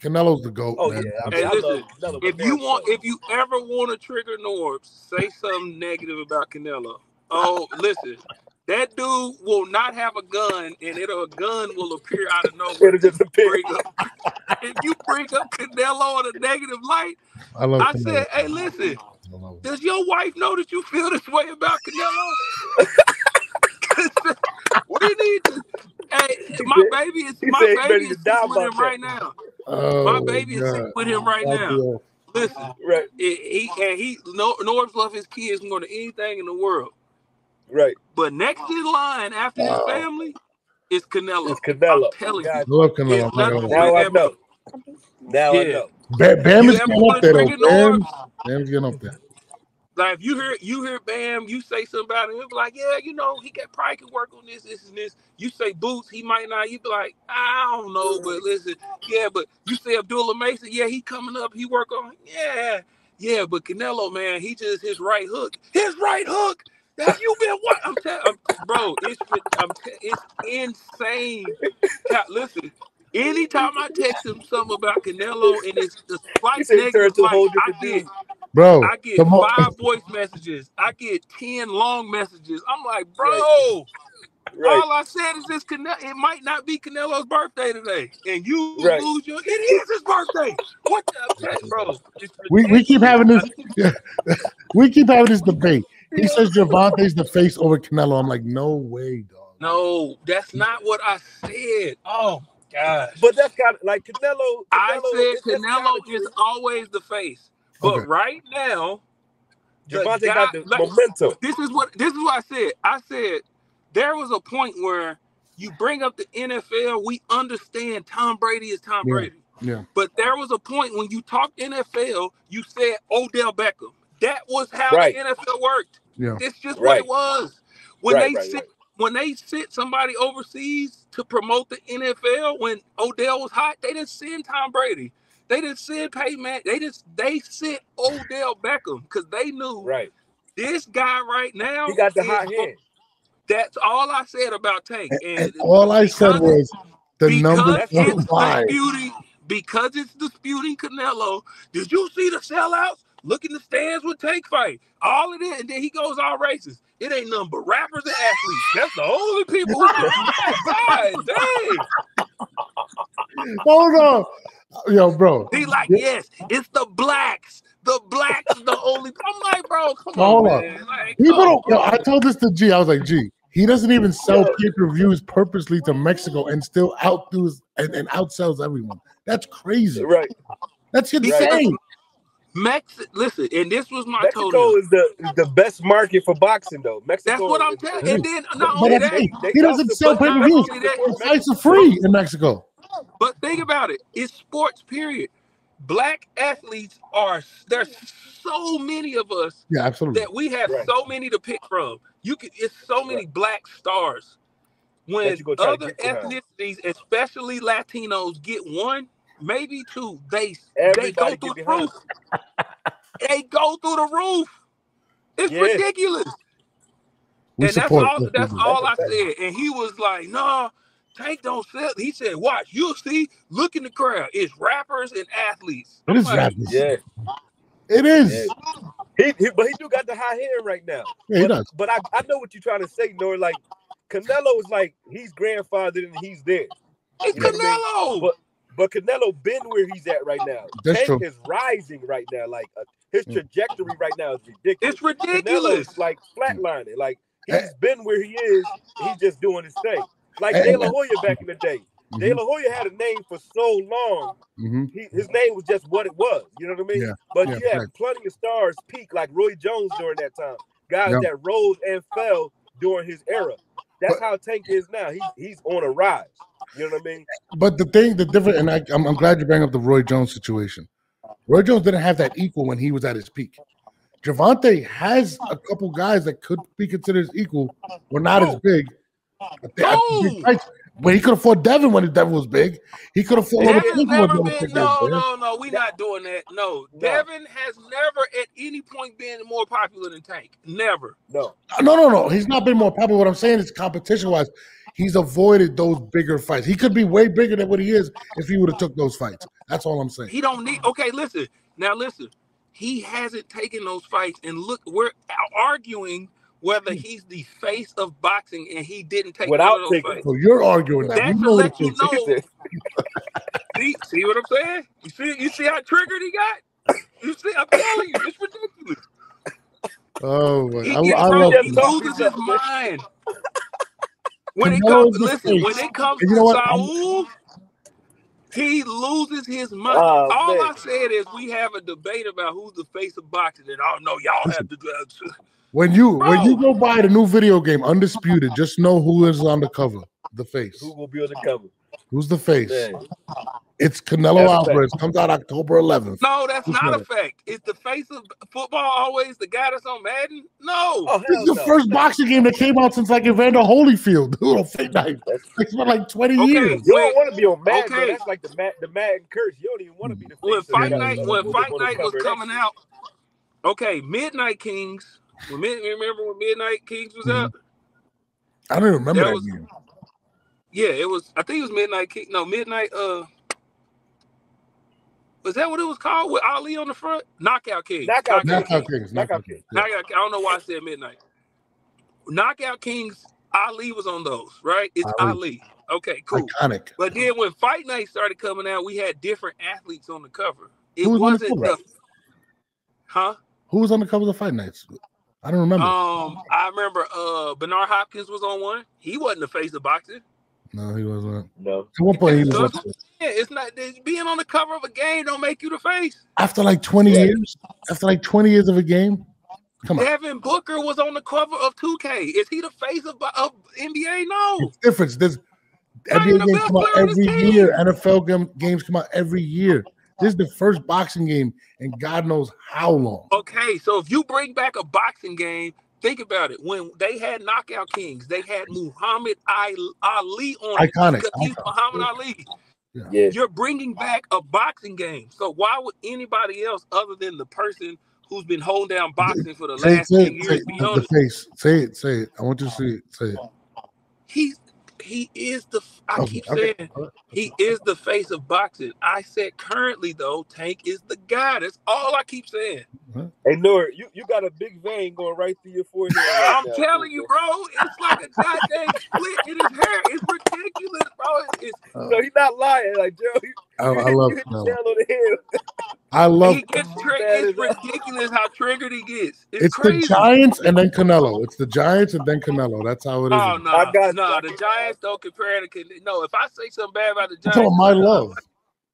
Canelo's the GOAT. Oh, man. Yeah. Hey, listen, if you ever want to trigger Norbs, say something negative about Canelo. Oh, listen, that dude will not have a gun, and a gun will appear out of nowhere. It'll just appear. If you bring up Canelo in a negative light, I said, hey, listen, does your wife know that you feel this way about Canelo? We need to. Hey, my baby is sick with him right now. Oh, my baby is sick with him right now. Listen, Norbs love his kids more than anything in the world. Right. But next in line after his family is Canelo. It's Canelo. I'm telling you. I love Canelo. Now I know. Now I know. Bam is getting up there. Bam's getting up there. Like if you hear Bam, you say something about him, he'll be like, yeah, you know, he probably could work on this, this, and this. You say Boots, he might not. You be like, I don't know, but listen, yeah, but you say Abdullah Mason, yeah, he coming up, he work on, yeah, but Canelo, man, he just his right hook. Have you been what? Bro, it's insane. Listen. Anytime I text him something about Canelo and it's the slight negative, I get 5 voice messages. I get 10 long messages. I'm like, bro, all I said is this. It might not be Canelo's birthday today, and you lose your. It is his birthday. What the heck, bro? We keep having this. We keep having this debate. He says Gervonta's the face over Canelo. I'm like, no way, dog. No, that's not what I said. Oh. Gosh. But that's got like Canelo. I said Canelo is always the face, but right now, Gervonta got the momentum. This is what I said. I said there was a point where you bring up the NFL. We understand Tom Brady is Tom Brady. Yeah. But there was a point when you talked NFL, you said Odell Beckham. That was how the NFL worked. Yeah. It's just what it was when they sent somebody overseas to promote the NFL when Odell was hot, they didn't send Tom Brady. They didn't send Peyton Manning. They sent Odell Beckham because they knew this guy right now. He got the hot head. That's all I said about Tank. And all I said was the number 5. Because it's disputing Canelo, did you see the sellouts? Look in the stands with Tank fight. All of it, and then he goes all racist. It ain't nothing but rappers and athletes. That's the only people who dang. Hold on. Yo, bro. He's like, yes, it's the blacks. The blacks is the only. I'm like, bro, come on. Man. Like, I told this to G. I was like, G, he doesn't even sell pay-per-views purposely to Mexico and still outdoes and outsells everyone. That's crazy. Right. That's insane. Listen, and this was my Mexico is the best market for boxing, though. Mexico, that's what I'm telling you. And then not only that, he doesn't sell pay-per-views. It's free in Mexico. But think about it. It's sports, period. Black athletes are, there's so many of us that we have so many to pick from. You can, it's so many black stars. When other ethnicities, especially Latinos, get one, maybe two, they go through the roof. They go through the roof. It's ridiculous. We and that's all I said. And he was like, "No, Tank don't sell." He said, "Watch, you'll see. Look in the crowd. It's rappers and athletes." It is rappers. Yeah, it is. Yeah. But he do got the high hair right now. Yeah, he does. But I know what you're trying to say, Nor. Like Canelo is like he's grandfathered and he's there. It's Canelo. But Canelo been where he's at right now. Tank is rising right now. Like his trajectory right now is ridiculous. It's ridiculous. Canelo's like flatlining. Like he's been where he is. He's just doing his thing. Like De La Hoya back in the day. Mm-hmm. De La Hoya had a name for so long. Mm-hmm. His name was just what it was. You know what I mean? Yeah. But you had plenty of stars peak like Roy Jones during that time. Guys that rose and fell during his era. That's how Tank is now. He's on a rise. You know what I mean? But I'm glad you bring up the Roy Jones situation. Roy Jones didn't have that equal when he was at his peak. Gervonta has a couple guys that could be considered his equal. Were not as big. But he could have fought Devin when Devin was big. He could have fought No, we're not doing that. No, Devin has never at any point been more popular than Tank. Never. No. He's not been more popular. What I'm saying is competition-wise, he's avoided those bigger fights. He could be way bigger than what he is if he would have took those fights. That's all I'm saying. He don't need – okay, listen. Now, listen. He hasn't taken those fights, and look, we're arguing – whether he's the face of boxing and he didn't take it. So you're arguing that. That's to let you know. see what I'm saying? You see how triggered he got? You see, I'm telling you, it's ridiculous. Oh, man. He loses his mind. When it comes to Saul, he loses his mind. I said is we have a debate about who's the face of boxing, and I don't know, y'all have to do that. When you go buy the new video game, Undisputed, just know who is on the cover, the face. Who will be on the cover? Who's the face? Man. It's Canelo Alvarez. Comes out October 11th. No, that's not a fact. Is the face of football always the guy that's on Madden? No. This is the first boxing game that came out since like Evander Holyfield. It's been like 20 years. You don't want to be on Madden. Okay. That's like the Madden curse. You don't even want to be the face. When Fight Night was coming out, Midnight Kings. Remember when Midnight Kings was up? I don't remember that game. Yeah, it was. I think it was Midnight King. No, Midnight. Was that what it was called with Ali on the front? Knockout Kings. Knockout Kings. I don't know why I said Midnight. Knockout Kings. Ali was on those, right? It's Ali. Okay, cool. Iconic. But then when Fight Night started coming out, we had different athletes on the cover. Who was on the cover of Fight Nights? I don't remember. I remember Bernard Hopkins was on one. He wasn't the face of boxing. No, he wasn't. No. At one point, he was. It's not being on the cover of a game don't make you the face. After like 20 years, after like 20 years of a game, Devin Booker was on the cover of 2K. Is he the face of NBA? No. It's difference. There's NBA games come out every year. NFL games come out every year. This is the first boxing game in God knows how long. Okay, so if you bring back a boxing game, think about it. When they had Knockout Kings, they had Muhammad Ali on it. Iconic. He's Muhammad Ali. Yeah. You're bringing back a boxing game. So why would anybody else other than the person who's been holding down boxing for the last 10 years be on it? Say it. I want you to say it. He is the – I keep saying he is the face of boxing. I said currently, though, Tank is the guy. That's all I keep saying. Hey, Nor, you got a big vein going right through your forehead. I'm telling you, bro. It's like a goddamn split in his hair. It's ridiculous, bro. So he's not lying. Like, Joe, I love it. I love. It's ridiculous how triggered he gets. It's crazy. The Giants and then Canelo. It's the Giants and then Canelo. That's how it is. Oh, no, the Giants don't compare to Canelo. No, if I say something bad about the Giants, I'm talking my love.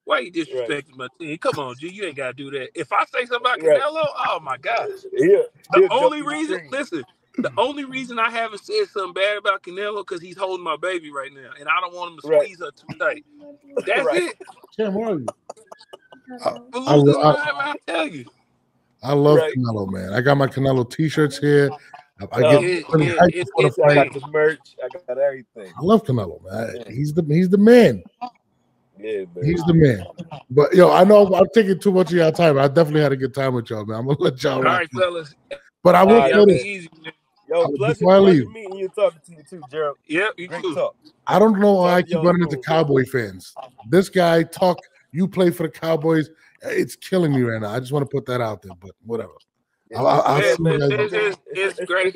Why are you disrespecting my team? Come on, G, you ain't got to do that. If I say something about Canelo, oh, my gosh. Yeah, the only reason, listen, the only reason I haven't said something bad about Canelo because he's holding my baby right now, and I don't want him to squeeze her too tight. That's it. Damn, why are you? I love Canelo, man. I got my Canelo t-shirts here. I got the merch. I got everything. I love Canelo, man. He's the man. Yeah, man. He's the man. But yo, I know I'm taking too much of y'all time. I definitely had a good time with y'all, man. I'm gonna let y'all. All right, fellas. But I will tell this. Yo, pleasure meeting you, talking to you too, Gerald. Yeah, you too. Talk. I don't know why I keep running into Cowboy fans. This guy talked. You play for the Cowboys. It's killing me right now. I just want to put that out there, but whatever. It's great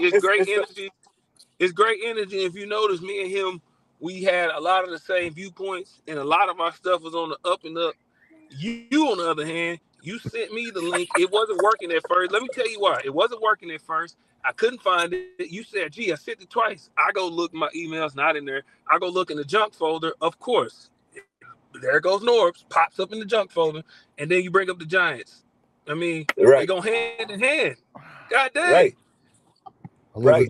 energy. If you notice, me and him, we had a lot of the same viewpoints, and a lot of our stuff was on the up and up. You on the other hand, you sent me the link. It wasn't working at first. Let me tell you why. It wasn't working at first. I couldn't find it. You said, gee, I sent it twice. I go look. My email's not in there. I go look in the junk folder, of course. There goes Norbs, pops up in the junk folder, and then you bring up the Giants. I mean, they go hand in hand. God damn. I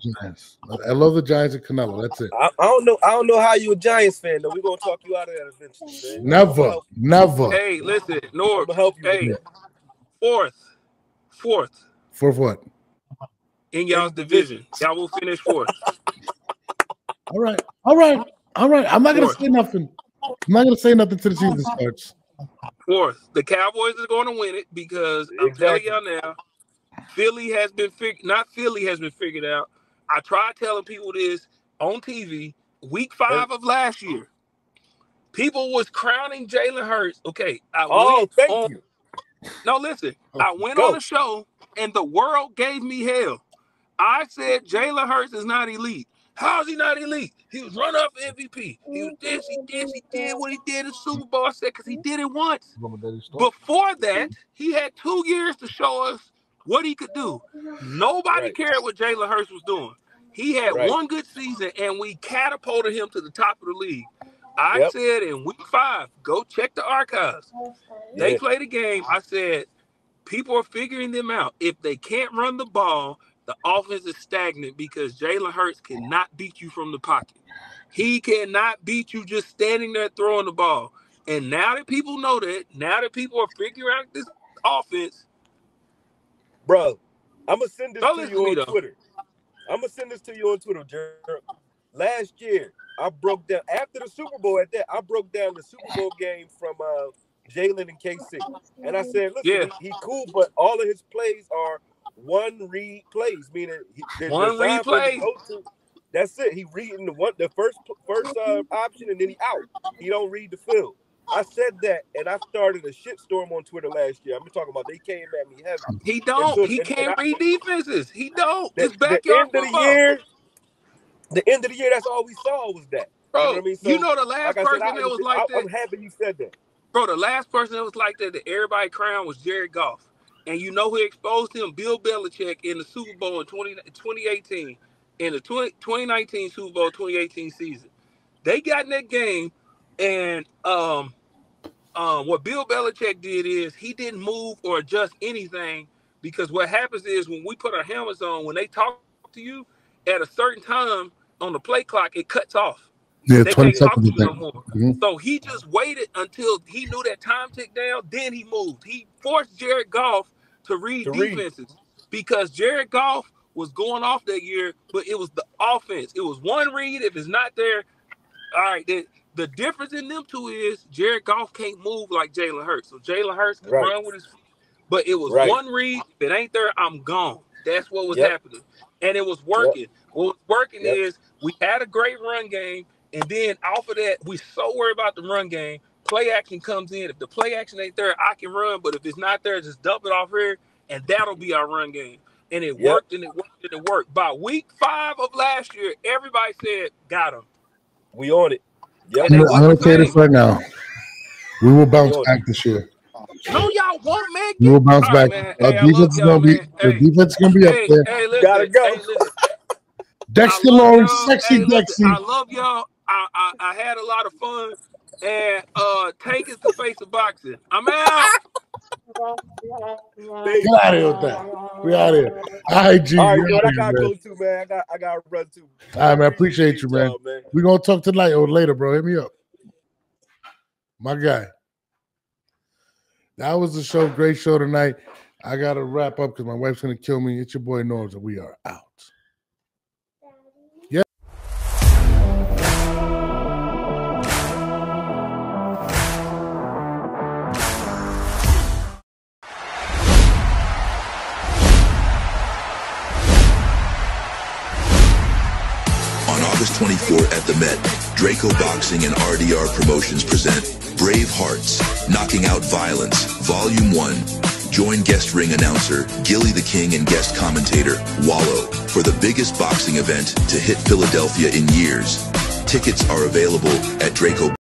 love the Giants and Canelo. That's it. I don't know how you a Giants fan though. We're gonna talk you out of that eventually. Man. Never. Hey, listen, Norbs. I'm help you. Hey, fourth. Fourth what? In y'all's division, y'all will finish fourth. All right. I'm not gonna say nothing. I'm not going to say nothing to the season starts. Fourth, the Cowboys are going to win it because I'm telling y'all now, Philly has been figured out. I tried telling people this on TV week 5 of last year. People was crowning Jalen Hurts. Okay, I went on a show and the world gave me hell. I said Jalen Hurts is not elite. How is he not elite? He was run-up MVP. He was this, he did what he did in Super Bowl. I said, because he did it once. Before that, he had 2 years to show us what he could do. Nobody cared what Jalen Hurts was doing. He had one good season, and we catapulted him to the top of the league. I said in week 5, go check the archives. They played a game. I said, people are figuring them out. If they can't run the ball, the offense is stagnant because Jalen Hurts cannot beat you from the pocket. He cannot beat you just standing there throwing the ball. And now that people know that, now that people are figuring out this offense. Bro, I'm going to send this to you on Twitter. Jerk. Last year, I broke down, after the Super Bowl at that, I broke down the Super Bowl game from Jalen and KC. And I said, listen, he cool, but all of his plays are one read plays, meaning one read play. That's it. He reading the first option, and then he out. He don't read the film. I said that, and I started a shitstorm on Twitter last year. I'm talking about they came at me heavy. He don't. So, he can't read defenses. He don't. It's backyard football. The end of the year. That's all we saw was that. Bro, you know what I mean? So, you know the last person that was like that. I'm happy you said that. Bro, the last person that was like that that everybody crowned was Jared Goff. And you know who exposed him? Bill Belichick in the Super Bowl in 2018, in the 2019 Super Bowl 2018 season. They got in that game, and what Bill Belichick did is he didn't move or adjust anything, because what happens is when we put our helmets on, when they talk to you, at a certain time on the play clock, it cuts off. Yeah, they 20 can't talk to you no more. Mm-hmm. So he just waited until he knew that time ticked down, then he moved. He forced Jared Goff to read defenses because Jared Goff was going off that year, but it was the offense. It was one read. If it's not there, all right. The difference in them two is Jared Goff can't move like Jalen Hurts. So Jalen Hurts can run with his feet, but it was one read. If it ain't there, I'm gone. That's what was happening. And it was working. What was working is we had a great run game. And then off of that, we so worried about the run game. Play action comes in. If the play action ain't there, I can run. But if it's not there, just dump it off here, and that'll be our run game. And it worked, and it worked, and it worked. By week 5 of last year, everybody said, got him. We on it. Yep. I'm going to say this right now. We will bounce back this year. No, y'all won't, man. nigga. You'll bounce back. Man. Our defense is gonna be up there. Gotta go. Dexter Lawrence, sexy Dexy. I love y'all. I had a lot of fun. And Tank is the face of boxing. I'm out. Get out of here with that. We out of here. All right, G. All right, yo, I gotta go too, man. I gotta run too. All right, man. Appreciate you, man. We gonna talk tonight or later, bro. Hit me up, my guy. That was the show. Great show tonight. I gotta wrap up because my wife's gonna kill me. It's your boy Norms, and we are out. August 24 at the Met, Draco Boxing and RDR Promotions present Brave Hearts, Knocking Out Violence, Volume 1. Join guest ring announcer Gilly the King and guest commentator Wallow for the biggest boxing event to hit Philadelphia in years. Tickets are available at Draco.